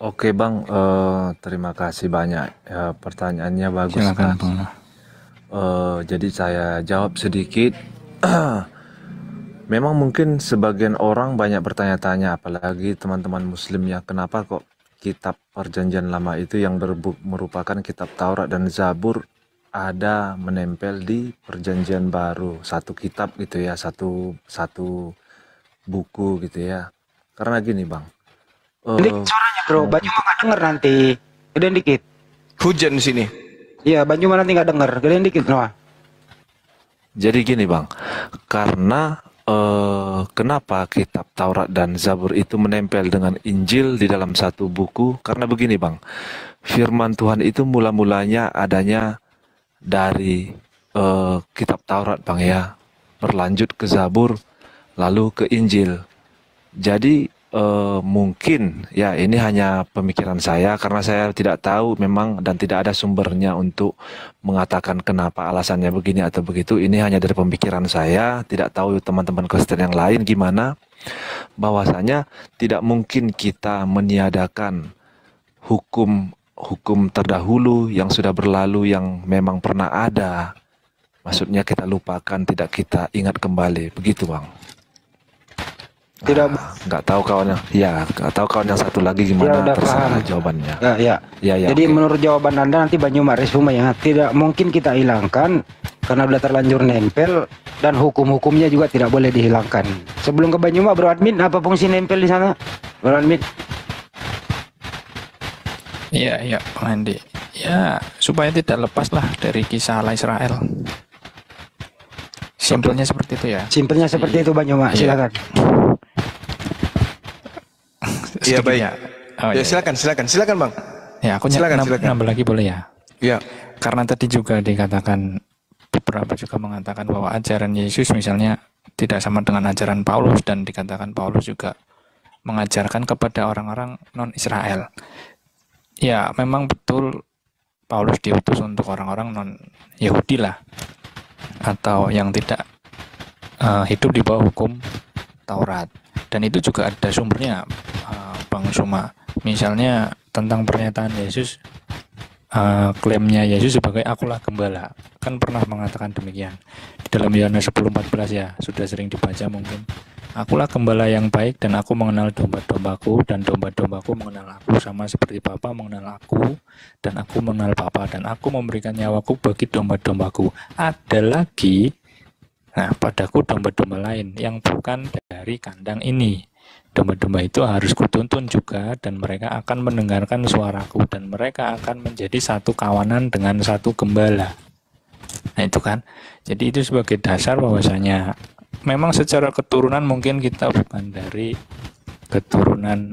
Oke Bang, uh, terima kasih banyak, uh, pertanyaannya bagus. Silakan, Bang. Uh, jadi saya jawab sedikit. Memang mungkin sebagian orang banyak bertanya-tanya, apalagi teman-teman muslim ya, kenapa kok kitab perjanjian lama itu yang merupakan kitab Taurat dan Zabur ada menempel di perjanjian baru, satu kitab gitu ya, satu satu buku gitu ya. Karena gini Bang. Uh, suaranya bro, Banyu nggak denger nanti, gedein dikit. Hujan di sini. Iya, Banyu nanti nggak denger, gedein dikit Noah. Jadi gini Bang, karena Uh, kenapa kitab Taurat dan Zabur itu menempel dengan Injil di dalam satu buku? Karena begini Bang, firman Tuhan itu mula-mulanya adanya dari uh, kitab Taurat Bang ya, berlanjut ke Zabur, lalu ke Injil. Jadi uh, mungkin ya ini hanya pemikiran saya, karena saya tidak tahu memang dan tidak ada sumbernya untuk mengatakan kenapa alasannya begini atau begitu. Ini hanya dari pemikiran saya, tidak tahu teman-teman Kristen yang lain gimana, bahwasanya tidak mungkin kita meniadakan hukum hukum terdahulu yang sudah berlalu, yang memang pernah ada, maksudnya kita lupakan, tidak kita ingat kembali, begitu Bang. Tidak, ah, nggak tahu kawannya. Ya, nggak tahu kawan yang satu lagi gimana ya, terserah jawabannya. Ya, ya. Ya, ya, jadi okay. Menurut jawaban Anda nanti Banyu Maris ya, tidak mungkin kita hilangkan karena sudah terlanjur nempel dan hukum-hukumnya juga tidak boleh dihilangkan. Sebelum ke Banyu Bro Admin, apa fungsi nempel di sana? Bro Admin. Iya, iya, Pak Andi. Ya, supaya tidak lepaslah dari kisah Allah Israel. Simpelnya seperti itu ya. Simpelnya seperti itu Banyu Mas, silakan. Iya baik. Ya, oh, ya, ya silakan, ya. silakan, silakan Bang. Ya, aku silakan, nambah, silakan. nambah lagi boleh ya. Iya. Karena tadi juga dikatakan, beberapa juga mengatakan bahwa ajaran Yesus misalnya tidak sama dengan ajaran Paulus, dan dikatakan Paulus juga mengajarkan kepada orang-orang non Israel. Ya, memang betul Paulus diutus untuk orang-orang non Yahudi lah, atau yang tidak uh, hidup di bawah hukum Taurat. Dan itu juga ada sumbernya, uh, Bang Suma. Misalnya tentang pernyataan Yesus, uh, klaimnya Yesus sebagai akulah gembala, kan pernah mengatakan demikian di dalam Yohanes sepuluh empat belas ya, sudah sering dibaca mungkin. Akulah gembala yang baik, dan aku mengenal domba-dombaku, dan domba-dombaku mengenal aku, sama seperti Bapa mengenal aku, dan aku mengenal Bapa, dan aku memberikan nyawaku bagi domba-dombaku. Ada lagi, nah, padaku domba-domba lain yang bukan dari kandang ini. Domba-domba itu harus kutuntun juga, dan mereka akan mendengarkan suaraku, dan mereka akan menjadi satu kawanan dengan satu gembala. Nah itu kan, jadi itu sebagai dasar bahwasanya memang secara keturunan mungkin kita bukan dari keturunan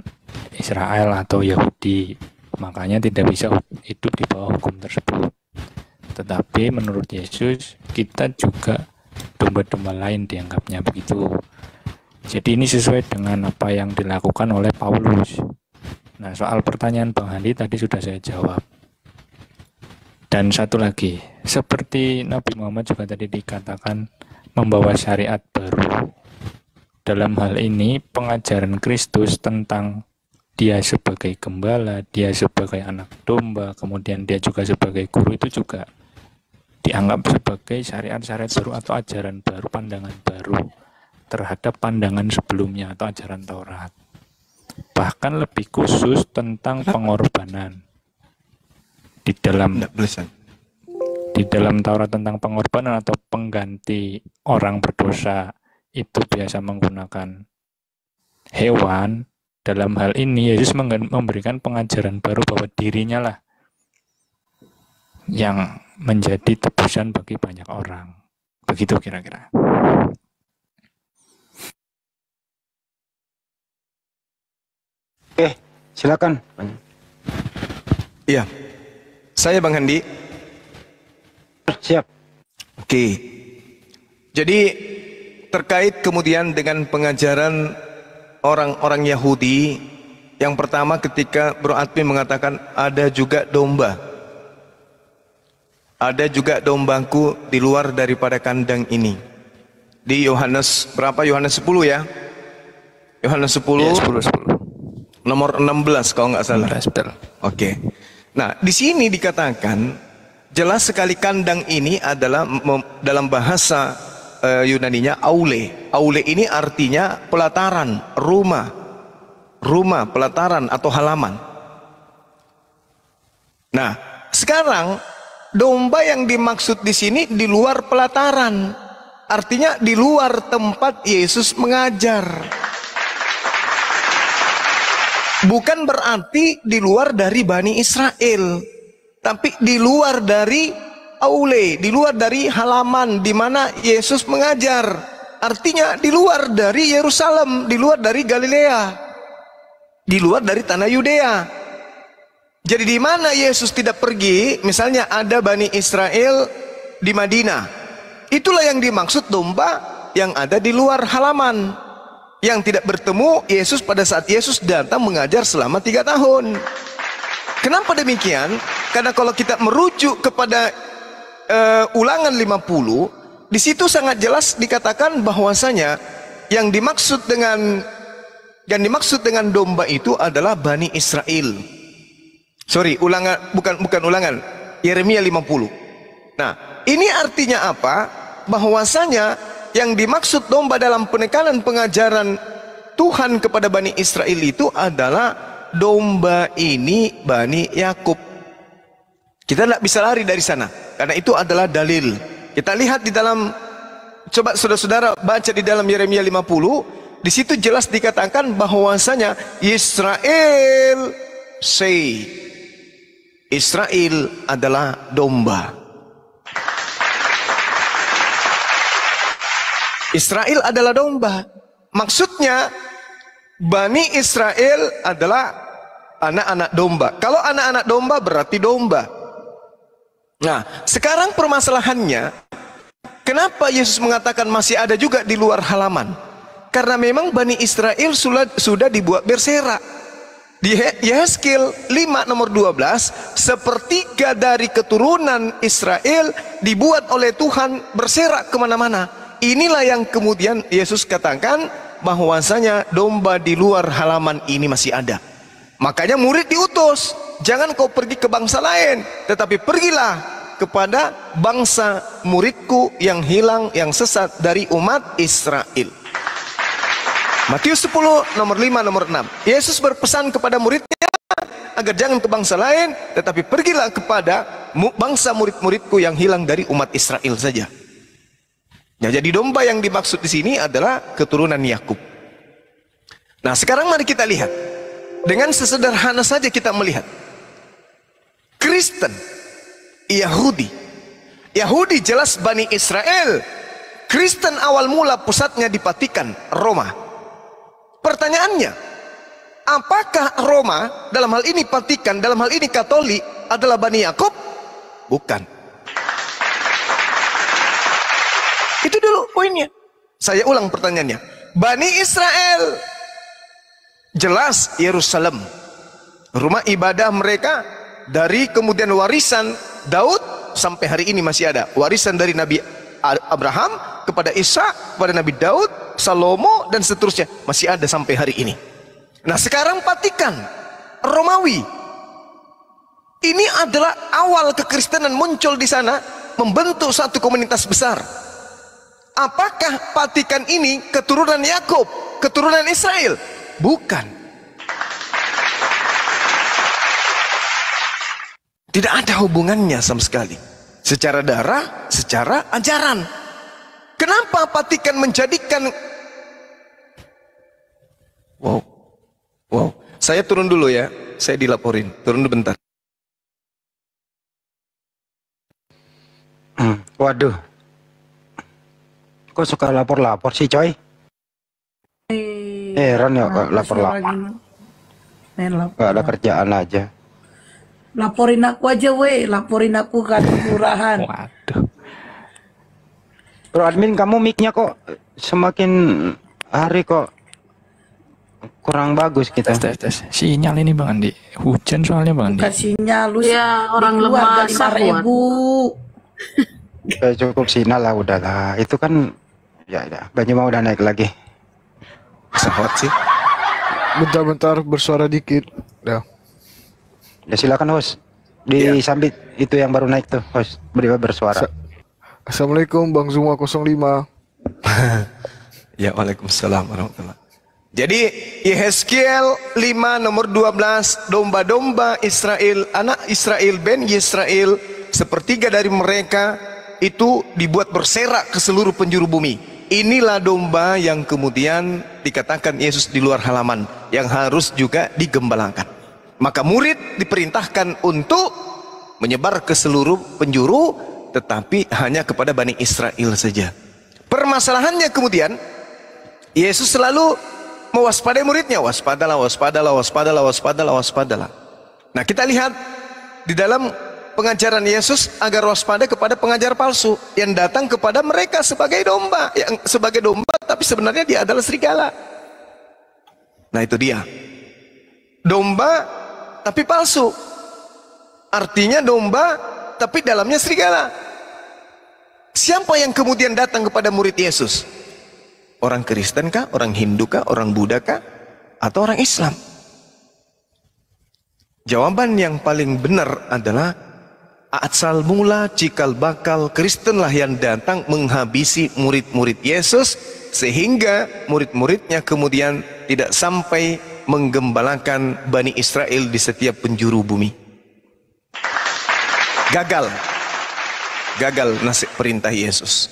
Israel atau Yahudi, makanya tidak bisa hidup di bawah hukum tersebut. Tetapi menurut Yesus, kita juga domba-domba lain dianggapnya begitu. Jadi ini sesuai dengan apa yang dilakukan oleh Paulus. Nah, soal pertanyaan Bang Handi tadi sudah saya jawab. Dan satu lagi, seperti Nabi Muhammad juga tadi dikatakan membawa syariat baru. Dalam hal ini, pengajaran Kristus tentang dia sebagai gembala, dia sebagai anak domba, kemudian dia juga sebagai guru, itu juga dianggap sebagai syariat-syariat baru atau ajaran baru, pandangan baru terhadap pandangan sebelumnya atau ajaran Taurat. Bahkan lebih khusus tentang pengorbanan. Di dalam di dalam Taurat tentang pengorbanan atau pengganti orang berdosa itu biasa menggunakan hewan. Dalam hal ini Yesus memberikan pengajaran baru bahwa dirinya lah yang menjadi tebusan bagi banyak orang. Begitu kira-kira. Oke, silakan. Iya. Saya Bang Handi. Siap. Oke. Jadi terkait kemudian dengan pengajaran orang-orang Yahudi, yang pertama ketika Bro Admin mengatakan ada juga domba. Ada juga dombaku di luar daripada kandang ini. Di Yohanes berapa? Yohanes sepuluh ya? Yohanes sepuluh. Ya, sepuluh, sepuluh. Nomor enam belas kalau nggak salah. Oke. Okay. Nah, di sini dikatakan jelas sekali kandang ini adalah dalam bahasa e, Yunaninya aule. Aule ini artinya pelataran, rumah. Rumah, pelataran atau halaman. Nah, sekarang domba yang dimaksud di sini di luar pelataran. Artinya di luar tempat Yesus mengajar. Bukan berarti di luar dari Bani Israel, tapi di luar dari aule, di luar dari halaman di mana Yesus mengajar. Artinya di luar dari Yerusalem, di luar dari Galilea, di luar dari tanah Yudea. Jadi di mana Yesus tidak pergi, misalnya ada Bani Israel di Madinah, itulah yang dimaksud domba yang ada di luar halaman, yang tidak bertemu Yesus pada saat Yesus datang mengajar selama tiga tahun. Kenapa demikian? Karena kalau kita merujuk kepada uh, Ulangan lima puluh, di situ sangat jelas dikatakan bahwasanya yang dimaksud dengan yang dimaksud dengan domba itu adalah Bani Israel. Sorry, Ulangan bukan bukan Ulangan, Yeremia lima puluh. Nah, ini artinya apa? Bahwasanya yang dimaksud domba dalam penekanan pengajaran Tuhan kepada Bani Israel itu adalah domba ini Bani Yakub. Kita tidak bisa lari dari sana, karena itu adalah dalil. Kita lihat di dalam, coba saudara-saudara baca di dalam Yeremia lima puluh, di situ jelas dikatakan bahwasanya Israel say, Israel adalah domba. Israel adalah domba. Maksudnya Bani Israel adalah anak-anak domba. Kalau anak-anak domba berarti domba. Nah, sekarang permasalahannya, kenapa Yesus mengatakan masih ada juga di luar halaman? Karena memang Bani Israel sudah dibuat berserak. Di Yehezkiel lima nomor dua belas, sepertiga dari keturunan Israel dibuat oleh Tuhan berserak kemana-mana. Inilah yang kemudian Yesus katakan bahwasanya domba di luar halaman ini masih ada. Makanya murid diutus, jangan kau pergi ke bangsa lain, tetapi pergilah kepada bangsa muridku yang hilang, yang sesat dari umat Israel. Matius sepuluh nomor lima nomor enam. Yesus berpesan kepada muridnya agar jangan ke bangsa lain, tetapi pergilah kepada bangsa murid-muridku yang hilang dari umat Israel saja. Ya, jadi domba yang dimaksud di sini adalah keturunan Yakub. Nah, sekarang mari kita lihat. Dengan sesederhana saja kita melihat. Kristen, Yahudi. Yahudi jelas Bani Israel. Kristen awal mula pusatnya di Vatikan, Roma. Pertanyaannya, Apakah Roma dalam hal ini Vatikan, dalam hal ini Katolik adalah Bani Yakub? Bukan. Itu dulu poinnya. Saya ulang pertanyaannya. Bani Israel, jelas Yerusalem, rumah ibadah mereka, dari kemudian warisan Daud sampai hari ini masih ada. Warisan dari Nabi Abraham kepada Isa, kepada Nabi Daud, Salomo, dan seterusnya, masih ada sampai hari ini. Nah sekarang Vatikan, Romawi, ini adalah awal kekristenan muncul di sana, membentuk satu komunitas besar. Apakah Vatikan ini keturunan Yakub, keturunan Israel? Bukan. Tidak ada hubungannya sama sekali. Secara darah, secara ajaran. Kenapa Vatikan menjadikan... Wow. Wow. Saya turun dulu ya. Saya dilaporin. Turun dulu bentar. Hmm, waduh. Kok suka lapor-lapor sih, coy? Heran ya, nah, lapor-lapor. Gak ada kerjaan aja. Laporin aku aja, weh. Laporin aku ke kelurahan. Waduh. Bro admin, kamu mic-nya kok semakin hari kok kurang bagus kita. Tes, tes, tes. Sinyal ini Bang Andi. Hujan soalnya Bang Andi. Bukan sinyal, lu ya, orang lemah lima ribu. Cukup sinyal lah, udahlah. Itu kan ya, ya. Banyu mau udah naik lagi. Sehot sih. Bentar-bentar bersuara dikit. Dah. Ya silakan host. Di ya. Sambit itu yang baru naik tuh host. Beriba bersuara. Sa Assalamualaikum Bang Zuma nol lima. Ya waalaikumsalam warahmatullahi. Jadi Yehezkiel lima nomor dua belas, domba-domba Israel, anak Israel, ben Yisrael, sepertiga dari mereka itu dibuat berserak ke seluruh penjuru bumi. Inilah domba yang kemudian dikatakan Yesus di luar halaman, yang harus juga digembalakan. Maka murid diperintahkan untuk menyebar ke seluruh penjuru, tetapi hanya kepada Bani Israel saja. Permasalahannya kemudian, Yesus selalu mewaspadai muridnya. Waspadalah, waspadalah, waspadalah, waspadalah, waspadalah. Nah kita lihat di dalam pengajaran Yesus agar waspada kepada pengajar palsu yang datang kepada mereka sebagai domba, yang sebagai domba tapi sebenarnya dia adalah serigala. Nah itu dia, domba tapi palsu, artinya domba tapi dalamnya serigala. Siapa yang kemudian datang kepada murid Yesus? Orang Kristen kah? Orang Hindu kah? Orang Buddha kah? Atau orang Islam? Jawaban yang paling benar adalah asal mula cikal bakal Kristenlah yang datang menghabisi murid-murid Yesus, sehingga murid-muridnya kemudian tidak sampai menggembalakan Bani Israel di setiap penjuru bumi. Gagal. Gagal nasib perintah Yesus.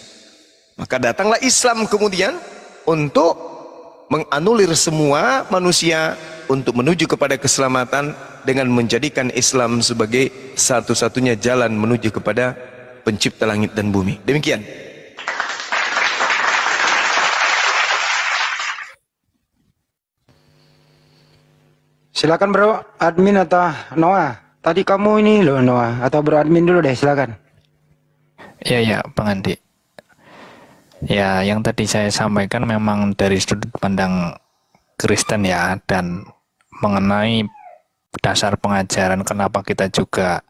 Maka datanglah Islam kemudian untuk menganulir semua manusia untuk menuju kepada keselamatan dengan menjadikan Islam sebagai satu-satunya jalan menuju kepada pencipta langit dan bumi. Demikian. Silakan bro admin atau Noah. Tadi kamu ini loh Noah, atau bro admin dulu deh, silakan. Iya ya, Bang Andi. Ya, yang tadi saya sampaikan memang dari sudut pandang Kristen ya, dan mengenai dasar pengajaran kenapa kita juga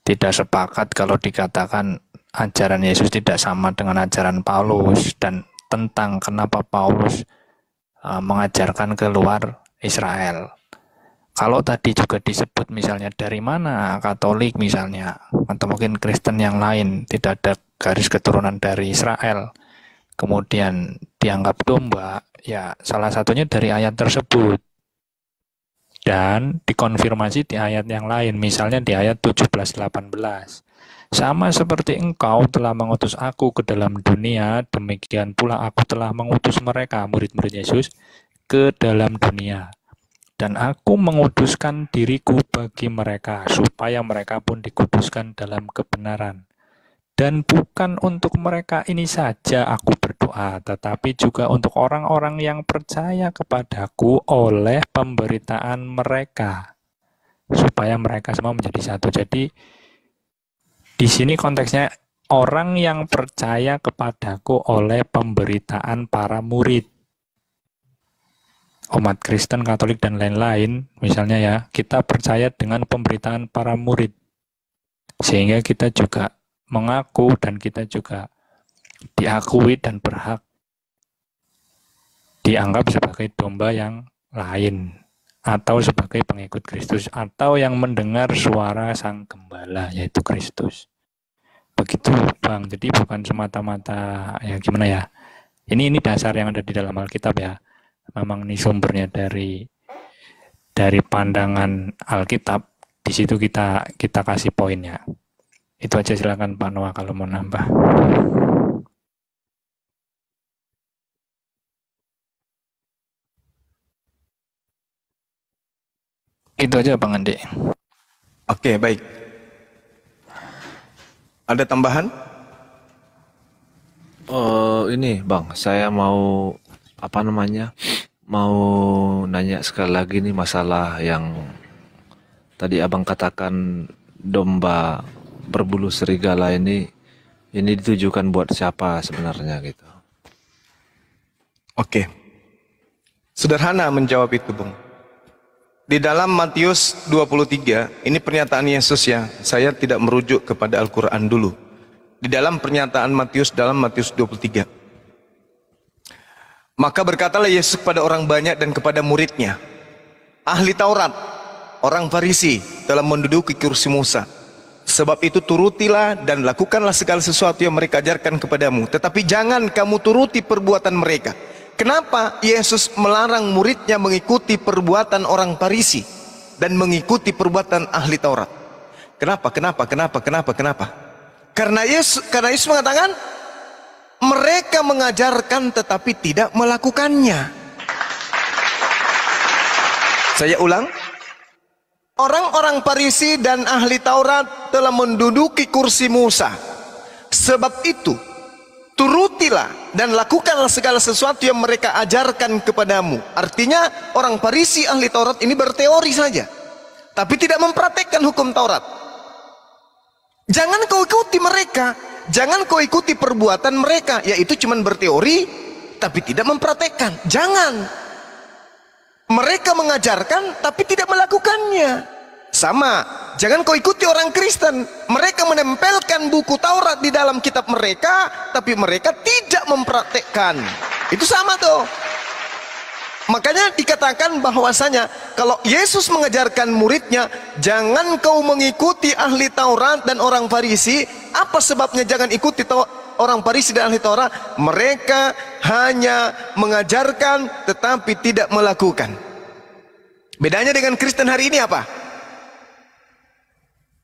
tidak sepakat kalau dikatakan ajaran Yesus tidak sama dengan ajaran Paulus, dan tentang kenapa Paulus uh, mengajarkan keluar Israel. Kalau tadi juga disebut misalnya dari mana, Katolik misalnya atau mungkin Kristen yang lain, tidak ada garis keturunan dari Israel, kemudian dianggap domba, ya salah satunya dari ayat tersebut. Dan dikonfirmasi di ayat yang lain, misalnya di ayat tujuh belas delapan belas. Sama seperti engkau telah mengutus aku ke dalam dunia, demikian pula aku telah mengutus mereka, murid-murid Yesus, ke dalam dunia. Dan aku menguduskan diriku bagi mereka, supaya mereka pun dikuduskan dalam kebenaran. Dan bukan untuk mereka ini saja aku berdoa, tetapi juga untuk orang-orang yang percaya kepadaku oleh pemberitaan mereka, supaya mereka semua menjadi satu. Jadi di sini konteksnya orang yang percaya kepadaku oleh pemberitaan para murid, umat Kristen, Katolik, dan lain-lain. Misalnya ya, kita percaya dengan pemberitaan para murid, sehingga kita juga mengaku dan kita juga diakui dan berhak dianggap sebagai domba yang lain atau sebagai pengikut Kristus atau yang mendengar suara sang gembala yaitu Kristus. Begitu Bang, jadi bukan semata-mata ya gimana ya, ini ini dasar yang ada di dalam Alkitab ya, memang ini sumbernya dari dari pandangan Alkitab, di situ kita kita kasih poinnya. Itu aja, silakan Pak Noah kalau mau nambah. Itu aja Bang Andi. Oke, baik. Ada tambahan? Uh, ini Bang, saya mau apa namanya? Mau nanya sekali lagi nih masalah yang tadi Abang katakan domba berbulu serigala ini, ini ditujukan buat siapa sebenarnya gitu. Oke, sederhana menjawab itu Bung. Di dalam Matius dua puluh tiga, ini pernyataan Yesus ya, saya tidak merujuk kepada Al-Quran dulu. Di dalam pernyataan Matius, dalam Matius dua puluh tiga. Maka berkatalah Yesus kepada orang banyak dan kepada muridnya, ahli Taurat, orang Farisi, dalam menduduki kursi Musa. Sebab itu turutilah dan lakukanlah segala sesuatu yang mereka ajarkan kepadamu. Tetapi jangan kamu turuti perbuatan mereka. Kenapa Yesus melarang muridnya mengikuti perbuatan orang Farisi dan mengikuti perbuatan ahli Taurat? Kenapa, kenapa, kenapa, kenapa, kenapa? Karena Yesus, karena Yesus mengatakan, mereka mengajarkan tetapi tidak melakukannya. Saya ulang. Orang-orang Farisi dan ahli Taurat telah menduduki kursi Musa. Sebab itu, turutilah dan lakukanlah segala sesuatu yang mereka ajarkan kepadamu. Artinya, orang Farisi ahli Taurat ini berteori saja, tapi tidak mempraktekkan hukum Taurat. Jangan kau ikuti mereka, jangan kau ikuti perbuatan mereka, yaitu cuman berteori, tapi tidak mempraktekkan. Jangan. Mereka mengajarkan tapi tidak melakukannya. Sama, jangan kau ikuti orang Kristen. Mereka menempelkan buku Taurat di dalam kitab mereka, tapi mereka tidak mempraktekkan. Itu sama tuh. Makanya dikatakan bahwasanya kalau Yesus mengajarkan muridnya, jangan kau mengikuti ahli Taurat dan orang Farisi. Apa sebabnya jangan ikuti Taurat? Orang Farisi dan ahli Taurat, mereka hanya mengajarkan tetapi tidak melakukan. Bedanya dengan Kristen hari ini apa?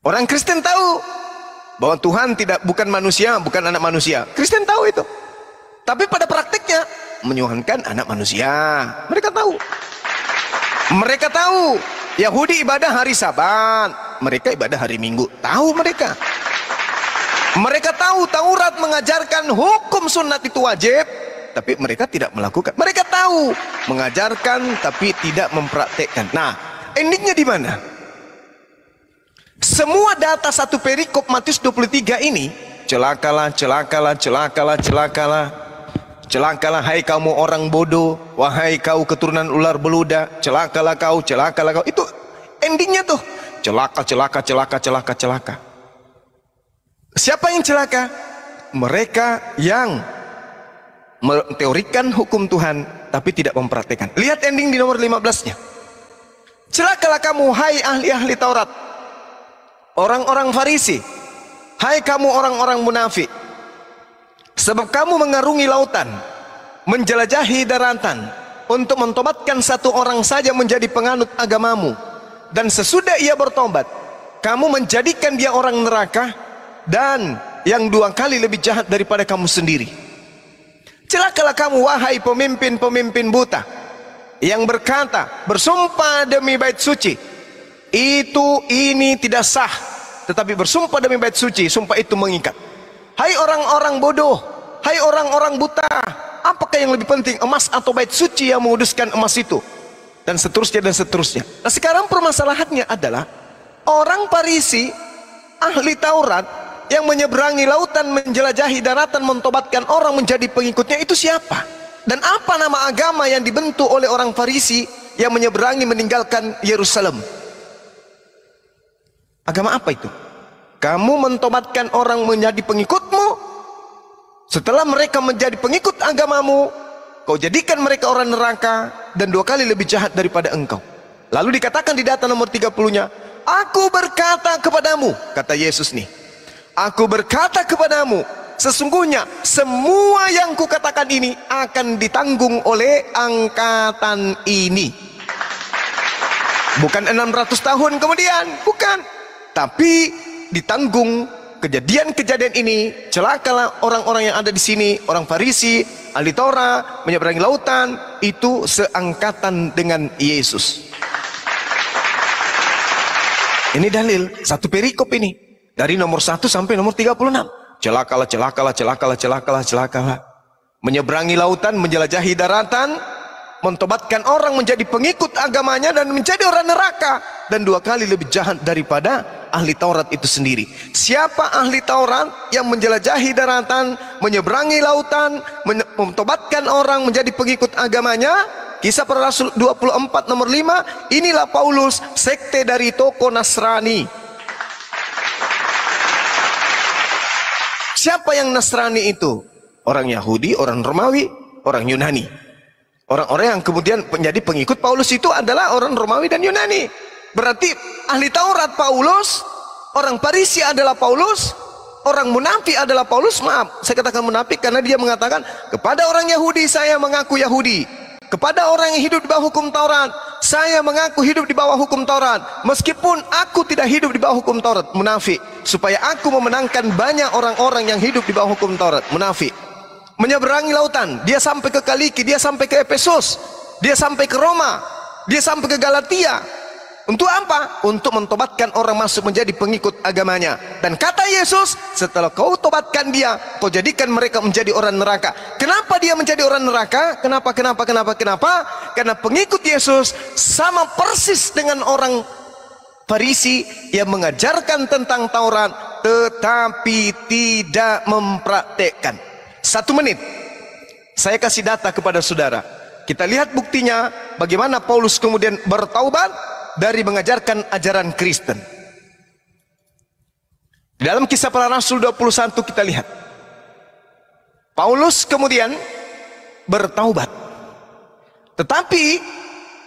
Orang Kristen tahu bahwa Tuhan tidak bukan manusia, bukan anak manusia. Kristen tahu itu. Tapi pada praktiknya menyuhankan anak manusia. Mereka tahu. Mereka tahu Yahudi ibadah hari Sabat, mereka ibadah hari Minggu. Tahu mereka. Mereka tahu Taurat mengajarkan hukum sunat itu wajib, tapi mereka tidak melakukan. Mereka tahu mengajarkan tapi tidak mempraktekkan. Nah, endingnya di mana? Semua data satu perikop Matius dua puluh tiga ini, celakalah, celakalah, celakalah, celakalah, celakalah hai kamu orang bodoh, wahai kau keturunan ular beludak, celakalah kau, celakalah kau. Itu endingnya tuh, celaka, celaka, celaka, celaka, celaka. Siapa yang celaka? Mereka yang menteorikan hukum Tuhan tapi tidak mempraktekkan. Lihat ending di nomor lima belasnya. Celakalah kamu hai ahli-ahli Taurat, orang-orang Farisi, hai kamu orang-orang munafik. Sebab kamu mengarungi lautan, menjelajahi daratan, untuk mentobatkan satu orang saja menjadi penganut agamamu. Dan sesudah ia bertobat, kamu menjadikan dia orang neraka dan yang dua kali lebih jahat daripada kamu sendiri. Celakalah kamu wahai pemimpin-pemimpin buta, yang berkata, bersumpah demi bait suci, itu ini tidak sah, tetapi bersumpah demi bait suci, sumpah itu mengikat. Hai orang-orang bodoh, hai orang-orang buta, apakah yang lebih penting, emas atau bait suci yang menguduskan emas itu? Dan seterusnya dan seterusnya. Nah sekarang permasalahannya adalah orang Farisi, ahli Taurat yang menyeberangi lautan, menjelajahi daratan, mentobatkan orang menjadi pengikutnya itu siapa? Dan apa nama agama yang dibentuk oleh orang Farisi yang menyeberangi meninggalkan Yerusalem? Agama apa itu? Kamu mentobatkan orang menjadi pengikutmu, setelah mereka menjadi pengikut agamamu, kau jadikan mereka orang neraka dan dua kali lebih jahat daripada engkau. Lalu dikatakan di data nomor tiga puluh-nya, aku berkata kepadamu, kata Yesus nih, aku berkata kepadamu, sesungguhnya semua yang kukatakan ini akan ditanggung oleh angkatan ini. Bukan enam ratus tahun kemudian, bukan, tapi ditanggung kejadian-kejadian ini. Celakalah orang-orang yang ada di sini, orang Farisi, ahli Taurat, menyeberangi lautan, itu seangkatan dengan Yesus. Ini dalil, satu perikop ini, dari nomor satu sampai nomor tiga puluh enam. Celakalah, celakalah, celakalah, celakalah, celakalah. Menyeberangi lautan, menjelajahi daratan, mentobatkan orang menjadi pengikut agamanya dan menjadi orang neraka, dan dua kali lebih jahat daripada ahli Taurat itu sendiri. Siapa ahli Taurat yang menjelajahi daratan, menyeberangi lautan, mentobatkan orang menjadi pengikut agamanya? Kisah Para Rasul dua puluh empat nomor lima. Inilah Paulus, sekte dari tokoh Nasrani. Siapa yang Nasrani itu? Orang Yahudi, orang Romawi, orang Yunani. Orang-orang yang kemudian menjadi pengikut Paulus itu adalah orang Romawi dan Yunani. Berarti ahli Taurat Paulus, orang Farisi adalah Paulus, orang munafik adalah Paulus. Maaf, saya katakan munafik karena dia mengatakan, kepada orang Yahudi saya mengaku Yahudi, kepada orang yang hidup di bawah hukum Taurat saya mengaku hidup di bawah hukum Taurat, meskipun aku tidak hidup di bawah hukum Taurat. Munafik. Supaya aku memenangkan banyak orang-orang yang hidup di bawah hukum Taurat. Munafik. Menyeberangi lautan, dia sampai ke Kaliki, dia sampai ke Efesus, dia sampai ke Roma, dia sampai ke Galatia. Untuk apa? Untuk mentobatkan orang masuk menjadi pengikut agamanya. Dan kata Yesus, setelah kau tobatkan dia, kau jadikan mereka menjadi orang neraka. Kenapa dia menjadi orang neraka? Kenapa, kenapa, kenapa, kenapa? Karena pengikut Yesus sama persis dengan orang Farisi yang mengajarkan tentang Taurat tetapi tidak mempraktekkan. Satu menit saya kasih data kepada saudara. Kita lihat buktinya bagaimana Paulus kemudian bertaubat dari mengajarkan ajaran Kristen. Di dalam Kisah Para Rasul dua puluh satu kita lihat Paulus kemudian bertaubat. Tetapi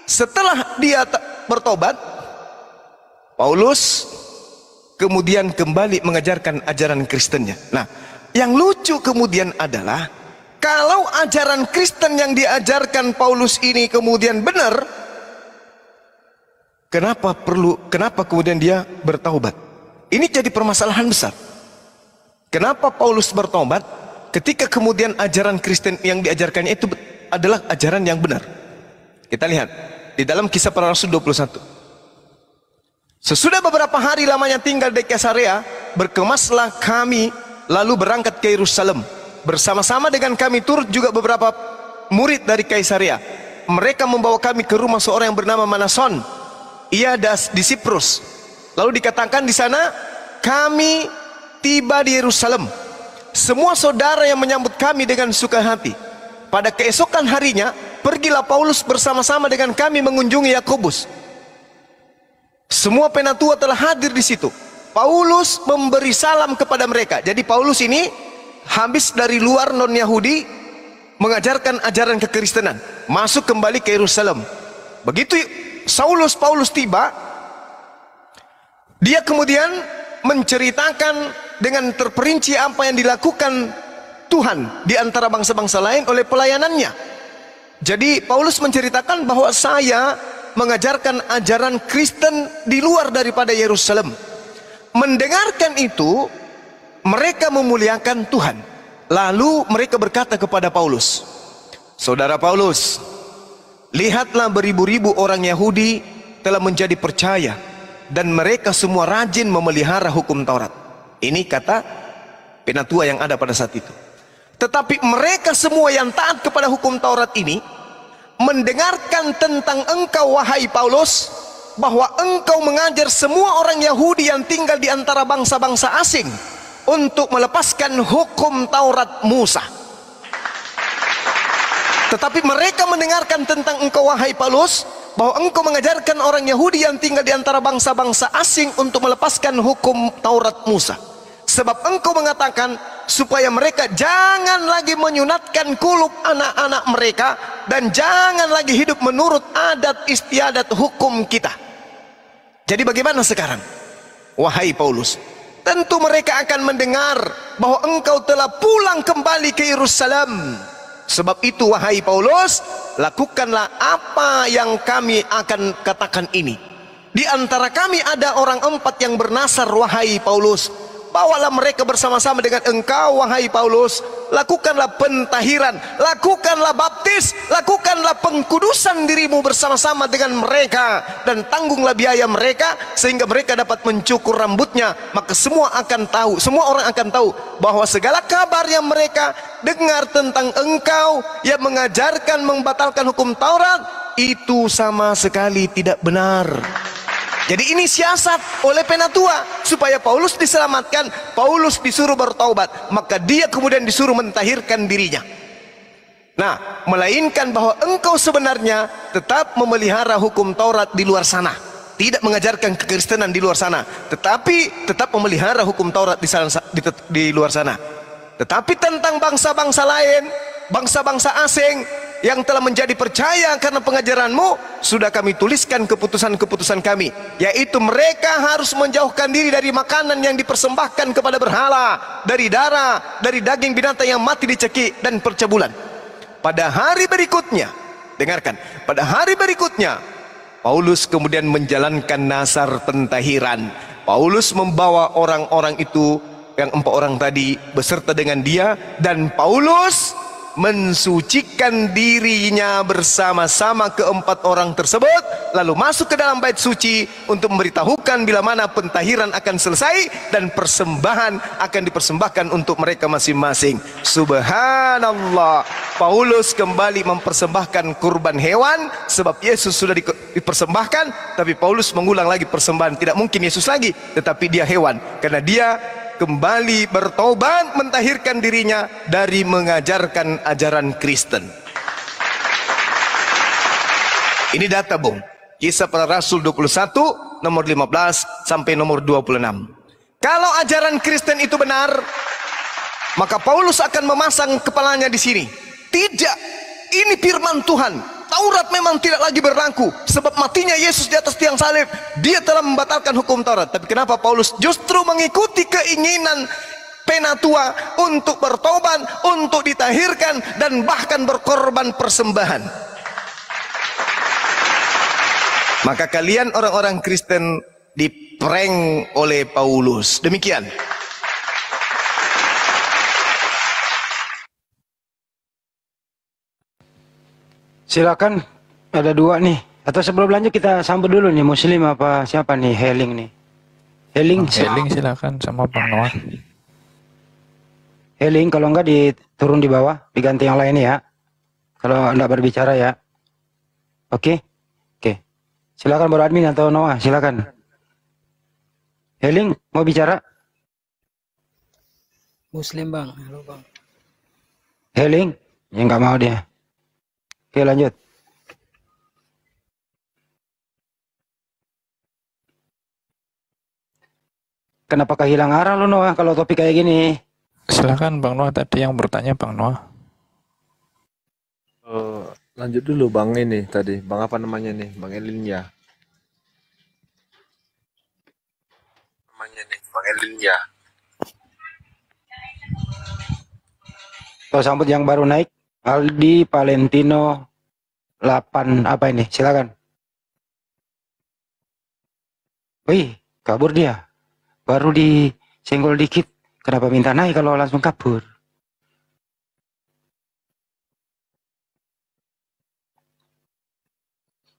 setelah dia bertaubat, Paulus kemudian kembali mengajarkan ajaran Kristennya. Nah, yang lucu kemudian adalah kalau ajaran Kristen yang diajarkan Paulus ini kemudian benar, Kenapa perlu, kenapa kemudian dia bertaubat? Ini jadi permasalahan besar. Kenapa Paulus bertaubat ketika kemudian ajaran Kristen yang diajarkannya itu adalah ajaran yang benar? Kita lihat di dalam Kisah Para Rasul dua puluh satu. Sesudah beberapa hari lamanya tinggal di Kaisarea, berkemaslah kami lalu berangkat ke Yerusalem. Bersama-sama dengan kami turut juga beberapa murid dari Kaisarea. Mereka membawa kami ke rumah seorang yang bernama Manason. Ia di Siprus. Lalu dikatakan di sana, kami tiba di Yerusalem. Semua saudara yang menyambut kami dengan suka hati. Pada keesokan harinya, pergilah Paulus bersama-sama dengan kami mengunjungi Yakobus. Semua penatua telah hadir di situ. Paulus memberi salam kepada mereka. Jadi Paulus ini habis dari luar non-Yahudi mengajarkan ajaran kekristenan, masuk kembali ke Yerusalem. Begitu Saulus Paulus tiba, dia kemudian menceritakan dengan terperinci apa yang dilakukan Tuhan di antara bangsa-bangsa lain oleh pelayanannya. Jadi Paulus menceritakan bahwa saya mengajarkan ajaran Kristen di luar daripada Yerusalem. Mendengarkan itu, mereka memuliakan Tuhan. Lalu mereka berkata kepada Paulus, saudara Paulus, lihatlah beribu-ribu orang Yahudi telah menjadi percaya dan mereka semua rajin memelihara hukum Taurat. Ini kata penatua yang ada pada saat itu. Tetapi mereka semua yang taat kepada hukum Taurat ini mendengarkan tentang engkau, wahai Paulus, bahwa engkau mengajar semua orang Yahudi yang tinggal di antara bangsa-bangsa asing untuk melepaskan hukum Taurat Musa. Tetapi mereka mendengarkan tentang engkau, wahai Paulus, bahwa engkau mengajarkan orang Yahudi yang tinggal di antara bangsa-bangsa asing untuk melepaskan hukum Taurat Musa. Sebab engkau mengatakan supaya mereka jangan lagi menyunatkan kulub anak-anak mereka dan jangan lagi hidup menurut adat istiadat hukum kita. Jadi bagaimana sekarang, wahai Paulus? Tentu mereka akan mendengar bahwa engkau telah pulang kembali ke Yerusalem. Sebab itu, wahai Paulus, lakukanlah apa yang kami akan katakan ini. Di antara kami ada orang empat yang bernasar, wahai Paulus. Bawalah mereka bersama-sama dengan engkau, wahai Paulus. Lakukanlah pentahiran, lakukanlah baptis, lakukanlah pengkudusan dirimu bersama-sama dengan mereka, dan tanggunglah biaya mereka sehingga mereka dapat mencukur rambutnya. Maka semua akan tahu, semua orang akan tahu bahwa segala kabar yang mereka dengar tentang engkau yang mengajarkan membatalkan hukum Taurat itu sama sekali tidak benar. Jadi ini siasat oleh penatua supaya Paulus diselamatkan. Paulus disuruh bertaubat, maka dia kemudian disuruh mentahirkan dirinya. Nah, melainkan bahwa engkau sebenarnya tetap memelihara hukum Taurat di luar sana, tidak mengajarkan kekristenan di luar sana, tetapi tetap memelihara hukum Taurat di, sana, di, di luar sana. Tetapi tentang bangsa-bangsa lain, bangsa-bangsa asing yang telah menjadi percaya karena pengajaranmu, sudah kami tuliskan keputusan-keputusan kami, yaitu mereka harus menjauhkan diri dari makanan yang dipersembahkan kepada berhala, dari darah, dari daging binatang yang mati dicekik, dan percabulan. Pada hari berikutnya, dengarkan, pada hari berikutnya Paulus kemudian menjalankan nasar pentahiran. Paulus membawa orang-orang itu, yang empat orang tadi, beserta dengan dia, dan Paulus mensucikan dirinya bersama-sama keempat orang tersebut, lalu masuk ke dalam bait suci untuk memberitahukan bila mana pentahiran akan selesai dan persembahan akan dipersembahkan untuk mereka masing-masing. Subhanallah, Paulus kembali mempersembahkan kurban hewan, sebab Yesus sudah dipersembahkan, tapi Paulus mengulang lagi persembahan. Tidak mungkin Yesus lagi, tetapi dia hewan, karena dia kembali bertobat, mentahirkan dirinya dari mengajarkan ajaran Kristen. Ini data, Bung. Kisah Para Rasul dua puluh satu, nomor lima belas sampai nomor dua puluh enam. Kalau ajaran Kristen itu benar, maka Paulus akan memasang kepalanya di sini. Tidak, ini firman Tuhan. Taurat memang tidak lagi berlaku, sebab matinya Yesus di atas tiang salib dia telah membatalkan hukum Taurat. Tapi kenapa Paulus justru mengikuti keinginan penatua untuk bertobat, untuk ditahirkan, dan bahkan berkorban persembahan? Maka kalian orang-orang Kristen diprank oleh Paulus. Demikian. Silakan, ada dua nih. Atau sebelum lanjut kita sambut dulu nih, Muslim apa siapa nih? Heling nih. Heling, oh, Heling silakan sama Bang Noah. Heling, kalau enggak diturun di bawah, diganti yang lain ya. Kalau enggak berbicara ya. Oke? Oke. Silakan Bro Admin atau Noah, silakan. Heling mau bicara? Muslim, Bang. Halo, Bang. Heling, yang enggak mau dia. Oke, lanjut. Kenapa kehilangan arah lu, Noah, kalau topik kayak gini? Silakan Bang Noah, tadi yang bertanya Bang Noah. Uh, lanjut dulu Bang ini tadi. Bang apa namanya nih? Bang Elin ya. Namanya nih Bang Elin ya. Tuh sambut yang baru naik. Aldi Valentino delapan apa ini? Silakan. Wih, kabur dia. Baru disenggol dikit, kenapa minta naik kalau langsung kabur?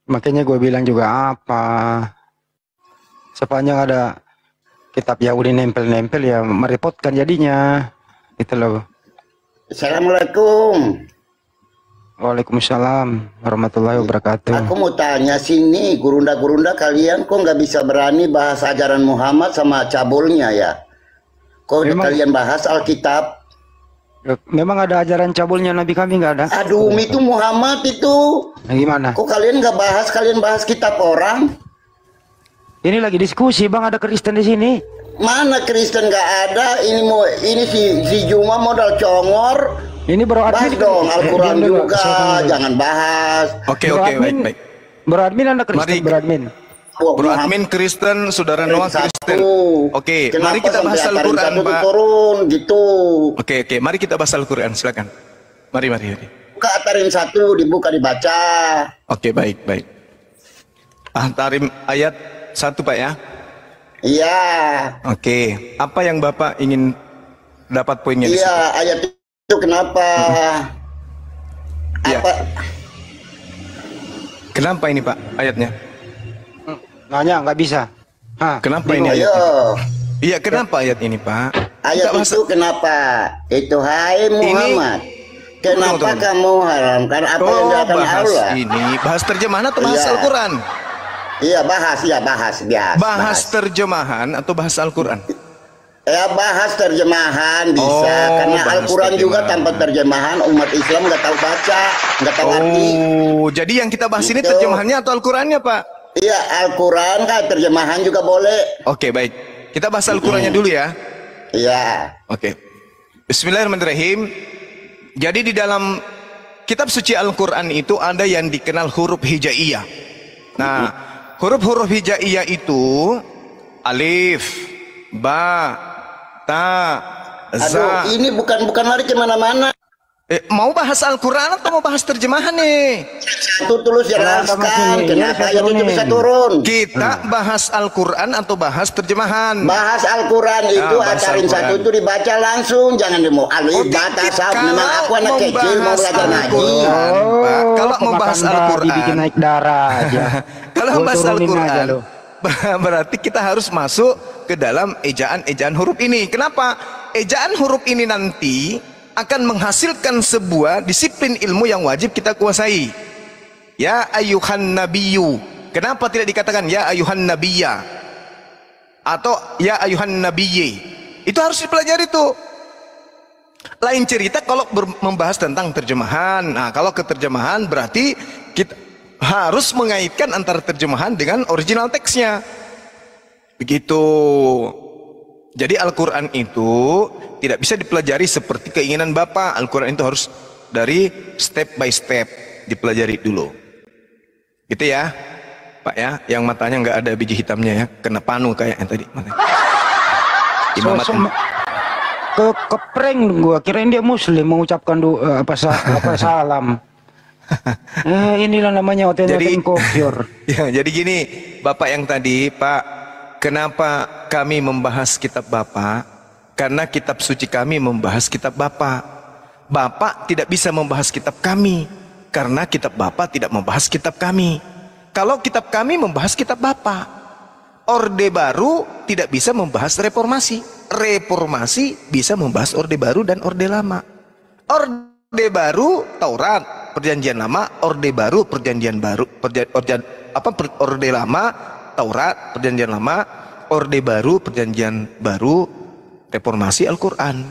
Makanya gue bilang juga apa? Sepanjang ada kitab Yahudi nempel-nempel ya merepotkan jadinya. Itu loh. Assalamualaikum. Waalaikumsalam warahmatullahi wabarakatuh. Aku mau tanya sini, gurunda-gurunda kalian kok nggak bisa berani bahas ajaran Muhammad sama cabulnya ya? Kok memang, kalian bahas Alkitab? Memang ada ajaran cabulnya Nabi kami nggak ada? Aduh, itu Muhammad itu. Nah, gimana? Kok kalian nggak bahas? Kalian bahas kitab orang? Ini lagi diskusi bang, ada Kristen di sini. Mana Kristen nggak ada? Ini mau ini si, si Juma modal congor. Ini bro admin bahas dong Al-Quran eh, juga, dulu. Jangan bahas. Oke oke baik baik. Bro admin anda Kristen, bro admin. Bro admin Kristen, saudara Noah Kristen. Oke, okay, mari kita bahas Al-Quran Pak. Turun gitu. Oke okay, oke, okay. Mari kita bahas Al-Quran, silakan. Mari mari. Buka Atarim satu, dibuka dibaca. Oke okay, baik baik. Atarim ayat satu Pak ya. Iya. Oke, okay. Apa yang Bapak ingin dapat poinnya? Iya ayat itu kenapa? Hmm. Apa? Ya. Kenapa ini Pak ayatnya? Nanya nggak bisa. Hah, kenapa Bingung, ini? Iya kenapa ayat ini Pak? Ayat Tidak itu masa... kenapa? Itu hai Muhammad. Ini... Kenapa tunggu, tunggu. kamu haramkan apa oh, yang dilakukan Allah? Ini bahas terjemahan atau bahas ya. Al-Quran? Iya bahas, ya bahas biasa. Bahas, bahas terjemahan atau bahas Al-Quran? Ya bahas terjemahan bisa, oh, karena Al-Quran juga tanpa terjemahan umat Islam nggak tahu baca, nggak tahu oh, arti. Jadi yang kita bahas gitu. Ini terjemahannya atau Al-Qurannya Pak? Iya Al-Quran kan terjemahan juga boleh. Oke okay, baik, kita bahas Al-Qurannya mm-hmm. dulu ya. Iya. Oke. Okay. Bismillahirrahmanirrahim. Jadi di dalam kitab suci Al-Quran itu ada yang dikenal huruf hijaiyah. Nah huruf-huruf hijaiyah itu alif, ba, Ta, za. Aduh, ini bukan bukan lari kemana-mana. Eh, mau bahas Al-Quran atau mau bahas terjemahan nih? Itu tulus jelaskan kenapa ayat itu bisa turun. Kita bahas Al-Quran atau bahas terjemahan? Bahas Al-Quran itu nah, Atarin satu itu dibaca langsung, jangan demo alif batas sahab. Memang aku anak kecil mau belajar ngaji. Kalau mau bahas Al-Quran bikin naik darah aja. Kalau bahas Al-Quran berarti kita harus masuk ke dalam ejaan-ejaan huruf ini. Kenapa? Ejaan huruf ini nanti akan menghasilkan sebuah disiplin ilmu yang wajib kita kuasai. Ya ayuhan nabiyyu. Kenapa tidak dikatakan ya ayuhan nabiyya atau ya ayuhan nabiyyi? Itu harus dipelajari tuh. Lain cerita kalau membahas tentang terjemahan. Nah, kalau ke terjemahan berarti kita harus mengaitkan antara terjemahan dengan original teksnya. Begitu. Jadi Al-Quran itu tidak bisa dipelajari seperti keinginan Bapak. Al-Quran itu harus dari step by step dipelajari dulu. Gitu ya Pak ya. Yang matanya nggak ada biji hitamnya ya. Kena panu kayak yang tadi. Imamat. So, so, ke kepreng gua. Kirain dia muslim mengucapkan doa, apa, apa salam. Nah, inilah namanya otentik kopior. Ya, jadi gini, Bapak yang tadi, Pak, kenapa kami membahas kitab Bapak? Karena kitab suci kami membahas kitab Bapak. Bapak tidak bisa membahas kitab kami karena kitab Bapak tidak membahas kitab kami. Kalau kitab kami membahas kitab Bapak, Orde Baru tidak bisa membahas Reformasi. Reformasi bisa membahas Orde Baru dan Orde Lama. Orde Baru Taurat, Perjanjian Lama, Orde Baru, Perjanjian Baru, perjan, orjan, apa per, Orde Lama, Taurat, Perjanjian Lama, Orde Baru, Perjanjian Baru, Reformasi, Al-Quran.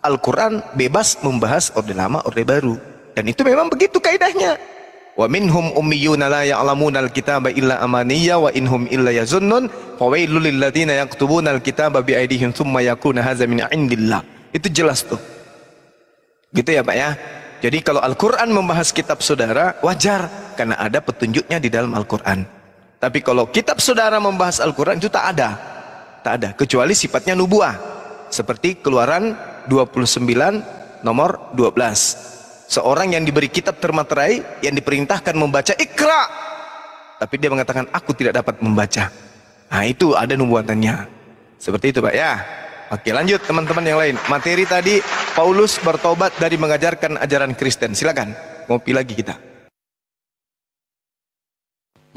Al-Quran bebas membahas Orde Lama, Orde Baru. Dan itu memang begitu kaidahnya. Wa minhum ummiyuna la ya'lamuna al-kitaba illa amaniya wa inhum illa yazunnun fawailul lil ladzina yaktubuna al-kitaba bi aydihim tsumma yakuna hadza min 'indillah. Itu jelas tuh. Gitu ya Pak ya. Jadi kalau Al-Quran membahas kitab saudara, wajar. Karena ada petunjuknya di dalam Al-Quran. Tapi kalau kitab saudara membahas Al-Quran itu tak ada. Tak ada, kecuali sifatnya nubuah. Seperti Keluaran dua puluh sembilan nomor dua belas. Seorang yang diberi kitab termaterai, yang diperintahkan membaca Iqra. Tapi dia mengatakan, aku tidak dapat membaca. Nah itu ada nubuatannya. Seperti itu Pak ya. Oke lanjut teman-teman yang lain. Materi tadi Paulus bertobat dari mengajarkan ajaran Kristen. Silakan ngopi lagi kita.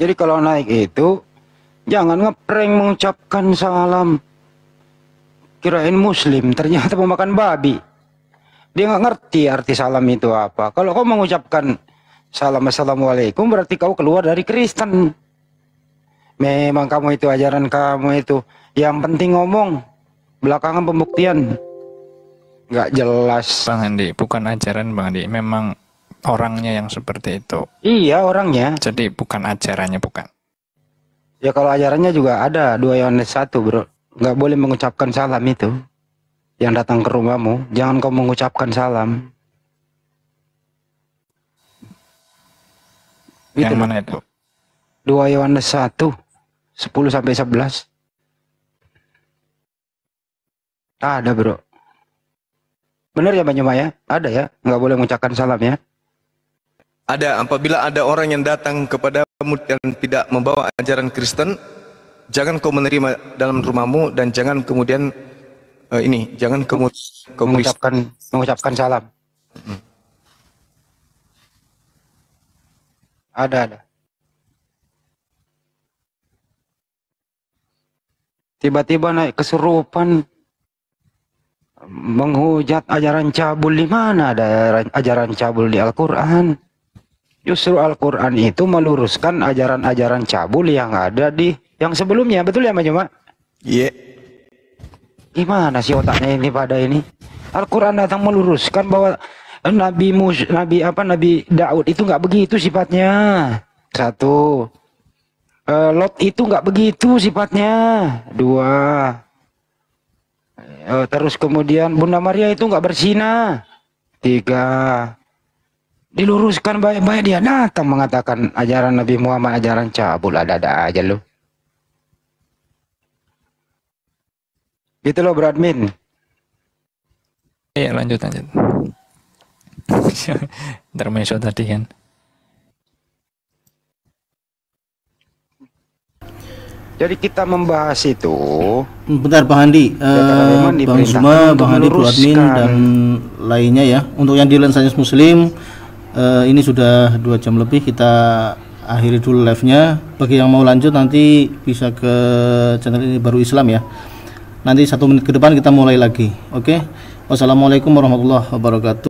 Jadi kalau naik itu jangan ngeprank mengucapkan salam. Kirain muslim ternyata pemakan babi. dia nggak ngerti arti salam itu apa. Kalau kau mengucapkan salam assalamualaikum, berarti kau keluar dari Kristen. Memang kamu itu, ajaran kamu itu, yang penting ngomong, belakangan pembuktian. Nggak jelas. Bang Andi, bukan ajaran Bang Andi, memang orangnya yang seperti itu. Iya, orangnya. Jadi bukan ajarannya, bukan. Ya kalau ajarannya juga ada, dua Yohanes satu bro. Nggak boleh mengucapkan salam itu. Yang datang ke rumahmu, jangan kau mengucapkan salam. Yang gitu, mana itu? dua Yohanes satu, sepuluh sampai sebelas. Ada bro, bener ya Banyuma ya? Ada ya, nggak boleh mengucapkan salam ya? Ada. Apabila ada orang yang datang kepadamu dan tidak membawa ajaran Kristen, jangan kau menerima dalam rumahmu, dan jangan kemudian eh, ini, jangan kamu mengucapkan mengucapkan salam. Hmm. Ada ada. Tiba-tiba naik kesurupan, menghujat ajaran cabul. Di mana ada ajaran cabul di Al-Quran? Justru Al-Quran itu meluruskan ajaran-ajaran cabul yang ada di yang sebelumnya. Betul ya Mas Juma? Iya. Yeah. Gimana sih otaknya ini pada ini? Al-Quran datang meluruskan bahwa Nabi Musa, Nabi apa Nabi Daud itu nggak begitu sifatnya. Satu, uh, Lot itu nggak begitu sifatnya. Dua. Oh, terus kemudian Bunda Maria itu nggak berzina. Tiga. Diluruskan baik-baik, dia datang mengatakan ajaran Nabi Muhammad ajaran cabul. Ada-ada aja lo. Gitu loh bro admin. Iya lanjut lanjut. Intermezzo tadi kan. Jadi kita membahas itu. Bentar Pak Handi, uh, Bang Zuma, Bang Handi, Bro Admin dan lainnya ya. Untuk yang di Lensanes Muslim, uh, ini sudah dua jam lebih, kita akhiri dulu live-nya. Bagi yang mau lanjut nanti bisa ke channel Ini Baru Islam ya. Nanti satu menit ke depan kita mulai lagi. Oke. Okay? Wassalamualaikum warahmatullahi wabarakatuh.